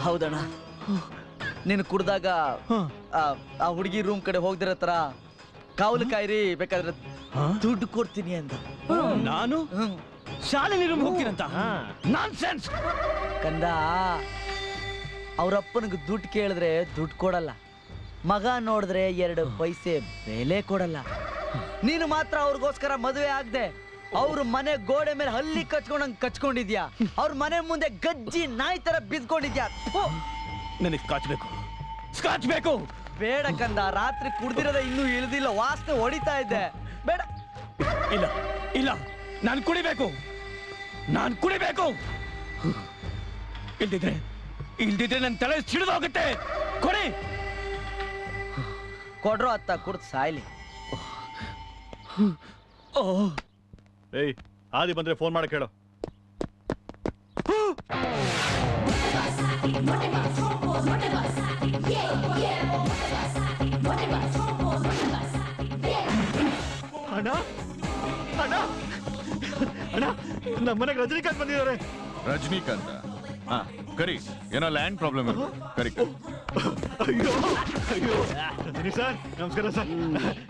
ಹೌದಣ್ಣ, ನೀನು ಕುಡ್ದಾಗ ಆ ಹುಡುಗಿ ರೂಮ್ ಕಡೆ ಹೋಗ್ದಿರೋ ತರ ಕಾವಲು ಕಾಯಿರಿ, ಬೇಕಾದ್ರೆ ದುಡ್ಡು ಕೊಡ್ತೀನಿ ಅಂತ. ನಾನು ಶಾಲೆಯಲ್ಲಿ ರೂಮ್ ಹೋಗ್ತೀನಂತ? ನಾನ್ಸೆನ್ಸ್ ಕಂದ. ಅವರಪ್ಪನಿಗೆ ದುಡ್ಡು ಕೇಳಿದ್ರೆ ದುಡ್ಡು ಕೊಡಲ್ಲ, ಮಗ ನೋಡಿದ್ರೆ ಎರಡು ಪೈಸೆ ಬೆಲೆ ಕೊಡಲ್ಲ. ನೀನು ಮಾತ್ರ ಅವ್ರಿಗೋಸ್ಕರ ಮದುವೆ ಆಗದೆ ಅವ್ರ ಮನೆ ಗೋಡೆ ಮೇಲೆ ಹಲ್ಲಿ ಕಚ್ಕೊಂಡಂಗ್ ಕಚ್ಕೊಂಡಿದ್ಯಾ, ಅವ್ರ ಮನೆ ಮುಂದೆ ಗಜ್ಜಿ ನಾಯಿ ತರ ಬಿದ್ಕೊಂಡಿದ್ಯಾ. ನನಗೆ ಕಾಚ್ಬೇಕು ಕಾಚ್ಬೇಕು. ಬೇಡ ಕಂದ, ರಾತ್ರಿ ಕುಡ್ದಿರೋದ ಇನ್ನೂ ಇಳಿದಿಲ್ಲ, ವಾಸನೆ ಹೊಡಿತಾ ಇದ್ದೆ. ಬೇಡ, ಇಲ್ಲ ಇಲ್ಲ, ನಾನು ಕುಡಿಬೇಕು, ನಾನು ಕುಡಿಬೇಕು. ಇಲ್ದಿದ್ರೆ ಇಲ್ದಿದ್ರೆ ನನ್ನ ತಲೆ ಸಿಡಿದೋಗುತ್ತೆ. ಕೊಡಿ, ಕೊಡ್ರೋ ಅತ್ತ ಕುಡ್ದು ಸಾಯ್ಲಿ. ಏಯ್ ಆದಿ ಬಂದ್ರೆ ಫೋನ್ ಮಾಡಕ್ಕೆ ಹೇಳು. ಅಣ್ಣ ಅಣ್ಣ ಅಣ್ಣ, ನಮ್ಮ ಮನೆಗೆ ರಜನಿಕಾಂತ್ ಬಂದಿದ್ದಾರೆ. ರಜನಿಕಾಂತ್? ಹಾ ಕರಿ, ಏನೋ ಲ್ಯಾಂಡ್ ಪ್ರಾಬ್ಲಮ್ ಇರೋದು ಕರಿ. ಅಯ್ಯೋ ಅಯ್ಯೋ ಸರ್, ನಮಸ್ಕಾರ sir.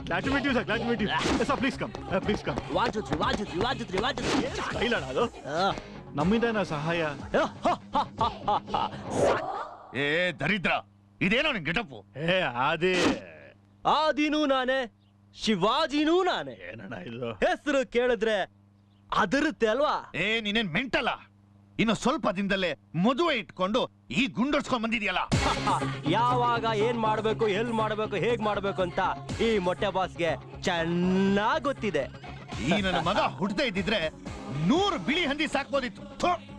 Glad to meet you sir, glad to meet you. Sir please come, please come. ವಾಜುತ್ರಿ ವಾಜುತ್ರಿ ವಾಜುತ್ರಿ ವಾಜುತ್ರಿ. ಇಲ್ಲ ಅಣ್ಣ, ಅದು ನಮ್ಮಿಂದ ಏನೋ ಸಹಾಯ. ಏ ದರಿದ್ರ, ಇದೇನೋ ನಿನ್ ಗೆಟಪ್ಪು? ಏ ಆದಿ, ಆದಿನೂ ನಾನೇ ಶಿವಾಜಿನೂ ನಾನೇ. ಏನಣ್ಣ ಇದು? ಹೆಸರು ಕೇಳಿದ್ರೆ ಅದರುತ್ತೆ ಅಲ್ವಾ? ಏ ನೀನೇನ್ ಮೆಂಟಲ್ಲ? ಇನ್ನು ಸ್ವಲ್ಪ ದಿನದಲ್ಲೇ ಮದುವೆ ಇಟ್ಕೊಂಡು ಈ ಗುಂಡರ್ಸ್ಕೊಂಡ್ ಬಂದಿದ್ಯಲ್ಲ. ಯಾವಾಗ ಏನ್ ಮಾಡ್ಬೇಕು, ಎಲ್ ಮಾಡ್ಬೇಕು, ಹೇಗ್ ಮಾಡ್ಬೇಕು ಅಂತ ಈ ಮೊಟ್ಟೆ ಬಾಸ್ಗೆ ಚೆನ್ನಾಗ್ ಗೊತ್ತಿದೆ. ಈ ನನ್ನ ಮಗ ಹುಟ್ಟದೇ ಇದ್ದಿದ್ರೆ ನೂರು ಬಿಳಿ ಹಂದಿ ಸಾಕ್ಬೋದಿತ್ತು.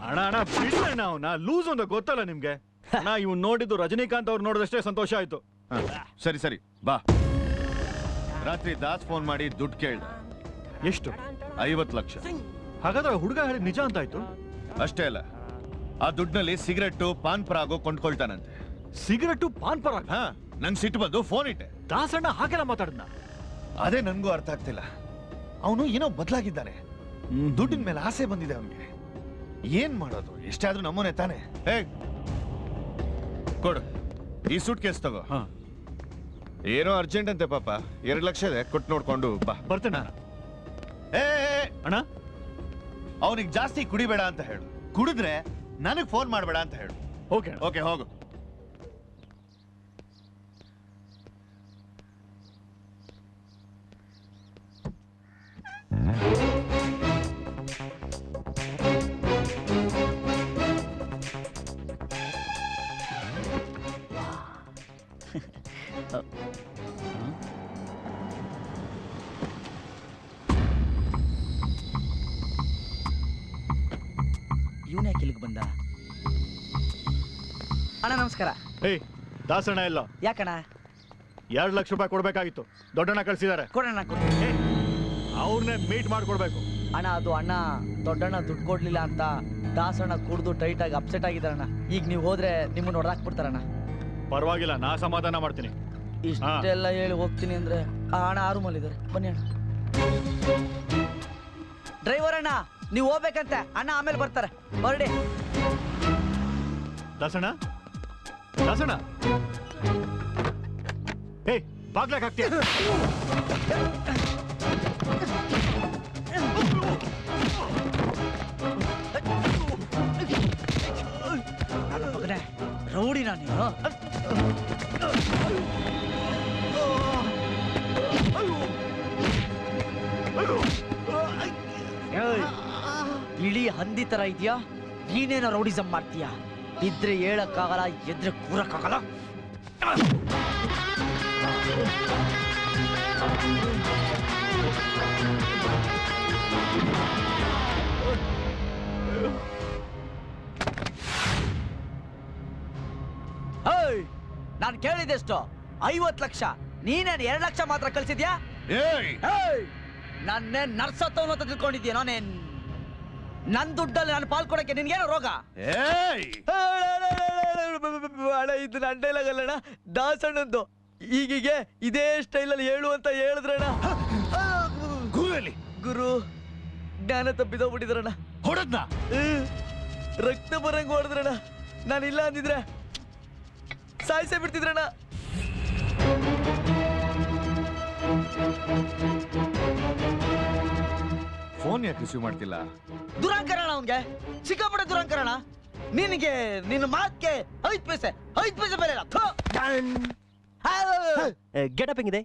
ಅಣ್ಣ ಅಣ್ಣ ಬಿಡಣ್ಣ, ಅವನ ಲೂಸ್ ಅಂತ ಗೊತ್ತಲ್ಲ ನಿಮ್ಗೆ. ನಾ ಇವ್ ನೋಡಿದ್ದು ರಜನಿಕಾಂತ್ ಅವ್ರು ನೋಡಿದಷ್ಟೇ ಸಂತೋಷ ಆಯ್ತು. ಸರಿ ಸರಿ ಬಾ. ರಾತ್ರಿ ದಾಸ್ ಫೋನ್ ಮಾಡಿ ದುಡ್ಡು ಕೇಳ್ದ. ಎಷ್ಟು? ಐವತ್ತು ಲಕ್ಷ. ಹಾಗಾದ್ರೆ ಹುಡುಗ ಹೇಳಿ ನಿಜ ಅಂತ ಆಯ್ತು. ಅಷ್ಟೇ ಅಲ್ಲ, ಆ ದುಡ್ಡಿನಲ್ಲಿ ಸಿಗರೆಟ್ಟು ಪಾನ್ ಪರಾಗು ಕೊಂಡ್ಕೊಳ್ತಾನಂತೆ. ಸಿಗರೆಟ್ಟು ಪಾನ್ ಪರಾಗ? ಹಾ, ನಂಗೆ ಸಿಟ್ಟು ಬಂದು ಫೋನ್ ಇಟ್ಟೆ. ದಾಸಣ್ಣ ಹಾಗೆಲ್ಲ ಮಾತಾಡಿದ್ನ? ಅದೇ ನನ್ಗೂ ಅರ್ಥ ಆಗ್ತಿಲ್ಲ. ಅವನು ಏನೋ ಬದಲಾಗಿದ್ದಾನೆ, ದುಡ್ಡಿನ ಮೇಲೆ ಆಸೆ ಬಂದಿದೆ ಅವನಿಗೆ. ಏನ್ ಮಾಡೋದು? ಎಷ್ಟೇ ಆದ್ರೂ ನಮ್ಮನೆ ತಾನೆ. ಹೇ ಕೊಡು, ಈ ಸೂಟ್ ಕೇಸ್ ತಗೋ. ಏನೋ ಅರ್ಜೆಂಟ್ ಅಂತೆ ಪಾಪ, ಎರಡು ಲಕ್ಷ ಇದೆ, ಕೊಟ್ಟು ನೋಡ್ಕೊಂಡು ಬಾ. ಬರ್ತೇನೆ. ಏ ಅಣ್ಣ, ಅವನಿಗೆ ಜಾಸ್ತಿ ಕುಡಿಬೇಡ ಅಂತ ಹೇಳು, ಕುಡಿದ್ರೆ ನನಗೆ ಫೋನ್ ಮಾಡಬೇಡ ಅಂತ ಹೇಳು. ಓಕೆ ಓಕೆ ಹೋಗು. ಅಣ್ಣ ನಮಸ್ಕಾರ. ಏಯ್ ದಾಸಣ್ಣ ಇಲ್ಲ. ಯಾಕಣ್ಣ? ಎರಡು ಲಕ್ಷ ರೂಪಾಯಿ ಕೊಡ್ಬೇಕಾಗಿತ್ತು, ದೊಡ್ಡಣ್ಣ ಕಳ್ಸಿದ್ದಾರೆ. ಕೊಡಣ್ಣ ಕೊಡಿ, ಅವ್ರನ್ನೇ ಮೀಟ್ ಮಾಡ್ಕೊಡ್ಬೇಕು. ಅಣ್ಣ ಅದು ಅಣ್ಣ ದೊಡ್ಡಣ್ಣ ದುಡ್ಡು ಕೊಡ್ಲಿಲ್ಲ ಅಂತ ದಾಸಣ್ಣ ಕುಡ್ದು ಟೈಟ್ ಆಗಿ ಅಪ್ಸೆಟ್ ಆಗಿದ್ದಾರಣ್ಣ. ಈಗ ನೀವು ಹೋದ್ರೆ ನಿಮ್ಮನ್ನು ಹೊಡೆದಾಕ್ಬಿಡ್ತಾರಣ್ಣ. ಪರವಾಗಿಲ್ಲ, ನಾ ಸಮಾಧಾನ ಮಾಡ್ತೀನಿ. ಇಷ್ಟೆಲ್ಲ ಹೇಳಿ ಹೋಗ್ತೀನಿ ಅಂದ್ರೆ ಆ ಅಣ್ಣ ಆ ರೂಮಲ್ಲಿ ಇದ್ದಾರೆ. ಬನ್ನಿ ಅಣ್ಣ. ಡ್ರೈವರ್ ಅಣ್ಣ ನೀವು ಹೋಗ್ಬೇಕಂತೆ, ಅಣ್ಣ ಆಮೇಲೆ ಬರ್ತಾರೆ. ಹೊರಡಿ. ದಾಸಣ್ಣ ದಾಸಣ್ಣ, ಏ ಬಾಗ್ಲಾಕ್ ಹಾಕ್ತೀಯ? ರೌಡಿನ ನೀನು? ಇಳಿ ಹಂದಿ ತರ ಇದೆಯಾ? ನೀನೇನ ರೌಡಿಸಂ ಮಾಡ್ತೀಯಾ? ಇದ್ರೆ ಹೇಳಕ್ಕಾಗಲ್ಲ, ಎದ್ರೆ ಕೂರಕ್ಕಾಗಲ್ಲ. ನಾನು ಕೇಳಿದೆಷ್ಟು ಐವತ್ತು ಲಕ್ಷ, ನೀನೇನು ಎರಡು ಲಕ್ಷ ಮಾತ್ರ ಕಳ್ಸಿದ್ಯಾ? ನನ್ನೇ ನರ್ಸತ್ತವನು ಅಂತ ತಿಳ್ಕೊಂಡಿದ್ಯಾ? ನಾನೇನ್ ನನ್ನ ದುಡ್ಡಲ್ಲಿ ನಾನು ಪಾಲ್ ಕೊಡಕ್ಕೆ ನಿನ್ಗೇನೋ ರೋಗ? ಇದು ನನ್ನ ಡೈಲಾಗ್ ಅಲ್ಲಣ್ಣ, ದಾಸಣ್ಣಂದು. ಈಗೀಗೆ ಇದೇ ಸ್ಟೈಲಲ್ಲಿ ಹೇಳು ಅಂತ ಹೇಳಿದ್ರಣ್ಣ. ಗುರುವಲ್ಲಿ ಗುರು ಜ್ಞಾನ ತಪ್ಪಿದೋಗ್ಬಿಟ್ಟಿದ್ರಣ್ಣ, ಹೊಡೆದ್ನ ರಕ್ತ ಬರಂಗ್ ಹೊಡೆದ್ರಣ್ಣ. ನಾನಿಲ್ಲ ಅಂದಿದ್ರೆ ಸಾಯಿಸೇ ಬಿಡ್ತಿದ್ರಣ್ಣ. ಫೋನ್ ಯಾಕೆ ರಿಸೀವ್ ಮಾಡ್ತಿಲ್ಲ? ದುರಂಕರಣ ಅವನ್ಗೆ, ಸಿಕ್ಕಾಪಟ್ಟೆ ದುರಂಕರಣ. ನಿನಗೆ ನಿನ್ನ ಮಾತ್ಗೆ ಐದು ಪೈಸೆ ಐದು ಪೈಸೆ ಬೆಲೆ ಇಲ್ಲ. ಗೆಟಪ್ ಹೆಂಗಿದೆ?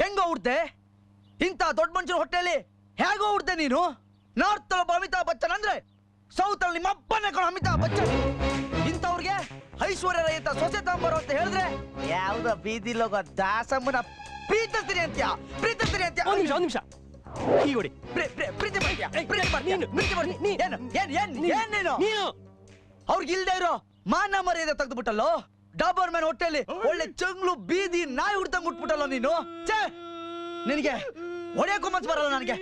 ಹೆಂಗೋ ಹುಡ್ದೆ, ಇಂಥ ದೊಡ್ಡ ಮನುಷ್ಯನ ಹೊಟ್ಟೆಯಲ್ಲಿ ಹೇಗೋ ಹುಡ್ದೆ ನೀನು. ನಾರ್ತ್ ಒಬ್ಬ ಅಮಿತಾಬ್ ಬಚ್ಚನ್ ಅಂದ್ರೆ ಸೌತ್ ಅಲ್ಲಿ ನಿಮ್ಮಪ್ಪನೇ ಕಣ ಅಮಿತಾಬ್ ಬಚ್ಚನ್. ಇಂಥವ್ರಿಗೆ ಐಶ್ವರ್ಯ ರೈತ ಸೊಸೆ ತಗೊಂಬರು ಅಂತ ಹೇಳಿದ್ರೆ ಯಾವ್ದೋ ಬೀದಿಲೋಗ ದಾಸಮ್ಮನ ಪ್ರೀತಿಸ್ತೀನಿ ಅಂತ್ಯ ಪ್ರೀತಿಸ್ತೀನಿ ಅಂತ್ಯ. ಒಂದು ನಿಮಿಷ ಒಂದು ನಿಮಿಷ ಈಗ ನೋಡಿ, ಪ್ರೀತಿ ಮಾಡ್ತೀಯ ಪ್ರೀತಿ ಮಾಡ್ತೀಯ ಪ್ರೀತಿ ಮಾಡಿ ಏನು ಏನು ಏನು ಏನೇನು ನೀನು ಅವ್ರಿಗಿಲ್ದೇ ಇರೋ ಮಾನ ಮರ್ಯಾದೆ ತೆಗೆದುಬಿಟ್ಟಲ್ಲೋ. ಡಾಬರ್ ಮ್ಯಾನ್ ಹೋಟೆಲ್ಲಿ ಒಳ್ಳೆ ಚಂಗ್ಲು ಬೀದಿ ನಾಯಿ ಹುಡ್ತಂಗ್ ಹುಟ್ಬಿಟ್ಟಲ್ಲ ನೀನು. ಛೇ, ನಿನಗೆ ಹೊಡೆಯಕ್ಕೂ ಮನ್ಸು ಬರಲ್ಲ ನನಗೆ.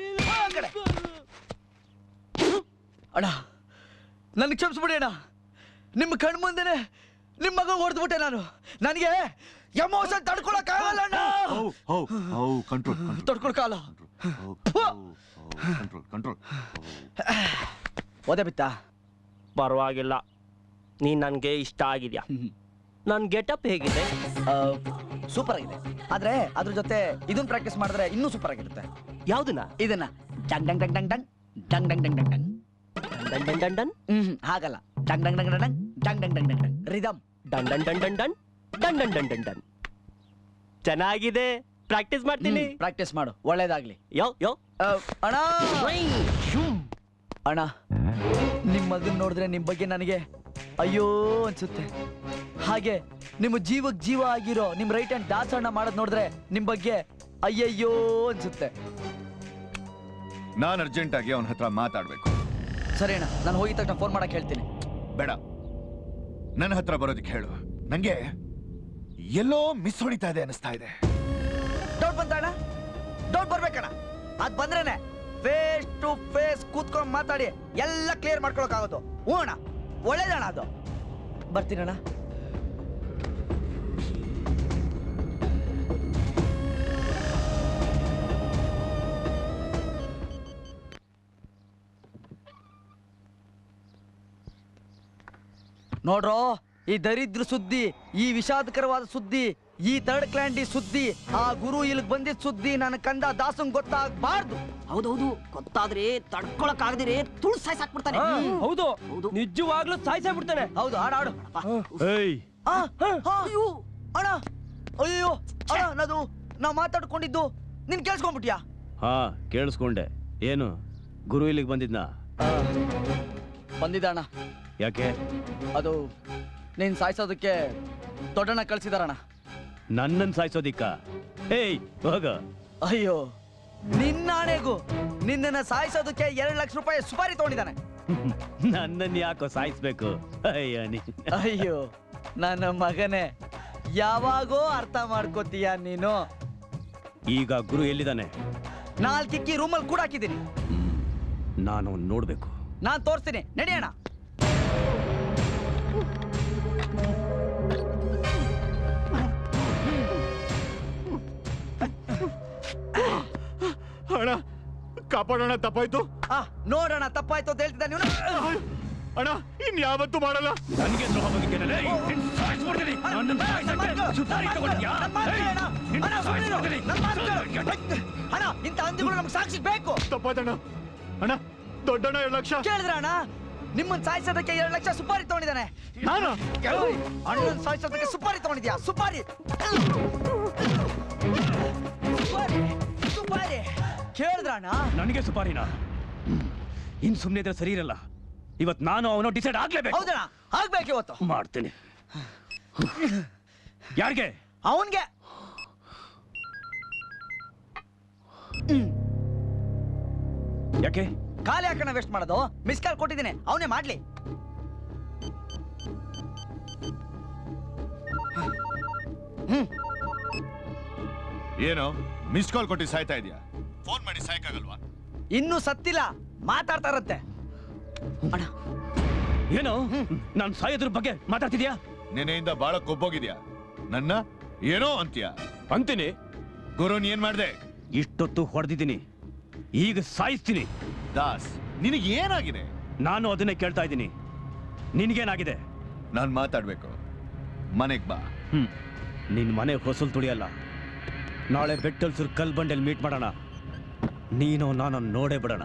ಅಣ್ಣ ನನಗೆ ಕ್ಷಮಿಸ್ಬಿಡಿ ಅಣ್ಣ, ನಿಮ್ಮ ಕಣ್ಮುಂದೆನೆ ನಿಮ್ಮ ಮಗ ಹೊಡೆದ್ಬಿಟ್ಟೆ ನಾನು. ನನಗೆ ಎಮೋಷನ್ ತಡ್ಕೊಳಕ್ಕಾಗಲ್ಲ ಅಣ್ಣ. ತಡ್ಕೊಳಕ್ಕಾಗಲ್ಲ. ಓದೆ ಬಿತ್ತಾ? ಪರವಾಗಿಲ್ಲ, ನೀನು ನನಗೆ ಇಷ್ಟ ಆಗಿದ್ಯಾ. ನನ್ನ ಗೆಟಪ್ ಹೇಗಿದೆ? ಸೂಪರ್ ಆಗಿದೆ, ಆದ್ರೆ ಅದ್ರ ಜೊತೆ ಇದನ್ನ ಪ್ರಾಕ್ಟೀಸ್ ಮಾಡಿದ್ರೆ ಇನ್ನೂ ಸೂಪರ್ ಆಗಿರುತ್ತೆ. ಯಾವುದನ್ನ? ಇದನ್ನ ಡಂಗ್ ಡಂಗ್ ಡಂಗ್ ಡಂಗ್ ಡಂಗ್ ಡಂಗ್ ಡಂಗ್ ಡಂಗ್ ಡಂಗ್ ಡಂಗ್ ಡಂಗ್ ಡಂಗ್. ಹ್ಮ್ ಹಾಗಲ್ಲ, ಡಂಗ್ ಡಂಗ್ ಡಂಗ್ ಡಂಗ್ ಡಂಗ್ ಡಂಗ್ ಡಂಗ್ ಡಂಗ್ ರಿದಮ್ ಡಂಗ್ ಡಂಗ್ ಡಂಗ್ ಡಂಗ್ ಡಂಗ್ ಡಂಗ್ ಡಂಗ್ ಡಂಗ್ ಡಂಗ್. ಚೆನ್ನಾಗಿದೆ, ಪ್ರಾಕ್ಟೀಸ್ ಮಾಡ್ತೀನಿ. ಪ್ರಾಕ್ಟೀಸ್ ಮಾಡು, ಒಳ್ಳೇದಾಗ್ಲಿ. ಯೋ ಯೋ ಅಣ್ಣ ಅಣ್ಣ, ನಿಮ್ಮ ಮಗನ್ ನೋಡಿದ್ರೆ ನಿಮ್ಮ ಬಗ್ಗೆ ನನಗೆ ಅಯ್ಯೋ ಅನ್ಸುತ್ತೆ. ಹಾಗೆ ನಿಮ್ಮ ಜೀವಕ್ಕೆ ಜೀವ ಆಗಿರೋ ನಿಮ್ಮ ರೈಟ್ ಹ್ಯಾಂಡ್ ದಾಸಣ್ಣ ಮಾಡೋದು ನೋಡಿದ್ರೆ ನಿಮ್ಮ ಬಗ್ಗೆ ಅಯ್ಯಯ್ಯೋ ಅನ್ಸುತ್ತೆ. ನಾನು ಅರ್ಜೆಂಟ್ ಆಗಿ ಅವನ ಹತ್ರ ಮಾತಾಡ್ಬೇಕು. ಸರಿ ಅಣ್ಣ, ನಾನು ಹೋಗಿದ ತಕ್ಷಣ ಫೋನ್ ಮಾಡಕ್ ಹೇಳ್ತೀನಿ. ಬೇಡ, ನನ್ನ ಹತ್ರ ಬರೋದಕ್ಕೆ ಹೇಳು. ನಂಗೆ ಎಲ್ಲೋ ಮಿಸ್ ಹೊಡಿತಾ ಇದೆ ಅನಿಸ್ತಾ ಇದೆ. ಡೌಟ್ ಬಂತ ಅಣ್ಣ? ಡೌಟ್ ಬರ್ಬೇಕಣ್ಣ, ಅದ್ ಬಂದ್ರೇನೆ ಫೇಸ್ ಟು ಫೇಸ್ ಕೂತ್ಕೊಂಡು ಮಾತಾಡಿ ಎಲ್ಲ ಕ್ಲಿಯರ್ ಮಾಡ್ಕೊಳಕಾಗೋದು. ಹ್ಞೂ ಅಣ್ಣ, ಒಳ್ಳೇದಣ್ಣ, ಅದು ಬರ್ತೀನಣ್ಣ. ನೋಡ್ರೋ, ಈ ದರಿದ್ರ ಸುದ್ದಿ, ಈ ವಿಷಾದಕರವಾದ ಸುದ್ದಿ, ಈ ತರ್ಡ್ ಕ್ಲಾಂಡಿ ಸುದ್ದಿ, ಆ ಗುರು ಇಲ್ಲಿಗೆ ಬಂದಿದ್ ಸುದ್ದಿ ನನ್ನ ಕಂದ ದಾಸಂಗ್ ಗೊತ್ತಾಗಬಾರ್ದು. ಹೌದೌದು, ಗೊತ್ತಾದ್ರೆ ತಡ್ಕೊಳಕ್ ಆಗದಿರೇ ತುಳು ಸಾಯ್ಸಾಕ್ಬಿಡ್ತಾನೆ. ಹೌದು ಹೌದು, ನಿಜವಾಗ್ಲೂ ಸಾಯ್ಸಾಕ್ಬಿಡ್ತಾನೆ. ಹೌದು, ಹಾಡಾಡು. ಅಯ್ಯೋ ಅಣ್ಣ, ಅಯ್ಯೋ ಅಣ್ಣ, ನದು ನಾವ್ ಮಾತಾಡ್ಕೊಂಡಿದ್ದು ನಿನ್ ಕೇಳಿಸ್ಕೊಂಡ್ಬಿಟ್ಯಾ? ಹಾ ಕೇಳಿಸ್ಕೊಂಡೆ. ಏನು ಗುರು ಇಲ್ಲಿಗೆ ಬಂದಿದ್ನಾ? ಬಂದಿದ್ದ ಅಣ್ಣ. ಯಾಕೆ? ಅದು ನೀನ್ ಸಾಯಿಸೋದಕ್ಕೆ ದೊಡ್ಡಣ್ಣ ಕಳ್ಸಿದಾರಣ್ಣ. ನನ್ನನ್ನು ಸಾಯಿಸೋದಿಕ್ಕ? ಏಯ್ ಹೋಗ. ಅಯ್ಯೋ, ನಿನ್ನಾಣೆಗೂ ನಿನ್ನನ್ನು ಸಾಯಿಸೋದಕ್ಕೆ ಎರಡು ಲಕ್ಷ ರೂಪಾಯಿ ಸುಪಾರಿ ತಗೊಂಡಿದ್ದಾನೆ. ನನ್ನನ್ನು ಯಾಕೋ ಸಾಯಿಸ್ಬೇಕು? ಅಯ್ಯೋ ನೀ, ಅಯ್ಯೋ ನನ್ನ ಮಗನೇ, ಯಾವಾಗೋ ಅರ್ಥ ಮಾಡ್ಕೋತೀಯ ನೀನು. ಈಗ ಗುರು ಎಲ್ಲಿದ್ದಾನೆ? ನಾಲ್ಕಿಕ್ಕಿ ರೂಮಲ್ಲಿ ಕೂಡ ಹಾಕಿದ್ದೀನಿ. ನಾನು ನೋಡ್ಬೇಕು. ನಾನು ತೋರಿಸ್ತೀನಿ, ನಡೆಯೋಣ. ಅಣ್ಣ ಕಾಪಾಡೋಣ, ತಪ್ಪಾಯ್ತು. ನೋಡೋಣ ತಪ್ಪಾಯ್ತು ಅಂತ ಹೇಳ್ತಿದ್ದ ನೀವು. ಅಣ್ಣ ಇನ್ ಯಾವತ್ತು ಮಾಡಲ್ಲ. ನನಗೆ ದ್ರೋಹ ಬಗೆಗೆ ಸಾಕ್ಷಿ ಬೇಕು. ತಪ್ಪಾಯ್ತಣ್ಣ. ಅಣ್ಣ ದೊಡ್ಡಣ್ಣ ಎರಡು ಲಕ್ಷ ಕೇಳಿದ್ರ ಅಣ್ಣ? ನಿಮ್ಮನ್ನ ಸಾಯಿಸೋದಕ್ಕೆ ಎರಡು ಲಕ್ಷ ಸುಪಾರಿ ತಗೊಂಡಿದ್ದಾನೆ. ನಾನು ಅಣ್ಣನ ಸಾಯಿಸೋದಕ್ಕೆ ಸುಪಾರಿ ತಗೊಂಡಿದ್ಯಾ? ಸುಪಾರಿ ಸುಪಾರಿ ಸುಪಾರಿ ಕೇಳಿದ್ರಣ್ಣ ನನಗೆ ಸುಪಾರಿನಾ? ಇನ್ ಸುಮ್ಮನೆ ಇದ್ರೆ ಸರಿ ಇರಲ್ಲ. ಇವತ್ತು ನಾನು ಅವನು ಡಿಸೈಡ್ ಆಗ್ಲೇಬೇಕು. ಹೌದಣ್ಣ ಆಗ್ಬೇಕು. ಇವತ್ತು ಮಾಡ್ತೀನಿ. ಯಾರಿಗೆ? ಅವನಿಗೆ. ಯಾಕೆ ಕಾಲ ಯಾಕಣ್ಣ ವೇಸ್ಟ್ ಮಾಡೋದು? ಮಿಸ್ ಕಾಲ್ ಕೊಟ್ಟಿದ್ದೀನಿ, ಅವನೇ ಮಾಡ್ಲಿ. ಏನೋ ಮಿಸ್ ಕಾಲ್ ಕೊಟ್ಟಿ ಸಾಯ್ತಾ ಇದೆಯಾ? ಫೋನ್ ಮಾಡಿ ಸಾಯಕ್ಕಾಗಲ್ವಾ? ಇನ್ನೂ ಸತ್ತಿಲ್ಲ, ಮಾತಾಡ್ತಾರಂತೆ. ಅಣ್ಣ ಏನೋ ನಾನು ಸಾಯೋದ್ರ ಬಗ್ಗೆ ಮಾತಾಡ್ತಿದ್ಯಾ? ನೆನೆಯಿಂದ ಬಾಳ ಕೊಬ್ಬೋಗಿದ್ಯಾ, ನನ್ನ ಏನೋ ಅಂತೀಯ? ಅಂತೀನಿ ಗುರು, ಏನ್ ಮಾಡ್ದೆ? ಇಷ್ಟೊತ್ತು ಹೊಡೆದಿದ್ದೀನಿ, ಈಗ ಸಾಯಿಸ್ತೀನಿ. ದಾಸ್ ನಿನಗೆ ಏನಾಗಿದೆ? ನಾನು ಅದನ್ನೇ ಕೇಳ್ತಾ ಇದ್ದೀನಿ, ನಿನಗೇನಾಗಿದೆ? ನಾನು ಮಾತಾಡ್ಬೇಕು, ಮನೆಗೆ ಬಾ. ಹ್ಮ್ ನಿನ್ ಮನೆ ಹೊಸಲು ತುಳಿಯಲ್ಲ. ನಾಳೆ ಬೆಟ್ಟಲ್ಸೂರು ಕಲ್ ಬಂಡೆಲ್ ಮೀಟ್ ಮಾಡೋಣ. ನೀನು ನಾನು ನೋಡೇ ಬಿಡೋಣ.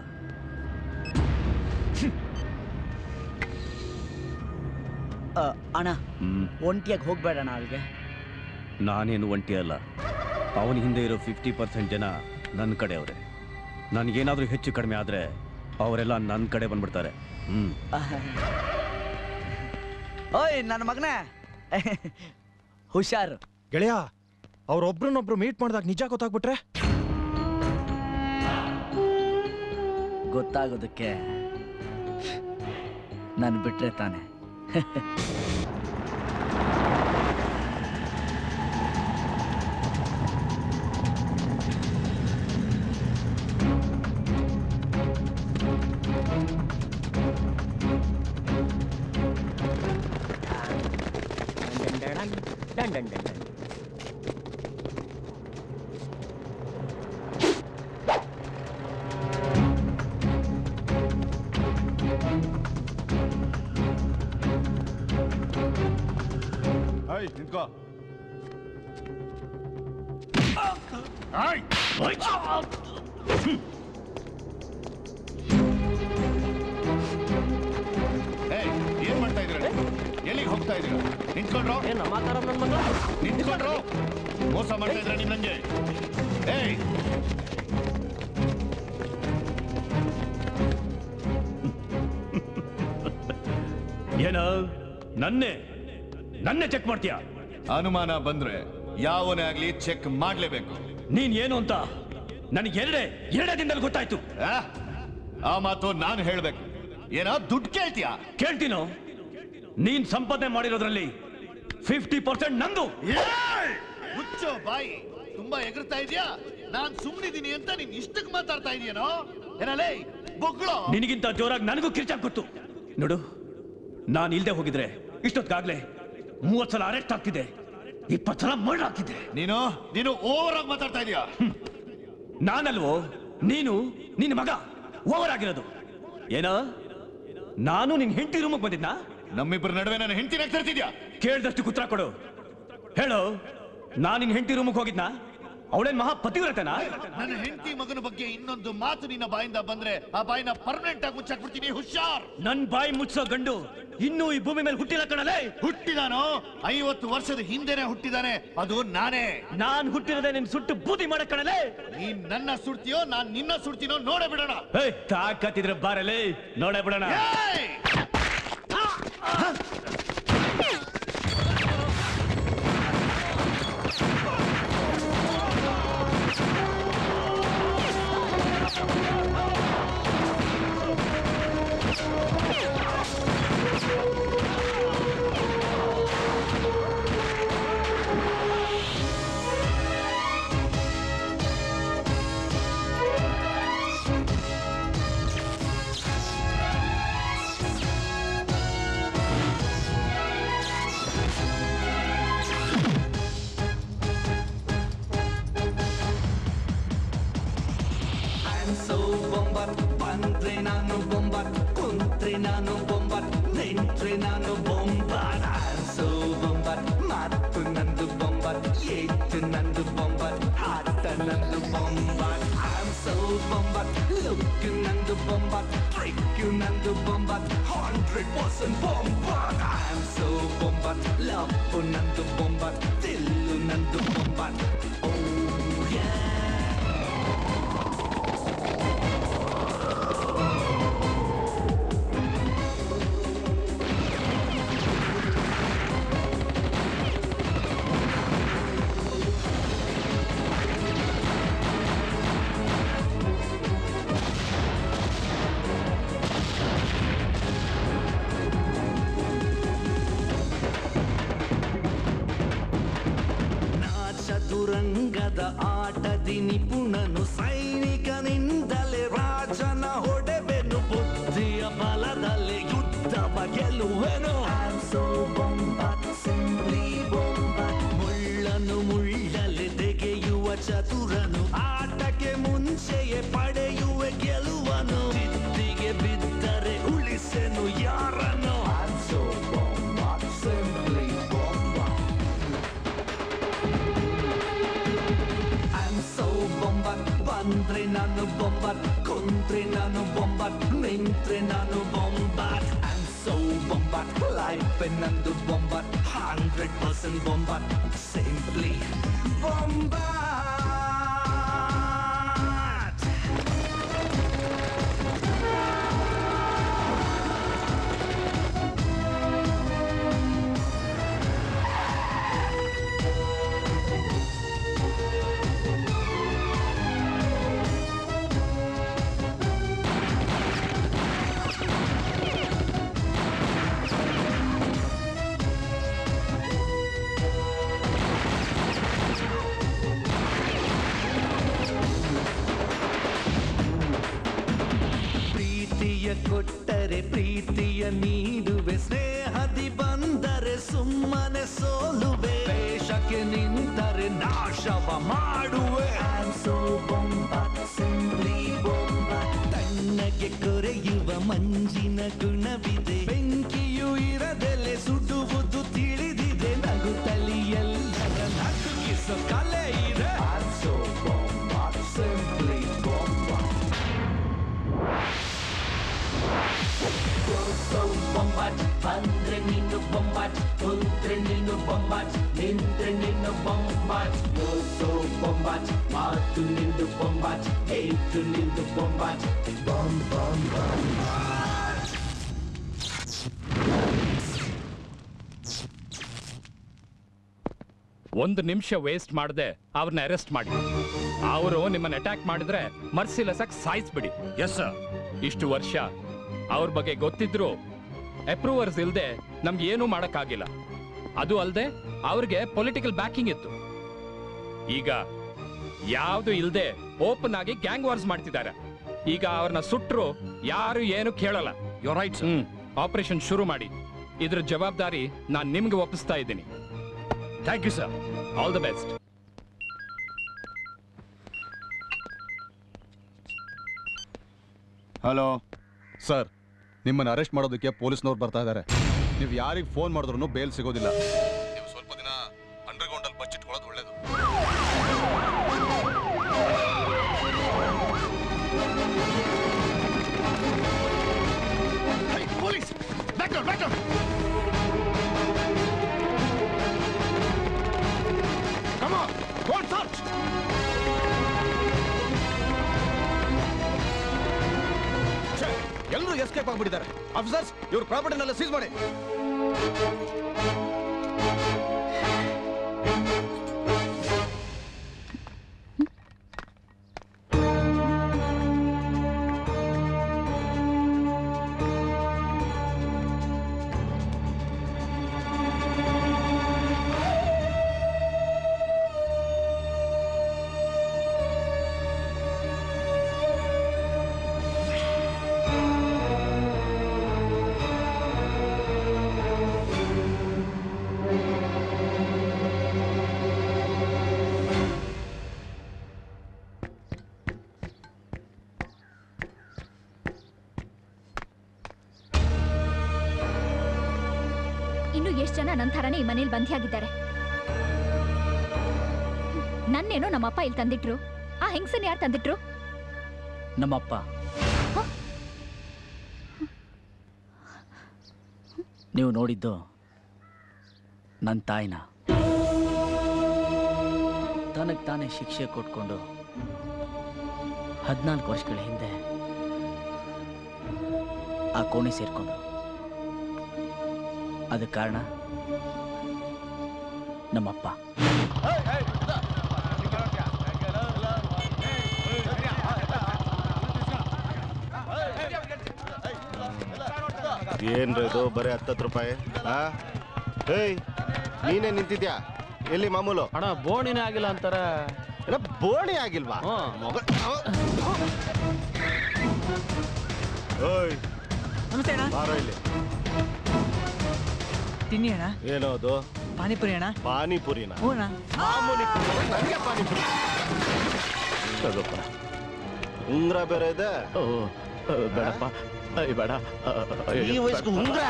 ಅಣ್ಣ ಒಂಟಿಯಾಗಿ ಹೋಗ್ಬೇಡಣ. ಅವಳಿಗೆ ನಾನೇನು ಒಂಟಿ ಅಲ್ಲ, ಅವನ ಹಿಂದೆ ಇರೋ ಫಿಫ್ಟಿ ಪರ್ಸೆಂಟ್ ಜನ ನನ್ನ ಕಡೆ ಅವರೇ. ನನಗೇನಾದರೂ ಹೆಚ್ಚು ಕಡಿಮೆ ಆದರೆ ಅವರೆಲ್ಲ ನನ್ನ ಕಡೆ ಬಂದ್ಬಿಡ್ತಾರೆ. ಹ್ಞೂ ಓಯ್ ನನ್ನ ಮಗನೇ, ಹುಷಾರು ಗೆಳೆಯ. ಅವರೊಬ್ರನ್ನೊಬ್ರು ಮೀಟ್ ಮಾಡಿದಾಗ ನಿಜ ಗೊತ್ತಾಗ್ಬಿಟ್ರೆ? ಗೊತ್ತಾಗೋದಕ್ಕೆ ನಾನು ಬಿಟ್ರೆ ತಾನೆ. ಚೆಕ್ ಮಾಡ್ತೀಯಾ? ಅನುಮಾನ ಬಂದ್ರೆ ಯಾವನೇ ಆಗ್ಲಿ ಚೆಕ್ ಮಾಡ್ಲೇಬೇಕು. ನೀನ್ ಏನು ಅಂತ ನನಗೆ ಎರಡೇ ಎರಡೇ ದಿನದಲ್ಲಿ ಗೊತ್ತಾಯ್ತು. ಆ ಮಾತು ನಾನು ಹೇಳ್ಬೇಕು. ಏನೋ ದುಡ್ಡು ಕೇಳ್ತೀಯಾ? ಕೇಳ್ತೀನೋ? ನೀನ್ ಸಂಪಾದನೆ ಮಾಡಿರೋದ್ರಲ್ಲಿ ಫಿಫ್ಟಿ ಪರ್ಸೆಂಟ್ ನಂದು. ಹುಚ್ಚೋ ಬಾಯಿ, ತುಂಬಾ ಎಗರ್ತಾ ಇದೆಯಾ? ನಾನ್ ಸುಮ್ಮನಿದ್ದೀನಿ ಅಂತ ನೀನ್ ಇಷ್ಟಕ್ಕೆ ಮಾತಾಡ್ತಾ ಇದೀಯನೋ? ಏನಲೇ ಬೊಗ್ಳೋ, ನಿನಗಿಂತ ಜೋರಾಗಿ ನನಗೂ ಕಿರ್ಚಾಕ್ ಗೊತ್ತು. ನೋಡು, ನಾನು ಇಲ್ದೆ ಹೋಗಿದ್ರೆ ಇಷ್ಟೊತ್ತಾಗ್ಲೇ ಮೂವತ್ ಸಲ ಅರೆಸ್ಟ್ ಆಗ್ತಿದೆ, ಇಪ್ಪತ್ ಸಲ ಮರ್ಡರ್ ಆಗ್ತಿದೆ. ನೀನು ನೀನು ಓವರ್ ಆಗಿ ಮಾತಾಡ್ತಾ ಇದೀಯಾ. ನಾನಲ್ವೋ ನೀನು ನಿನ್ನ ಮಗ ಓವರ್ ಆಗಿರೋದು. ಏನೋ ನಾನು ನಿನ್ ಹೆಂಡತಿ ರೂಮಿಗೆ ಬಂದಿದ್ನಾ? ನಮ್ಮಿಬ್ಬರ ನಡುವೆ ನಾನು ಹೆಂಡತಿನ ತರ್ತಿದ್ಯಾ? ಕೇಳಿದಷ್ಟು ಉತ್ತರ ಕೊಡು. ಹೇಳು, ನಾನು ನಿನ್ ಹೆಂಡತಿ ರೂಮಿಗೆ ಹೋಗಿದ್ನಾ? ಅವಳೇನ್ ಮಹಾ ಪತಿವ್ರತನಾ? ನನ್ನ ಹೆಂಡತಿ ಮಗನ ಬಗ್ಗೆ ಇನ್ನೊಂದು ಮಾತು ನಿನ್ನ ಬಾಯಿಂದ ಬಂದ್ರೆ ಆ ಬಾಯಿನ ಪರ್ಮನೆಂಟ್ ಆಗಿ ಮುಚ್ಚಾಕ್ಬಿಡ್ತೀನಿ. ಹುಷಾರ್, ನನ್ ಬಾಯಿ ಮುಚ್ಚೋ ಗಂಡು ಇನ್ನೂ ಈ ಭೂಮಿ ಮೇಲೆ ಹುಟ್ಟಿಲ್ಲ ಕಣಲೇ. ಹುಟ್ಟಿದಾನು, ಐವತ್ತು ವರ್ಷದ ಹಿಂದೆನೆ ಹುಟ್ಟಿದಾನೆ, ಅದು ನಾನೇ. ನಾನ್ ಹುಟ್ಟಿರದೆ ನಿನ್ ಸುಟ್ಟು ಬೂದಿ ಮಾಡಕ್ ಕಣಲೇ. ನೀನ್ ನನ್ನ ಸುಡ್ತೀಯೋ ನಾನ್ ನಿನ್ನ ಸುಡ್ತೀನೋ ನೋಡೇ ಬಿಡೋಣ. ತಾಕತ್ತಿದ್ರೆ ಬಾರಲೇ, ನೋಡೇ ಬಿಡೋಣ. sen bombat. I'm so bombat, love unandu bombat, dil unandu bombat. Oh yeah. ಚತುರಂಗದ ಆಟದಿ ನಿಪುಣನು ಸೈನಿಕನಿಂದಲೇ ರಾಜನ ಹೊಡೆವೆನು, ಬುದ್ಧಿಯ ಬಲದಲ್ಲಿ ಯುದ್ಧವ ಗೆಲ್ಲುವೆನು. ಮುಳ್ಳನ್ನು ಮುಳ್ಳಲೆ ತೆಗೆಯುವ ಚತುರನು ಆಟಕ್ಕೆ ಮುಂಚೆಯೇ ಪಡೆಯುವೆ ಗೆಲುವನು. ಸಿದ್ಧಿಗೆ ಬಿದ್ದರೆ ಉಳಿಸೆನು ಯಾರನ್ನು. ಬಂದ್ರೆ ನಾನು ಬೊಂಬಾಟ್, ಕುಂತ್ರೆ ನಾನು ಬೊಂಬಾಟ್, ನಿಂತ್ರೆ ನಾನು ಬೊಂಬಾಟ್. I'm so ಬೊಂಬಾಟ್, ಲೈಫ್ ನಂದು ಬೊಂಬಾಟ್, ಹಂಡ್ರೆಡ್ ಪರ್ಸೆಂಟ್ ಬೊಂಬಾಟ್, ಸಿಂಪ್ಲಿ ಬೊಂಬಾಟ್. ಕೊಟ್ಟರೆ ಪ್ರೀತಿಯ ನೀಡುವೆ, ಸ್ನೇಹದಿ ಬಂದರೆ ಸುಮ್ಮನೆ ಸೋಲುವೆ, ವೇಷಕ್ಕೆ ನಿಂತರೆ ನಾಶವ ಮಾಡುವೆ. ತಣ್ಣಗೆ ಕೊರೆಯುವ ಮಂಜಿನ ಗುಣವಿದೆ, ಬೆಂಕಿಯು ಇರದೆಲೆ ಸುಡುವುದು ತಿಳಿದಿದೆ, ನಗು ತಲಿಯಲ್ಲರ ನಗುಗಿಸೋ ಕಲೆ ಇದೆ. So bombat, bandre ninu bombat, kuntre ninu bombat, nintre ninu bombat. You're so bombat, maatu ninu bombat, eitu ninu bombat, bom bom bombat. ಒಂದು ನಿಮಿಷ ವೇಸ್ಟ್ ಮಾಡದೆ ಅವ್ರನ್ನ ಅರೆಸ್ಟ್ ಮಾಡಿ. ಅವರು ನಿಮ್ಮನ್ನ ಅಟ್ಯಾಕ್ ಮಾಡಿದ್ರೆ ಮರ್ಸಿಲೆಸ್ ಆಗಿ ಸಾಯಿಸ್ಬಿಡಿ. Yes sir. ಇಷ್ಟು ವರ್ಷ ಅವ್ರ ಬಗ್ಗೆ ಗೊತ್ತಿದ್ರು ಅಪ್ರೂವರ್ಸ್ ಇಲ್ಲದೆ ನಮ್ಗೆ ಏನೂ ಮಾಡೋಕ್ಕಾಗಿಲ್ಲ. ಅದು ಅಲ್ಲದೆ ಅವ್ರಿಗೆ ಪೊಲಿಟಿಕಲ್ ಬ್ಯಾಕಿಂಗ್ ಇತ್ತು. ಈಗ ಯಾವುದು ಇಲ್ಲದೆ ಓಪನ್ ಆಗಿ ಗ್ಯಾಂಗ್ ವಾರ್ಸ್ ಮಾಡ್ತಿದ್ದಾರೆ. ಈಗ ಅವ್ರನ್ನ ಸುಟ್ಟರು ಯಾರು ಏನು ಕೇಳಲ್ಲ. You are right sir. Operation ಶುರು ಮಾಡಿ. ಇದ್ರ ಜವಾಬ್ದಾರಿ ನಾನು ನಿಮ್ಗೆ ಒಪ್ಪಿಸ್ತಾ ಇದ್ದೀನಿ. Thank you sir. All the best. Hello sir, ನಿಮ್ಮನ್ನು ಅರೆಸ್ಟ್ ಮಾಡೋದಕ್ಕೆ ಪೊಲೀಸ್ನವ್ರು ಬರ್ತಾ ಇದ್ದಾರೆ. ನೀವು ಯಾರಿಗೆ ಫೋನ್ ಮಾಡಿದ್ರು ಬೇಲ್ ಸಿಗೋದಿಲ್ಲ. ನೀವು ಸ್ವಲ್ಪ ದಿನ ಅಂಡರ್ಗ್ರೌಂಡಲ್ಲಿ ಬಚ್ಚಿಟ್ಕೊಳ್ಳೋದು ಒಳ್ಳೇದು. Police back down, back down. Come on, go and search. ಎಲ್ಲರೂ ಎಸ್ಕೇಪ್ ಆಗ್ಬಿಟ್ಟಿದ್ದಾರೆ. ಆಫೀಸರ್ಸ್, ಇವ್ರ ಪ್ರಾಪರ್ಟಿನೆಲ್ಲ ಸೀಸ್ ಮಾಡಿ. ಈ ಮನೇಲಿ ಬಂಧಿಯಾಗಿದ್ದಾರೆ. ನನ್ನೇನೋ ನಮ್ಮಪ್ಪ ಇಲ್ಲಿ ತಂದಿಟ್ರು. ಆ ಹೆಂಗಸನ್ ಯಾರು ತಂದಿಟ್ರು? ನಮ್ಮಪ್ಪ. ನೀವು ನೋಡಿದ್ದು ನನ್ನ ತಾಯಿನ ತನಗೆ ತಾನೇ ಶಿಕ್ಷೆ ಕೊಟ್ಕೊಂಡು ಹದಿನಾಲ್ಕು ವರ್ಷಗಳ ಹಿಂದೆ ಆ ಕೋಣೆ ಸೇರ್ಕೊಂಡ್ರು. ಅದಕ್ಕೆ ಕಾರಣ ನಮ್ಮಪ್ಪ. ಏನ್ರಿದು ಬರೀ ಹತ್ತತ್ತು ರೂಪಾಯಿ? ಏಯ್ ನೀನೇ ನಿಂತಿದ್ಯಾ ಎಲ್ಲಿ ಮಾಮೂಲು? ಅಣ್ಣ ಬೋಣಿನೇ ಆಗಿಲ್ಲ ಅಂತಾರ. ಬೋಣಿ ಆಗಿಲ್ವಾ? ತಿನ್ನಿ ಅಣ್ಣ. ಏನೋ ಅದು? ಪಾನಿಪುರಿ ಅಣ್ಣ. ಪಾನಿಪುರಿನ? ಮಾಮೂಲಿ ಪಾನಿಪುರಿ. ಉಂಗ್ರ ಬೇರೆ ಇದೆ. ಬೇಡಪ್ಪ ಬೇಡ, ಈ ವಯಸ್ಸಿಗೆ ಉಂಗ್ರ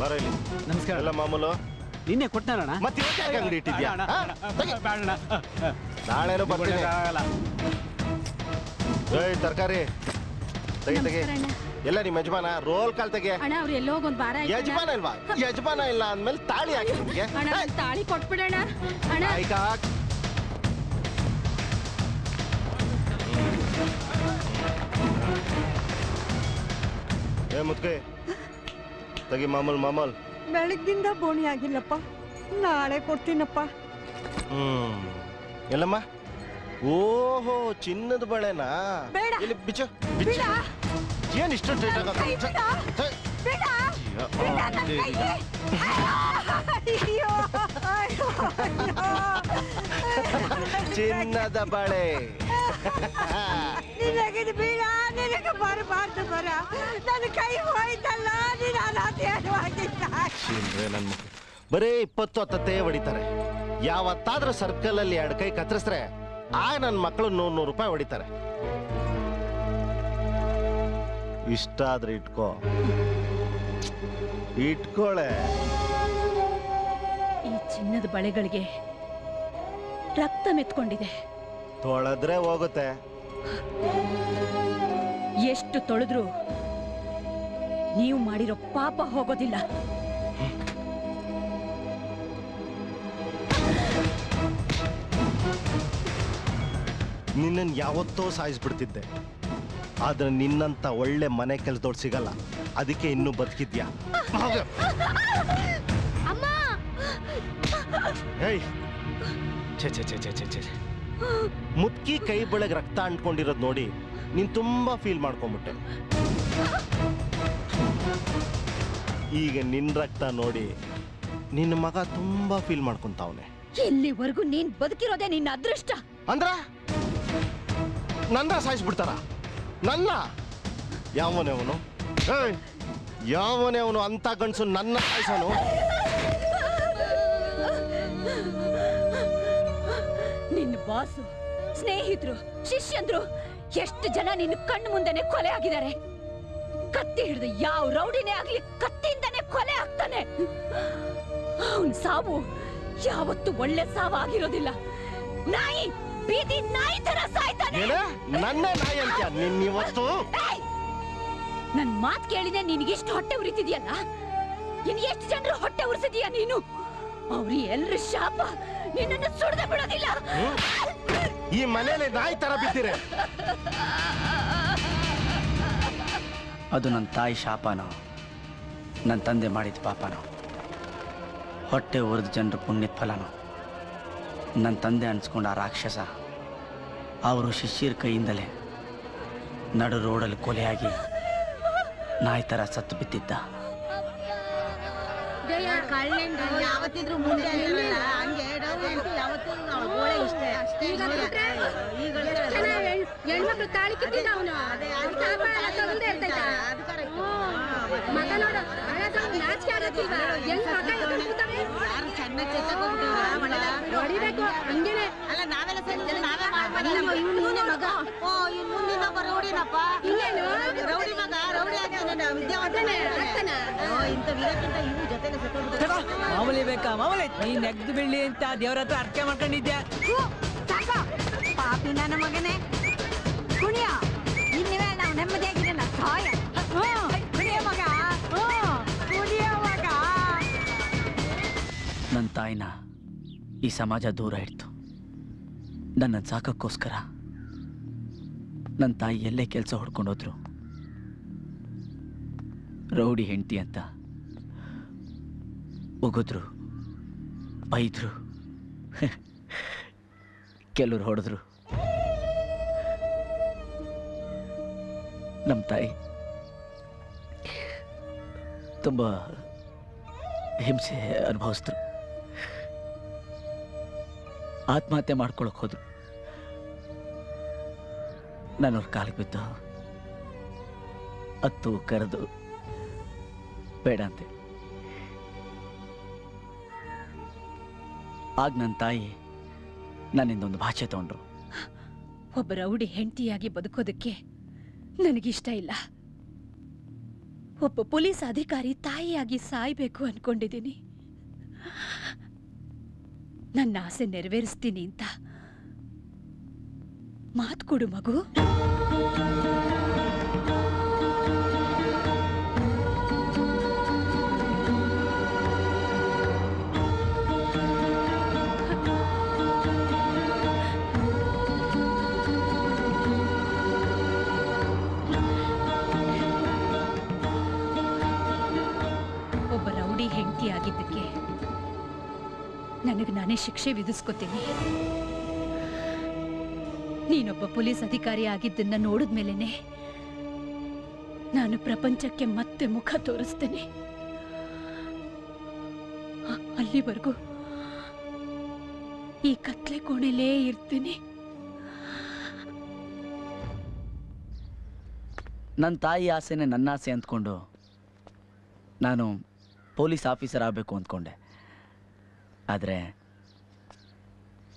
ಬರ. ಇಲ್ಲಿ ನಮಸ್ಕಾರ. ಎಲ್ಲ ಮಾಮೂಲು. ನಿನ್ನೆ ಕೊಟ್ಟಣ ಮತ್ತೆ ಅಂಗಡಿ ಇಟ್ಟಿದ್ಯಾ? ನಾಳೆನೂ ಬರ್ತೀನಿ. ತರಕಾರಿ ತೆಗಿ ತೆಗಿ. ಎಲ್ಲ ನಿಮ್ಮ ಯಜಮಾನ ರೋಲ್ ಕಾಲ್ ತೆಗಿ. ಯಜಮಾನ ಇಲ್ವಾ? ಯಜಮಾನ ಇಲ್ಲ ಅಂದ್ಮೇಲೆ ತಾಳಿ ಹಾಕಿ ನಿಮ್ಗೆ ತಾಳಿ ಕೊಟ್ಬಿಡೋಣ. ಏ ಮುತ್ಕೆ ತಗಿ ಮಾಮೂಲ್ ಮಾಮೂಲ್. ಬೆಳಗ್ಗಿಂದ ಬೋಣಿ ಆಗಿಲ್ಲಪ್ಪ, ನಾಳೆ ಕೊಡ್ತೀನಪ್ಪ. ಹ್ಮ್ ಎಲ್ಲಮ್ಮ? ಓಹೋ ಚಿನ್ನದ ಬಳೆನಾ? ಇಲ್ಲಿ ಬಿಚ್ಚು ಬಿಚ್ಚು. ಏನ್ ಇಷ್ಟ ಚಿನ್ನದ ಬಳೆ? ಬೀಳ ನಿನಗೆ ಬರಬಾರ್ದು ಬರ. ನನ್ನ ಕೈ ಹೋಯ್ತಲ್ಲ ನೀನು ಅನಾಥ. ಬರೀ ಇಪ್ಪತ್ತು ಹತ್ತತ್ತೇ ಹೊಡಿತಾರೆ. ಯಾವತ್ತಾದ್ರೂ ಸರ್ಕಲ್ ಅಲ್ಲಿ ಎರಡು ಕೈ ಕತ್ತರಿಸ್ರೆ ಆ ನನ್ನ ಮಕ್ಕಳು ನೂರ್ ನೂರು ರೂಪಾಯಿ ಹೊಡಿತಾರೆ. ಇಷ್ಟಾದ್ರೆ ಇಟ್ಕೋ ಇಟ್ಕೊಳೆ. ಈ ಚಿನ್ನದ ಬಳೆಗಳಿಗೆ ರಕ್ತ ಮೆತ್ಕೊಂಡಿದೆ. ತೊಳೆದ್ರೆ ಹೋಗುತ್ತೆ. ಎಷ್ಟು ತೊಳೆದ್ರು ನೀವು ಮಾಡಿರೋ ಪಾಪ ಹೋಗೋದಿಲ್ಲ. ನಿನ್ನನ್ನು ಯಾವತ್ತೋ ಸಾಯಿಸ್ಬಿಡ್ತಿದ್ದೆ, ಆದ್ರೆ ನಿನ್ನಂತ ಒಳ್ಳೆ ಮನೆ ಕೆಲಸದವ್ರು ಸಿಗಲ್ಲ. ಅದಕ್ಕೆ ಇನ್ನೂ ಬದುಕಿದ್ಯಾ? ಮುತ್ಕಿ ಕೈ ಬೆಳಗ್ಗೆ ರಕ್ತ ಅಂಟ್ಕೊಂಡಿರೋದು ನೋಡಿ ನೀನ್ ತುಂಬಾ ಫೀಲ್ ಮಾಡ್ಕೊಂಡ್ಬಿಟ್ಟೆ. ಈಗ ನಿನ್ ರಕ್ತ ನೋಡಿ ನಿನ್ನ ಮಗ ತುಂಬಾ ಫೀಲ್ ಮಾಡ್ಕೊಂತಾವನೆ. ಇಲ್ಲಿವರೆಗೂ ನೀನ್ ಬದುಕಿರೋದೇ ನಿನ್ನ ಅದೃಷ್ಟ. ಅಂದ್ರ ನನ್ನ ಸಾಯಿಸ್ಬಿಡ್ತಾರ? ನನ್ನ ಯಾವನೇ ಅವನು, ಯಾವನೇ ಅವನು ಅಂತ ಗಂಡಸು ನನ್ನ ಸಾಯಿಸೋನು? ನಿನ್ನ ಬಾಸು, ಸ್ನೇಹಿತರು, ಶಿಷ್ಯಂದ್ರು ಎಷ್ಟು ಜನ ನಿನ್ನ ಕಣ್ಣು ಮುಂದೆನೆ ಕೊಲೆ ಆಗಿದ್ದಾರೆ. ಕತ್ತಿ ಹಿಡಿದು ಯಾವ ರೌಡಿನೇ ಆಗ್ಲಿ ಕತ್ತಿಯಿಂದನೇ ಕೊಲೆ ಆಗ್ತಾನೆ. ಅವನ್ ಸಾವು ಯಾವತ್ತು ಒಳ್ಳೆ ಸಾವು ಆಗಿರೋದಿಲ್ಲ. ನಾಯಿ ಬೀದಿ ನಾಯಿ ತರ ಸಾಯ್ತಾನೆ. ನನ್ನ ನಾಯಿ ಅಂತ ನಿನ್ನಿವತ್ತು ನನ್ ಮಾತು ಕೇಳಿದೆ ನಿನಗಿಷ್ಟು ಹೊಟ್ಟೆ ಉರಿತಿದ್ಯಲ್ಲ. ನಿನ್ಗೆ ಎಷ್ಟು ಜನರು ಹೊಟ್ಟೆ ಉರಿಸಿದೀಯ ನೀನು? ಅವ್ರಿ ಎಲ್ರ ಶಾಪ ನಿನ್ನನ್ನು ಸುಡದೆ ಬಿಡೋದಿಲ್ಲ. ಈ ಮನೇಲಿ ನಾಯಿ ತರ ಬಿದ್ದಿರೆ ಅದು ನನ್ನ ತಾಯಿ ಶಾಪನೋ ನನ್ನ ತಂದೆ ಮಾಡಿದ ಪಾಪನೋ? ಹೊಟ್ಟೆ ಉರಿದ ಜನರು ಪುಣ್ಯದ ಫಲನೋ? ನನ್ನ ತಂದೆ ಅನ್ಸ್ಕೊಂಡ ಆ ರಾಕ್ಷಸ ಅವರು ಶಿಷ್ಯರ ಕೈಯಿಂದಲೇ ನಡು ರೋಡಲ್ಲಿ ಕೊಲೆಯಾಗಿ ನಾಯಿ ಥರ ಸತ್ತು ಬಿದ್ದಿದ್ದ. ಮಾಮೂಲಿ ಬೇಕಾ ಮಾಮೂಲಿ? ನೀನ್ ನೆಗ್ದು ಬೀಳಿ ಅಂತ ದೇವ್ರ ಹತ್ರ ಅರ್ಕೆ ಮಾಡ್ಕೊಂಡಿದ್ಯಾ? ಪಾಪಿ ನನ್ನ ಮಗನೇ. ಕುಣಿಯ, ಇನ್ನಿವೆ ನಾವು ನೆಮ್ಮದಿಯಾಗಿರೋಣ. ಸಾಯ ಕುಣಿಯ ಮಗ. ತಾಯಿನ ಈ ಸಮಾಜ ದೂರ ಇಡ್ತು. ನನ್ನನ್ನು ಸಾಕಕ್ಕೋಸ್ಕರ ನನ್ನ ತಾಯಿ ಎಲ್ಲೇ ಕೆಲಸ ಹುಡ್ಕೊಂಡೋದ್ರು. ರೌಡಿ ಹೆಂಡತಿ ಅಂತ ಉಗಿದ್ರು, ಬೈದ್ರು, ಕೆಲವರು ಹೊಡೆದ್ರು. ನಮ್ಮ ತಾಯಿ ತುಂಬ ಹಿಂಸೆ ಅನುಭವಿಸಿದ್ರು. ಆತ್ಮಹತ್ಯೆ ಮಾಡ್ಕೊಳ್ಳೋಕೆ ಹೋದ್ರು. ನಾನು ಅವ್ರ ಕಾಲಿಗೆ ಬಿದ್ದು ಅತ್ತು ಕರೆದು ಬೇಡ ಅಂತೆ. ಆಗ ನನ್ನ ತಾಯಿ ನನ್ನಿಂದ ಒಂದು ಭಾಷೆ ತಗೊಂಡ್ರು. ಒಬ್ಬ ರೌಡಿ ಹೆಂಡತಿಯಾಗಿ ಬದುಕೋದಕ್ಕೆ ನನಗಿಷ್ಟ ಇಲ್ಲ. ಒಬ್ಬ ಪೊಲೀಸ್ ಅಧಿಕಾರಿ ತಾಯಿಯಾಗಿ ಸಾಯ್ಬೇಕು ಅನ್ಕೊಂಡಿದ್ದೀನಿ. ನನ್ನ ಆಸೆ ನೆರವೇರಿಸ್ತೀನಿ ಅಂತ ಮಾತು ಕೊಡು ಮಗು. ಒಬ್ಬ ರೌಡಿ ಹೆಂಡತಿ ಆಗಿದ್ದಕ್ಕೆ ನನಗೆ ನಾನೇ ಶಿಕ್ಷೆ ವಿಧಿಸ್ಕೊತೀನಿ. ನೀನೊಬ್ಬ ಪೊಲೀಸ್ ಅಧಿಕಾರಿ ಆಗಿದ್ದನ್ನ ನೋಡಿದ ಮೇಲೆನೆ ನಾನು ಪ್ರಪಂಚಕ್ಕೆ ಮತ್ತೆ ಮುಖ ತೋರಿಸ್ತೇನೆ. ಅಲ್ಲಿವರೆಗೂ ಈ ಕತ್ಲೆ ಕೋಣೆಲೇ ಇರ್ತೀನಿ. ನನ್ನ ತಾಯಿ ಆಸೆನೇ ನನ್ನ ಆಸೆ ಅಂದ್ಕೊಂಡು ನಾನು ಪೊಲೀಸ್ ಆಫೀಸರ್ ಆಗಬೇಕು ಅಂದ್ಕೊಂಡೆ. ಆದರೆ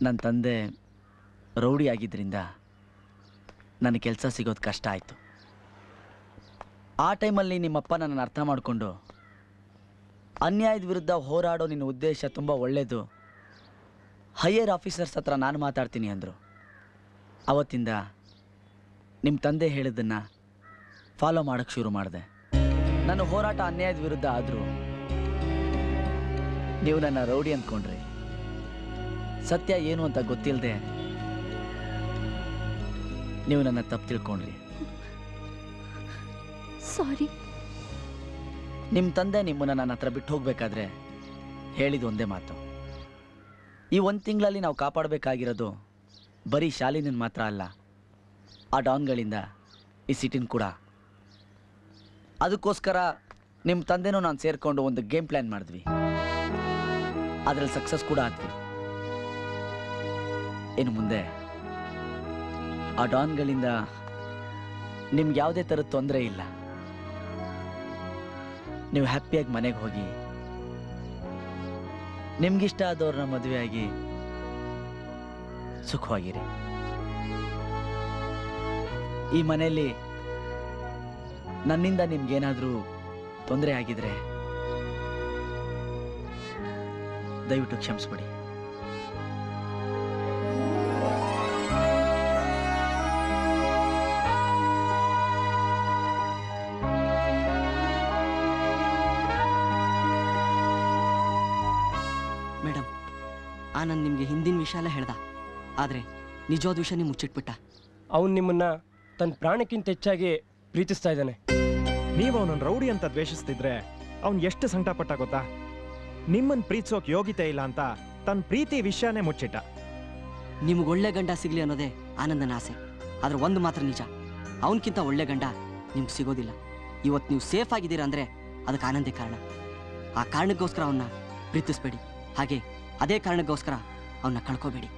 ನನ್ನ ತಂದೆ ರೌಡಿ ಆಗಿದ್ದರಿಂದ ನನ್ನ ಕೆಲಸ ಸಿಗೋದು ಕಷ್ಟ ಆಯಿತು. ಆ ಟೈಮಲ್ಲಿ ನಿಮ್ಮಪ್ಪ ನನ್ನನ್ನು ಅರ್ಥ ಮಾಡಿಕೊಂಡು, ಅನ್ಯಾಯದ ವಿರುದ್ಧ ಹೋರಾಡೋ ನಿನ್ನ ಉದ್ದೇಶ ತುಂಬ ಒಳ್ಳೆಯದು, ಹೈಯರ್ ಆಫೀಸರ್ಸ್ ಹತ್ರ ನಾನು ಮಾತಾಡ್ತೀನಿ ಅಂದರು. ಅವತ್ತಿಂದ ನಿಮ್ಮ ತಂದೆ ಹೇಳಿದ್ದನ್ನು ಫಾಲೋ ಮಾಡೋಕ್ಕೆ ಶುರು ಮಾಡಿದೆ. ನನ್ನ ಹೋರಾಟ ಅನ್ಯಾಯದ ವಿರುದ್ಧ ಆದರೂ ನೀವು ನನ್ನ ರೌಡಿ ಅಂದ್ಕೊಂಡ್ರಿ. ಸತ್ಯ ಏನು ಅಂತ ಗೊತ್ತಿಲ್ಲದೆ ನೀವು ನನ್ನ ತಪ್ಪು ತಿಳ್ಕೊಂಡ್ರಿ. ಸಾರಿ. ನಿಮ್ಮ ತಂದೆ ನಿಮ್ಮನ್ನು ನನ್ನ ಹತ್ರ ಬಿಟ್ಟು ಹೋಗಬೇಕಾದ್ರೆ ಹೇಳಿದ ಒಂದೇ ಮಾತು. ಈ ಒಂದು ತಿಂಗಳಲ್ಲಿ ನಾವು ಕಾಪಾಡಬೇಕಾಗಿರೋದು ಬರೀ ಶಾಲಿನ ಮಾತ್ರ ಅಲ್ಲ, ಆ ಡಾನ್ಗಳಿಂದ ಈ ಸಿಟಿನ ಕೂಡ. ಅದಕ್ಕೋಸ್ಕರ ನಿಮ್ಮ ತಂದೆನೂ ನಾನು ಸೇರಿಕೊಂಡು ಒಂದು ಗೇಮ್ ಪ್ಲ್ಯಾನ್ ಮಾಡಿದ್ವಿ. ಅದರಲ್ಲಿ ಸಕ್ಸಸ್ ಕೂಡ ಆದ್ವಿ. ಇನ್ನು ಮುಂದೆ ಆ ಡಾನ್ಗಳಿಂದ ನಿಮ್ಗೆ ಯಾವುದೇ ಥರದ ತೊಂದರೆ ಇಲ್ಲ. ನೀವು ಹ್ಯಾಪಿಯಾಗಿ ಮನೆಗೆ ಹೋಗಿ ನಿಮ್ಗಿಷ್ಟ ಆದವ್ರನ್ನ ಮದುವೆಯಾಗಿ ಸುಖವಾಗಿರಿ. ಈ ಮನೆಯಲ್ಲಿ ನನ್ನಿಂದ ನಿಮ್ಗೇನಾದರೂ ತೊಂದರೆ ಆಗಿದ್ರೆ ದಯವಿಟ್ಟು ಕ್ಷಮಿಸ್ಬಿಡಿ. ಮೇಡಮ್, ಆನಂದ್ ನಿಮಗೆ ಹಿಂದಿನ ವಿಷಯ ಎಲ್ಲ ಹೇಳ್ದ, ಆದರೆ ನಿಜವಾದ ವಿಷಯ ನೀವು ಮುಚ್ಚಿಟ್ಬಿಟ್ಟ. ಅವನು ನಿಮ್ಮನ್ನ ತನ್ನ ಪ್ರಾಣಕ್ಕಿಂತ ಹೆಚ್ಚಾಗಿ ಪ್ರೀತಿಸ್ತಾ ಇದ್ದಾನೆ. ನೀವು ಅವನನ್ನು ರೌಡಿ ಅಂತ ದ್ವೇಷಿಸ್ತಿದ್ರೆ ಅವ್ನು ಎಷ್ಟು ಸಂಕಟ ಪಟ್ಟ ಗೊತ್ತಾ? ನಿಮ್ಮನ್ನು ಪ್ರೀತಿಸೋಕೆ ಯೋಗ್ಯತೆ ಇಲ್ಲ ಅಂತ ತನ್ನ ಪ್ರೀತಿ ವಿಷಯನೇ ಮುಚ್ಚಿಟ್ಟ. ನಿಮ್ಗೆ ಒಳ್ಳೆ ಗಂಡ ಸಿಗಲಿ ಅನ್ನೋದೇ ಆನಂದನ ಆಸೆ. ಆದರೆ ಒಂದು ಮಾತ್ರ ನಿಜ, ಅವನಕ್ಕಿಂತ ಒಳ್ಳೆ ಗಂಡ ನಿಮ್ಗೆ ಸಿಗೋದಿಲ್ಲ. ಇವತ್ತು ನೀವು ಸೇಫ್ ಆಗಿದ್ದೀರಾ ಅಂದರೆ ಅದಕ್ಕೆ ಆನಂದೇ ಕಾರಣ. ಆ ಕಾರಣಕ್ಕೋಸ್ಕರ ಅವನ್ನ ಪ್ರೀತಿಸ್ಬೇಡಿ, ಹಾಗೆ ಅದೇ ಕಾರಣಕ್ಕೋಸ್ಕರ ಅವನ್ನ ಕಳ್ಕೋಬೇಡಿ.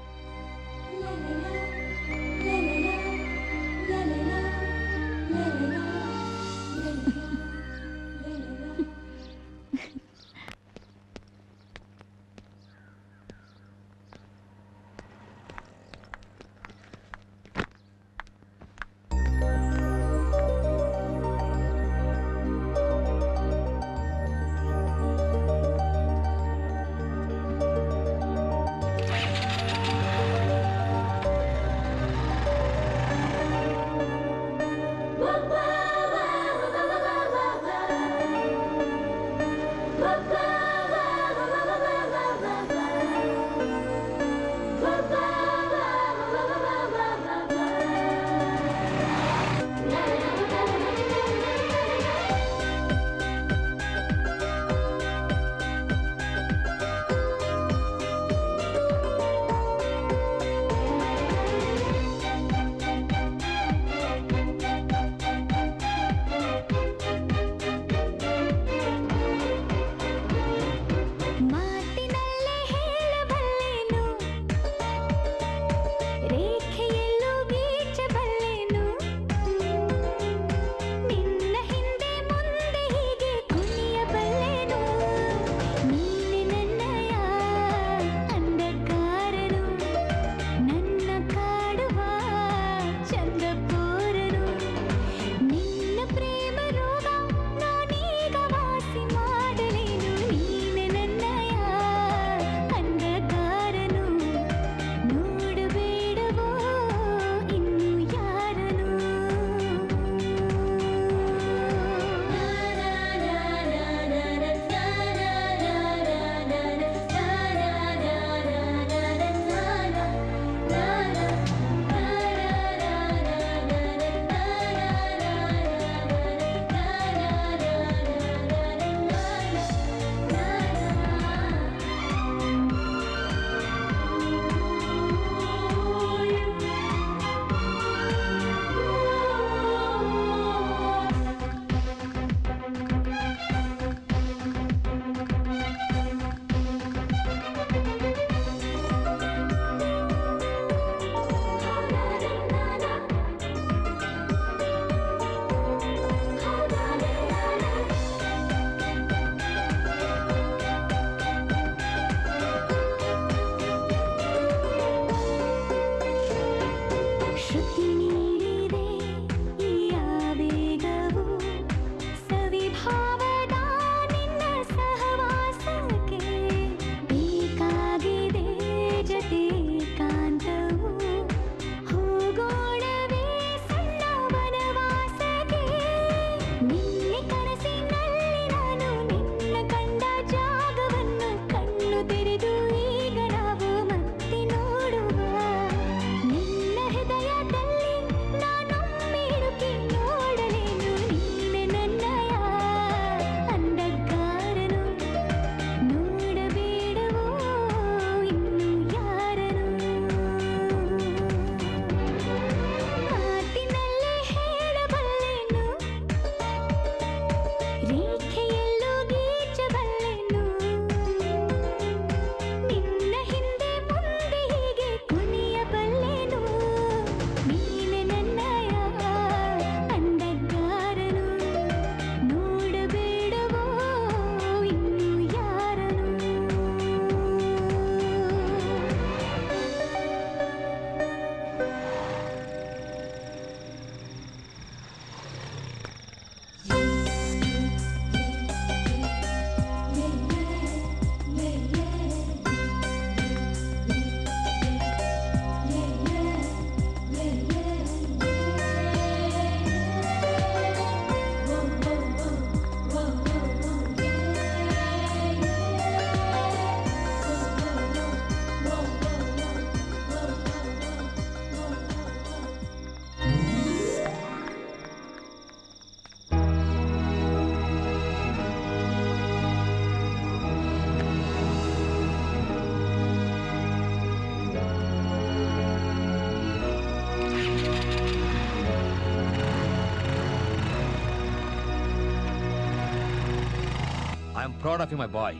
am proud of you, my boy.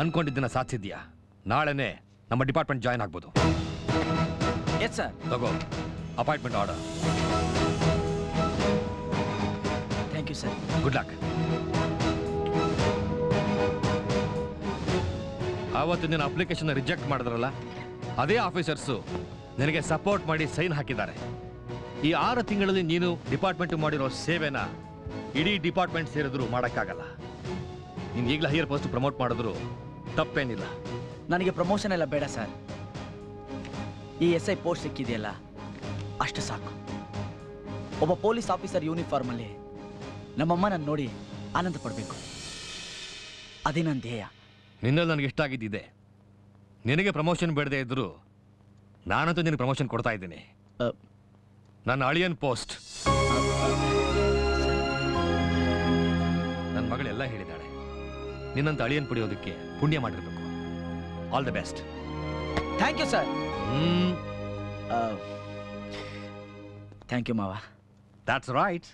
ಅನ್ಕೊಂಡಿದ್ದನ್ನ ಸಾಧಿಸಿದ್ಯಾ. ನಾಳೆನೇ ನಮ್ಮ ಡಿಪಾರ್ಟ್ಮೆಂಟ್ ಜಾಯಿನ್ ಆಗಬಹುದು. Yes sir. ತಗೋ appointment order. Thank you sir. Good luck. ಆವತ್ತು ನಿನ್ನ ಅಪ್ಲಿಕೇಶನ್ ರಿಜೆಕ್ಟ್ ಮಾಡಿದ್ರಲ್ಲ, ಅದೇ ಆಫೀಸರ್ಸು ನನಗೆ ಸಪೋರ್ಟ್ ಮಾಡಿ ಸೈನ್ ಹಾಕಿದ್ದಾರೆ. ಈ ಆರು ತಿಂಗಳಲ್ಲಿ ನೀನು ಡಿಪಾರ್ಟ್ಮೆಂಟ್ ಮಾಡಿರೋ ಸೇವೆನ ಇಡೀ ಡಿಪಾರ್ಟ್ಮೆಂಟ್ ಸೇರಿದ್ರು ಮಾಡೋಕ್ಕಾಗಲ್ಲ. ನೀನು ಈಗಲೇ ಹೈಯರ್ ಪೋಸ್ಟ್ ಪ್ರಮೋಟ್ ಮಾಡಿದ್ರು ತಪ್ಪೇನಿಲ್ಲ. ನನಗೆ ಪ್ರಮೋಷನ್ ಎಲ್ಲ ಬೇಡ ಸರ್. ಈ ಎಸ್ ಐ ಪೋಸ್ಟ್ ಸಿಕ್ಕಿದೆಯಲ್ಲ ಅಷ್ಟು ಸಾಕು. ಒಬ್ಬ ಪೊಲೀಸ್ ಆಫೀಸರ್ ಯೂನಿಫಾರ್ಮಲ್ಲಿ ನಮ್ಮಮ್ಮ ನನ್ನ ನೋಡಿ ಆನಂದ ಪಡಬೇಕು, ಅದೇ ನನ್ನ ಧ್ಯೇಯ. ನಿನ್ನಲ್ಲಿ ನನಗೆ ಇಷ್ಟ ಆಗಿದ್ದಿದೆ. ನಿನಗೆ ಪ್ರಮೋಷನ್ ಬೇಡದೇ ಇದ್ದರೂ ನಾನಂತೂ ನಿನಗೆ ಪ್ರಮೋಷನ್ ಕೊಡ್ತಾ ಇದ್ದೀನಿ. ನನ್ನ ಅಳಿಯನ್ ಪೋಸ್ಟ್ ನನ್ನ ಮಗಳೆಲ್ಲ ಹೇಳಿದ್ದಾಳೆ. ನಿನ್ನಂತ ಅಳಿಯನ್ ಪಡೆಯೋದಕ್ಕೆ ಪುಣ್ಯ ಮಾಡಿರಬೇಕು. All the best. Thank you sir. Thank you ಮಾವ. That's right.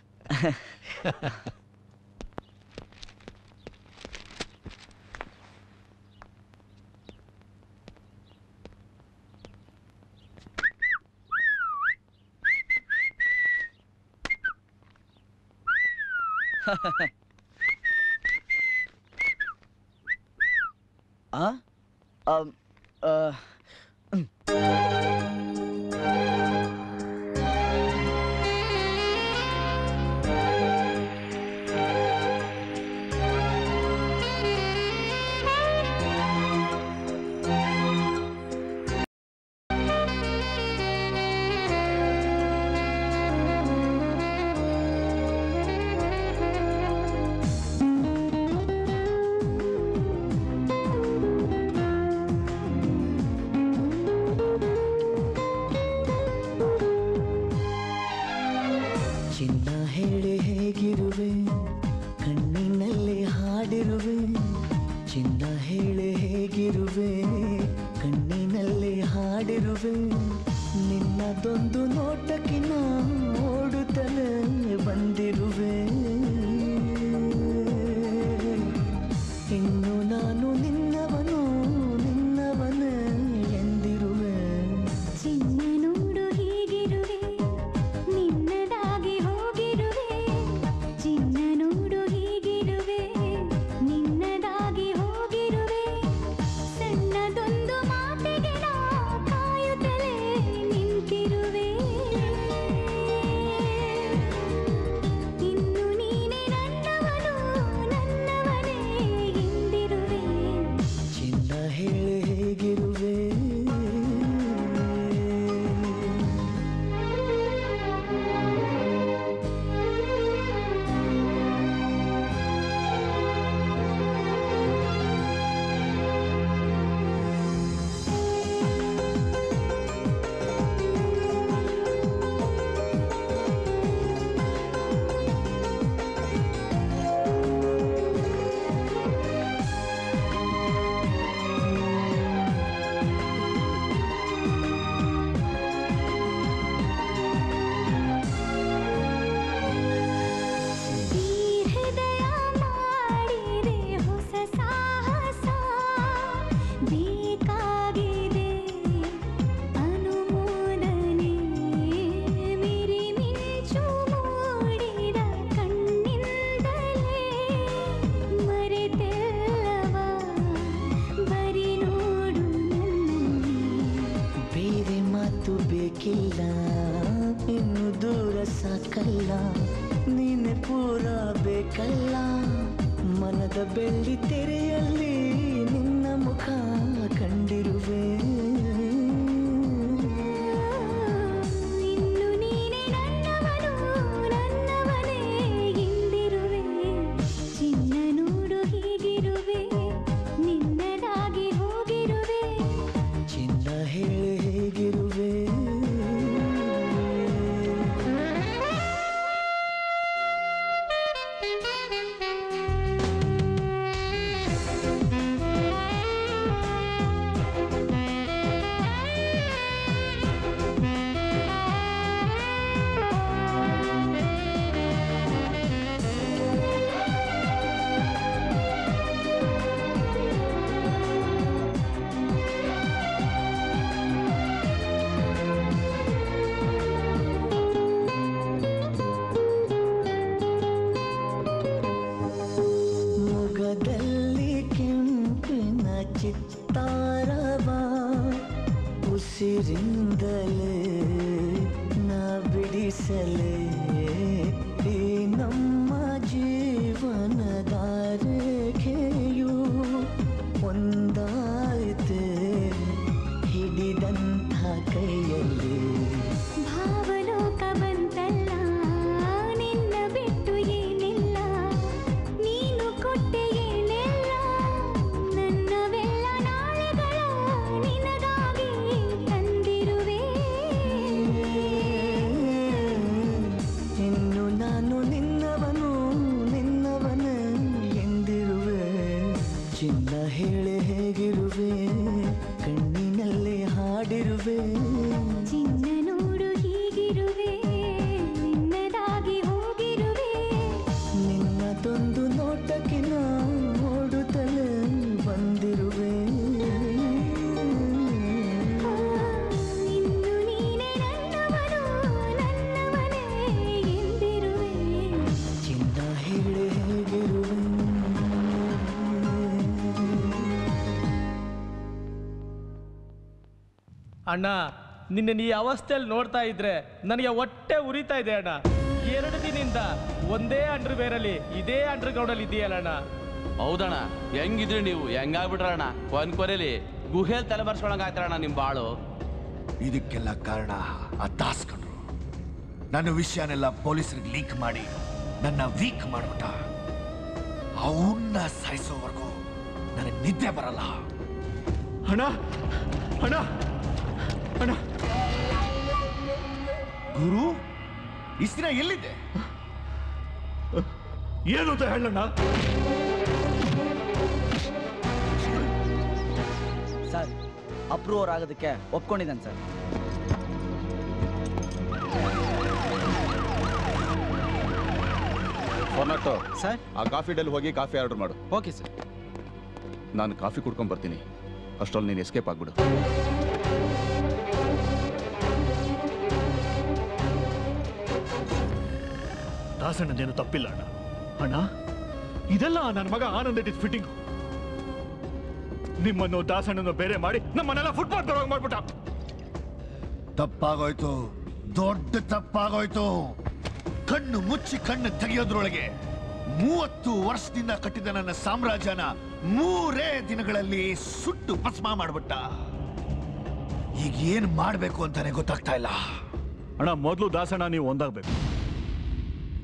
ಚಿತ್ತಾರವಾ ಉಸಿರಿಂದಲೇ ನಾ ಬಿಡಿಸಲೇ ಈ ನಮ್ಮ ಜೀವನದ ರೇಖೆಯು ಒಂದಾಯಿತೆ ಹಿಡಿದಂಥ ಕೈಯಲ್ಲಿ ಭಾವಲೋಕ ಬಂತಲ್ಲ ನಿನ್ನ ಬಿಟ್ಟು ಏನಿಲ್ಲ ನೀನು ಕೊಟ್ಟ ಏನೆಲ್ಲ ನನ್ನವೆಲ್ಲ ನಾಳೆಗಳ ನಿನಗಾಗಿ ತಂದಿರುವೆ ಇನ್ನು ನಾನು ನಿನ್ನವನು ನಿನ್ನವನೇ ಎಂದಿರುವೆ ಚಿನ್ನ ಹೇಳಿ ಹೇಗಿರುವೆ ಕಣ್ಣಿನಲ್ಲೇ ಹಾಡಿರುವೆ ಚಿನ್ನ ನೋಡು ಹೀಗಿರುವೆ ನಿನ್ನದಾಗಿ ಹೋಗಿರುವೆ ನಿನ್ನದೊಂದು ನೋಟಕ್ಕೆ ನಾ ಓಡುತ್ತಲೇ ಬಂದಿರುವೆ ಇನ್ನು ನೀನೇ ನನ್ನವನು ನನ್ನವನೇ ಎಂದಿರುವೆ ಚಿನ್ನ ಹೇಳಿ ಹೇಗಿರುವೆ ಅಣ್ಣ ನಿನ್ನ ಈ ಅವಸ್ಥೆಯಲ್ಲಿ ನೋಡ್ತಾ ಇದ್ರೆ ನನಗೆ ಹೊಟ್ಟೆ ಉರಿತಾ ಇದೆ ಅಣ್ಣ. ಎರಡು ದಿನದಿಂದ ಒಂದೇ ಅಂಡ್ರ ಬೇರಲ್ಲಿ ಇದೇ ಅಂಡ್ರ ಗೌಡಲ್ಲಿ ಇದೆಯಲ್ಲ ಅಣ್ಣ. ಹೌದಣ್ಣ, ಹೆಂಗಿದ್ರಿ ನೀವು ಹೆಂಗಾಗ್ಬಿಟ್ರಣ್ಣ, ಒಂದ್ ಕೊರೆಯಲ್ಲಿ ಗುಹೆಲ್ ತಲೆ ಬರ್ಸ್ಕೊಳಂಗ ಆಯ್ತಾರಣ್ಣ ನಿಮ್ ಬಾಳು. ಇದಕ್ಕೆಲ್ಲ ಕಾರಣ ಆ ದಾಸ್ಕಣ್ರು. ನನ್ನ ವಿಷಯನೆಲ್ಲ ಪೊಲೀಸರಿಗೆ ಲೀಕ್ ಮಾಡಿ ನನ್ನ ವೀಕ್ ಮಾಡ್ಬಿಟ್ಟ. ಅವನ್ನ ಸಾಯಿಸೋವರೆಗೂ ನನಗೆ ನಿದ್ದೆ ಬರಲ್ಲ ಅಣ್ಣ. ಅಣ್ಣ ಅಣ್ಣ ಗುರು ಇಸ್ನ ಎಲ್ಲಿದೆ? ಏನು ಅಂತ ಹೇಳಣ್ಣ? ಸರ್ ಅಪ್ರೂವರ್ ಆಗೋದಕ್ಕೆ ಒಪ್ಕೊಂಡಿದ್ದಾನೆ ಸರ್. ಸರ್ ಆ ಕಾಫಿ ಡಲ್ಲಿ ಹೋಗಿ ಕಾಫಿ ಆರ್ಡರ್ ಮಾಡು. Okay sir. ನಾನು ಕಾಫಿ ಕುಡ್ಕೊಂಡು ಬರ್ತೀನಿ, ಅಷ್ಟರಲ್ಲಿ ನೀನು ಎಸ್ಕೇಪ್ ಆಗ್ಬಿಡು. ದಾಸಣ್ಣದೇನು ತಪ್ಪಿಲ್ಲ ಅಣ್ಣ. ಅಣ್ಣ ಇದೆಲ್ಲ ನನ್ನ ಮಗ ಆನಂದ್ ಇಟ್ ಇಸ್ ಫಿಟ್ಟಿಂಗ್. ನಿಮ್ಮನ್ನು ದಾಸಣ್ಣನ್ನು ಬೇರೆ ಮಾಡಿ ನಮ್ಮನ್ನೆಲ್ಲ ಫುಟ್ಬಾಲ್ ಪರವಾಗಿ ಮಾಡ್ಬಿಟ್ಟ. ತಪ್ಪಾಗೋಯ್ತು, ದೊಡ್ಡ ತಪ್ಪಾಗೋಯ್ತು. ಕಣ್ಣು ಮುಚ್ಚಿ ಕಣ್ಣು ತೆಗೆಯೋದ್ರೊಳಗೆ ಮೂವತ್ತು ವರ್ಷದಿಂದ ಕಟ್ಟಿದ ನನ್ನ ಸಾಮ್ರಾಜ್ಯನ ಮೂರೇ ದಿನಗಳಲ್ಲಿ ಸುಟ್ಟು ಭಸ್ಮ ಮಾಡ್ಬಿಟ್ಟ. ಈಗ ಏನ್ ಮಾಡ್ಬೇಕು ಅಂತಾನೆ ಗೊತ್ತಾಗ್ತಾ ಇಲ್ಲ ಅಣ್ಣ. ಮೊದಲು ದಾಸಣ್ಣ ನೀವು ಒಂದಾಗಬೇಕು.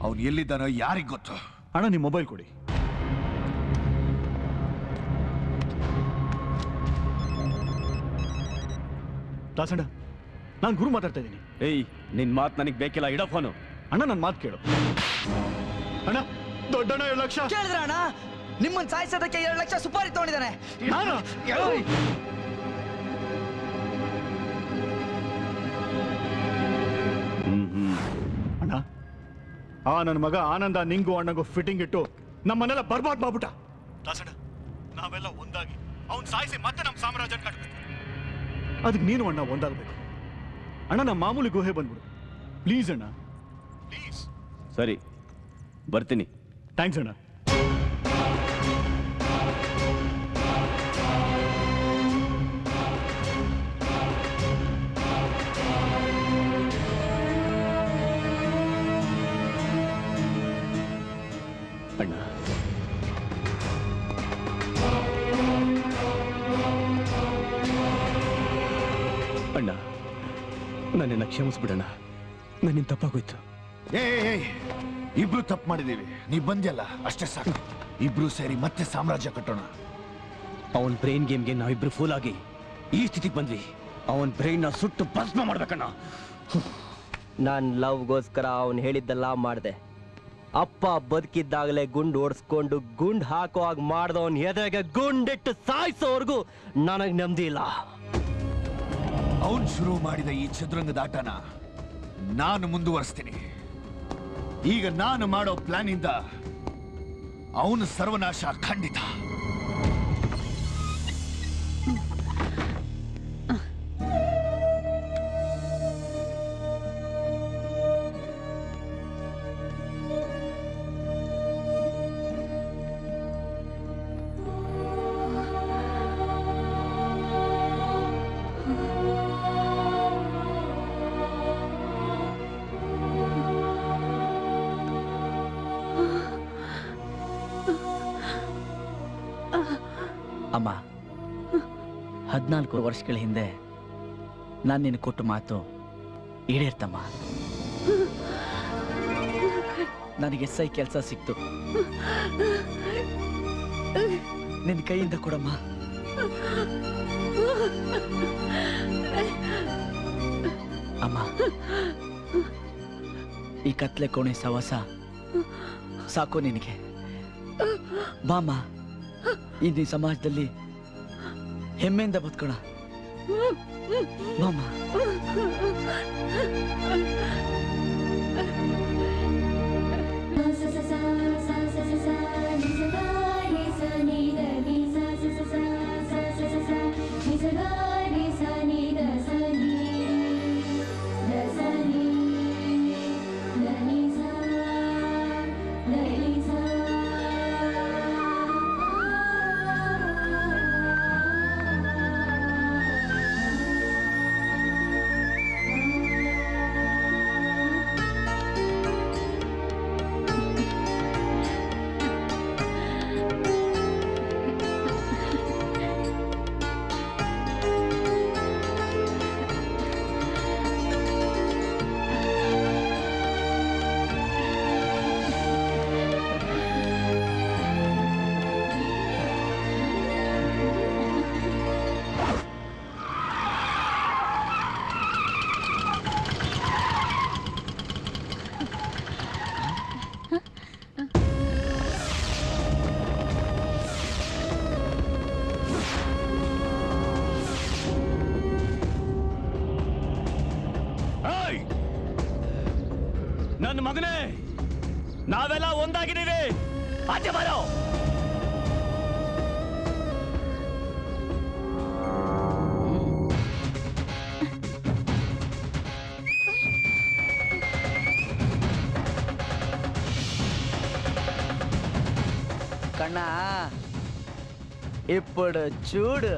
ಅವನು ಎಲ್ಲಿದ್ದಾನೋ ಯಾರಿಗೆ ಗೊತ್ತು. ಅಣ್ಣ ನಿಮ್ಮ ಮೊಬೈಲ್ ಕೊಡಿ. ದಾಸಣ್ಣ ನಾನು ಗುರು ಮಾತಾಡ್ತಾ ಇದ್ದೀನಿ. ಏಯ್ ನಿನ್ ಮಾತು ನನಗೆ ಬೇಕಿಲ್ಲ, ಇಡ ಫೋನು. ಅಣ್ಣ ನನ್ನ ಮಾತು ಕೇಳು ಅಣ್ಣ. ದೊಡ್ಡಣ್ಣ ಎರಡು ಲಕ್ಷ ಕೇಳಿದ್ರ ಅಣ್ಣ? ನಿಮ್ಮನ್ನು ಸಾಯಿಸೋದಕ್ಕೆ ಎರಡು ಲಕ್ಷ ಸುಪಾರಿ ತಗೊಂಡಿದ್ದಾನೆ. ಅಣ್ಣ ಆ ನನ್ನ ಮಗ ಆನಂದ ನಿಂಗು ಅಣ್ಣಗೂ ಫಿಟ್ಟಿಂಗ್ ಇಟ್ಟು ನಮ್ಮನ್ನೆಲ್ಲ ಬರ್ಬಾದ್ ಮಾಡ್ಬಿಟ್ಟ. ದಾಸಣ್ಣ ನಾವೆಲ್ಲ ಒಂದಾಗಿ ಅವ್ನು ಸಾಯಿಸಿ ಮತ್ತೆ ನಮ್ಮ ಸಾಮ್ರಾಜ್ಯ ಕಟ್ಟಬೇಕು. ಅದಕ್ಕೆ ನೀನು ಅಣ್ಣ ಒಂದಾಗಬೇಕು. ಅಣ್ಣ ನಮ್ಮ ಮಾಮೂಲಿ ಗುಹೆ ಬಂದ್ಬಿಡು ಪ್ಲೀಸ್ ಅಣ್ಣ, ಪ್ಲೀಸ್. ಸರಿ ಬರ್ತೀನಿ. ಥ್ಯಾಂಕ್ಸ್ ಅಣ್ಣ. ಅಣ್ಣ ಅಣ್ಣ ನನ್ನನ್ನ ಕ್ಷಮಿಸ್ಬಿಡಣ್ಣ, ನನ್ನಿಂದ ತಪ್ಪಾಗೋಯ್ತು. ಏ ಇಬ್ರು ತಪ್ಪು ಮಾಡಿದ್ದೀವಿ, ನೀ ಬಂದ್ಯಲ್ಲ ಅಷ್ಟೇ ಸಾಕು. ಇಬ್ರು ಸೇರಿ ಮತ್ತೆ ಸಾಮ್ರಾಜ್ಯ ಕಟ್ಟೋಣ. ಅವನ ಬ್ರೈನ್ ಗೇಮ್ಗೆ ನಾವಿಬ್ರು ಫೂಲ್ ಆಗಿ ಈ ಸ್ಥಿತಿಗೆ ಬಂದ್ವಿ. ಅವನ ಬ್ರೈನ್ನ ಸುಟ್ಟು ಭಸ್ಮ ಮಾಡ್ಬೇಕಣ್ಣ. ನಾನು ಲವ್ಗೋಸ್ಕರ ಅವನು ಹೇಳಿದ್ದೆಲ್ಲ ಮಾಡಿದೆ. ಅಪ್ಪ ಬದುಕಿದ್ದಾಗಲೇ ಗುಂಡು ಓಡಿಸ್ಕೊಂಡು ಗುಂಡು ಹಾಕುವಾಗ ಮಾಡ್ದವನ್ ಎದೆಗೆ ಗುಂಡಿಟ್ಟು ಸಾಯಿಸೋವರೆಗೂ ನನಗೆ ನೆಮ್ಮದಿ ಇಲ್ಲ. ಅವನು ಶುರು ಮಾಡಿದ ಈ ಚದುರಂಗದ ಆಟನ ನಾನು ಮುಂದುವರಿಸ್ತೀನಿ. ಈಗ ನಾನು ಮಾಡೋ ಪ್ಲಾನ್ ಇಂದ ಅವನ ಸರ್ವನಾಶ ಖಂಡಿತ. ಹದಿನಾಲ್ಕು ವರ್ಷಗಳ ಹಿಂದೆ ನಾನು ನಿನಗೆ ಕೊಟ್ಟ ಮಾತು ಈಡೇರ್ತಮ್ಮ. ನನಗೆ ಎಸ್ ಐ ಕೆಲಸ ಸಿಕ್ತು. ನಿನ್ನ ಕೈಯಿಂದ ಕೊಡಮ್ಮ. ಅಮ್ಮ, ಈ ಕತ್ಲೆ ಕೋಣೆ ಸವಸ ಸಾಕು ನಿನಗೆ. ಬಾಮ್ಮ, ಇಂದು ಈ ಸಮಾಜದಲ್ಲಿ ಹೆಮ್ಮೆಯಿಂದ ಬದುಕೋಣ. ಬಾಮ್ಮ. ఇప్పుడు చూడు,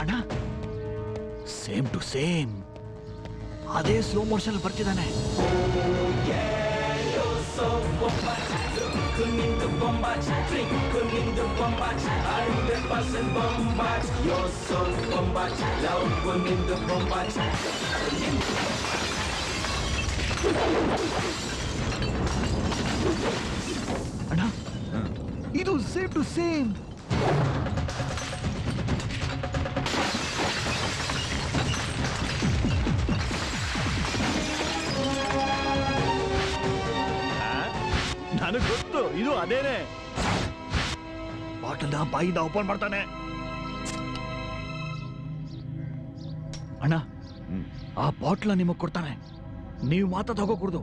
ಅಣ್ಣ ಸೇಮ್ ಟು ಸೇಮ್ ಅದೇ ಸ್ಲೋ ಮೋಷನ್ ಬರ್ತಿದ್ದಾನೆ. ಅಣ್ಣ, ಇದು ಸೇಮ್ ಟು ಸೇಮ್. ನನಗೆ ಗೊತ್ತು, ಇದು ಅದೇನೆ. ಬಾಟಲ್ ಬಾಯಿಂದ ಓಪನ್ ಮಾಡ್ತಾನೆ. ಅಣ್ಣ, ಆ ಬಾಟ್ಲ ನಿಮಗೆ ಕೊಡ್ತಾನೆ. ನೀವು ಮಾತಾ ತಗೋಕೂಡ್ದು.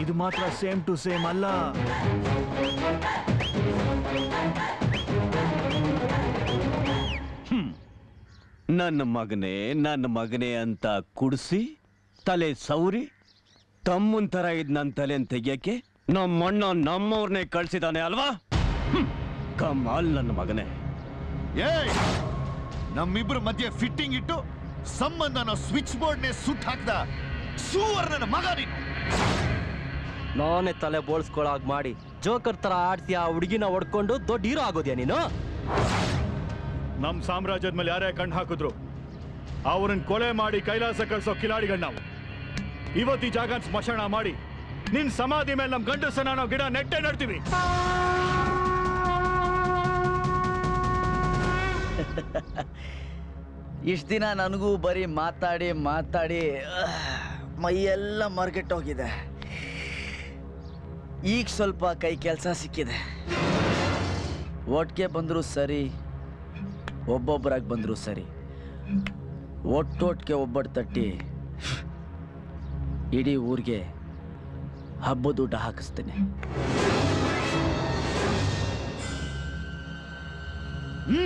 ಇದು ಮಾತ್ರ ಸೇಮ್ ಟು ಸೇಮ್ ಅಲ್ಲ. ನನ್ನ ಮಗನೇ ನನ್ನ ಮಗನೇ ಅಂತ ಕುಡಿಸಿ ತಲೆ ಸೌರಿ ತಮ್ಮನ್ ತರ ಇದ್ ನನ್ನ ತಲೆ ತೆಗಿಯಕ್ಕೆ ನಮ್ಮಣ್ಣ ನಮ್ಮವ್ರನ್ನೇ ಕಳ್ಸಿದಾನೆ ಅಲ್ವಾ? ಕಮಾಲ್ ನನ್ನ ಮಗನೇ. ಏಯ್, ನಮ್ಮಿಬ್ರ ಮಧ್ಯೆ ಫಿಟ್ಟಿಂಗ್ ಇಟ್ಟು ಸಂಬಂಧನ ಸ್ವಿಚ್ ಬೋರ್ಡ್ನೇ ಸುಟ್ಟು ಹಾಕಿದ ಸುವರ್ಣನ ಮಗ ನೀನು. ನಾನೇ ತಲೆ ಬೋಳ್ಸ್ಕೊಳಾಗಿ ಮಾಡಿ ಜೋಕರ್ ತರ ಆಡ್ತಿ, ಆ ಹುಡುಗಿನ ಹೊಡ್ಕೊಂಡು ದೊಡ್ಡ ಹೀರೋ ಆಗೋದ್ಯಾ ನೀನು? ನಮ್ಮ ಸಾಮ್ರಾಜ್ಯದ ಮೇಲೆ ಯಾರೇ ಕಣ್ಣು ಹಾಕಿದ್ರು ಅವರನ್ನು ಕೊಲೆ ಮಾಡಿ ಕೈಲಾಸ ಕಳಿಸೋ ಕಿಲಾಡಿಗಳು ನಾವು. ಇವತ್ತು ಈ ಜಾಗ ಸ್ಮಶಾನ ಮಾಡಿ ನಿನ್ನ ಸಮಾಧಿ ಮೇಲೆ ನಮ್ಮ ಗಂಡಸನ್ನ ನಾವು ಗಿಡ ನೆಟ್ಟೆ ನೆಡ್ತೀವಿ. ಇಷ್ಟು ದಿನ ನನಗೂ ಬರೀ ಮಾತಾಡಿ ಮಾತಾಡಿ ಮೈಯೆಲ್ಲ ಮರ್ಗೆಟ್ಟೋಗಿದೆ. ಈಗ ಸ್ವಲ್ಪ ಕೈ ಕೆಲಸ ಸಿಕ್ಕಿದೆ. ಒಟ್ಟಿಗೆ ಬಂದರೂ ಸರಿ, ಒಬ್ಬೊಬ್ಬರಾಗಿ ಬಂದರೂ ಸರಿ, ಒಟ್ಟೊಟ್ಟಿಗೆ ಒಬ್ಬಟ್ಟು ತಟ್ಟಿ ಇಡೀ ಊರಿಗೆ ಹಬ್ಬದ ಊಟ ಹಾಕಿಸ್ತೀನಿ. ಹ್ಞೂ,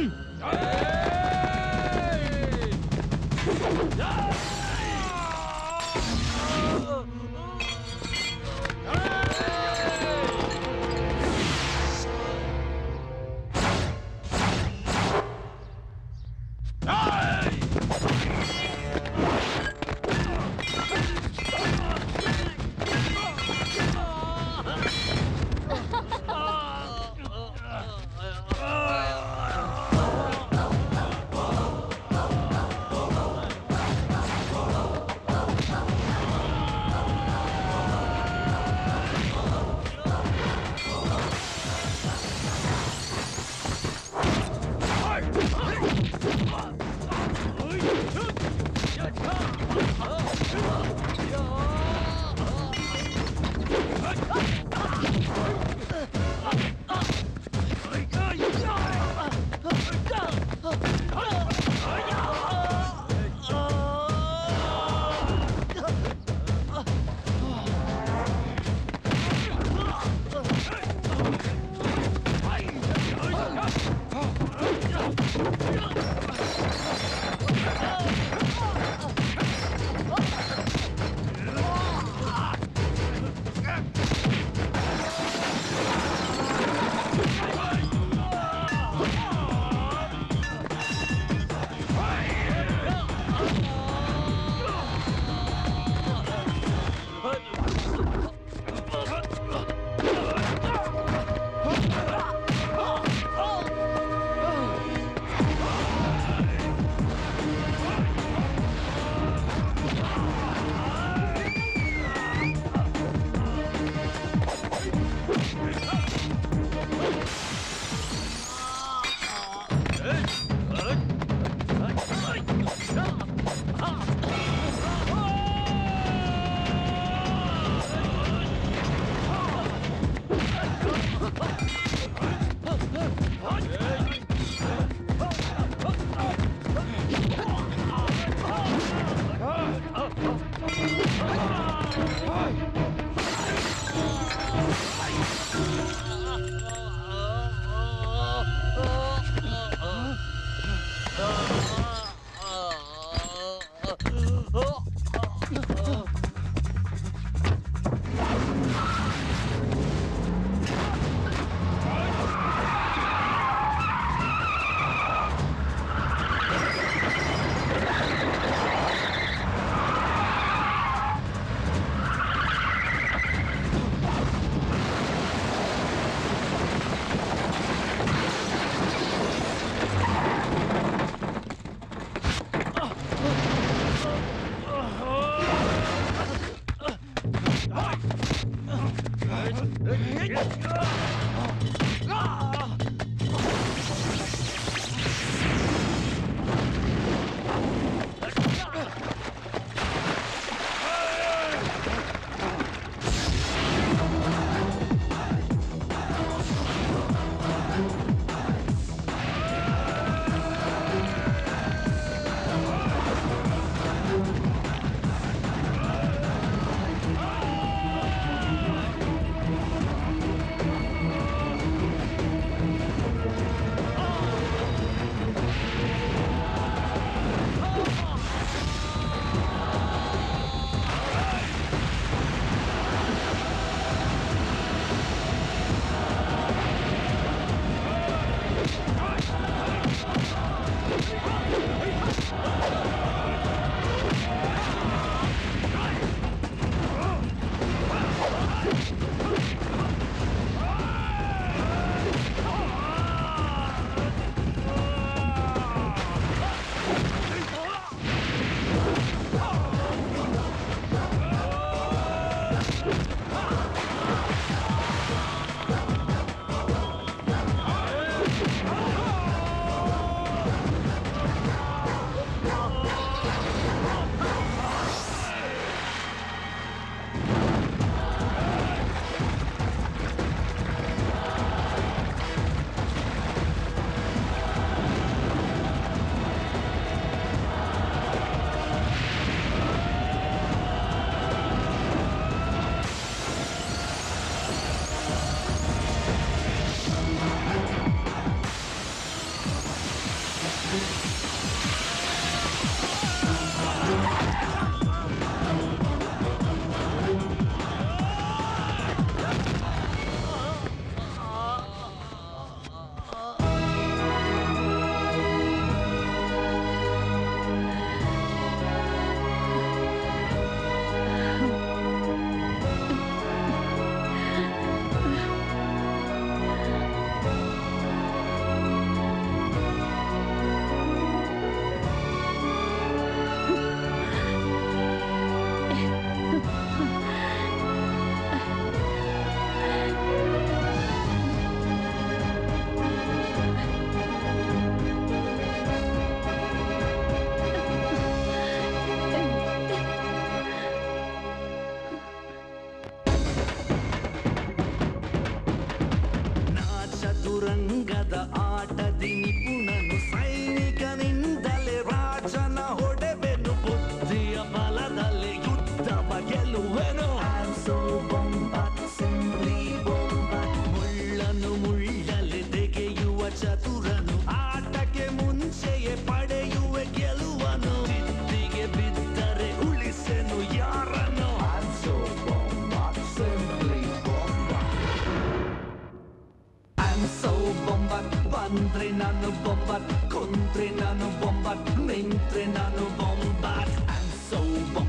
Bombaat, kontre nanu bombaat, nintre nanu bombaat. I'm so bombaat.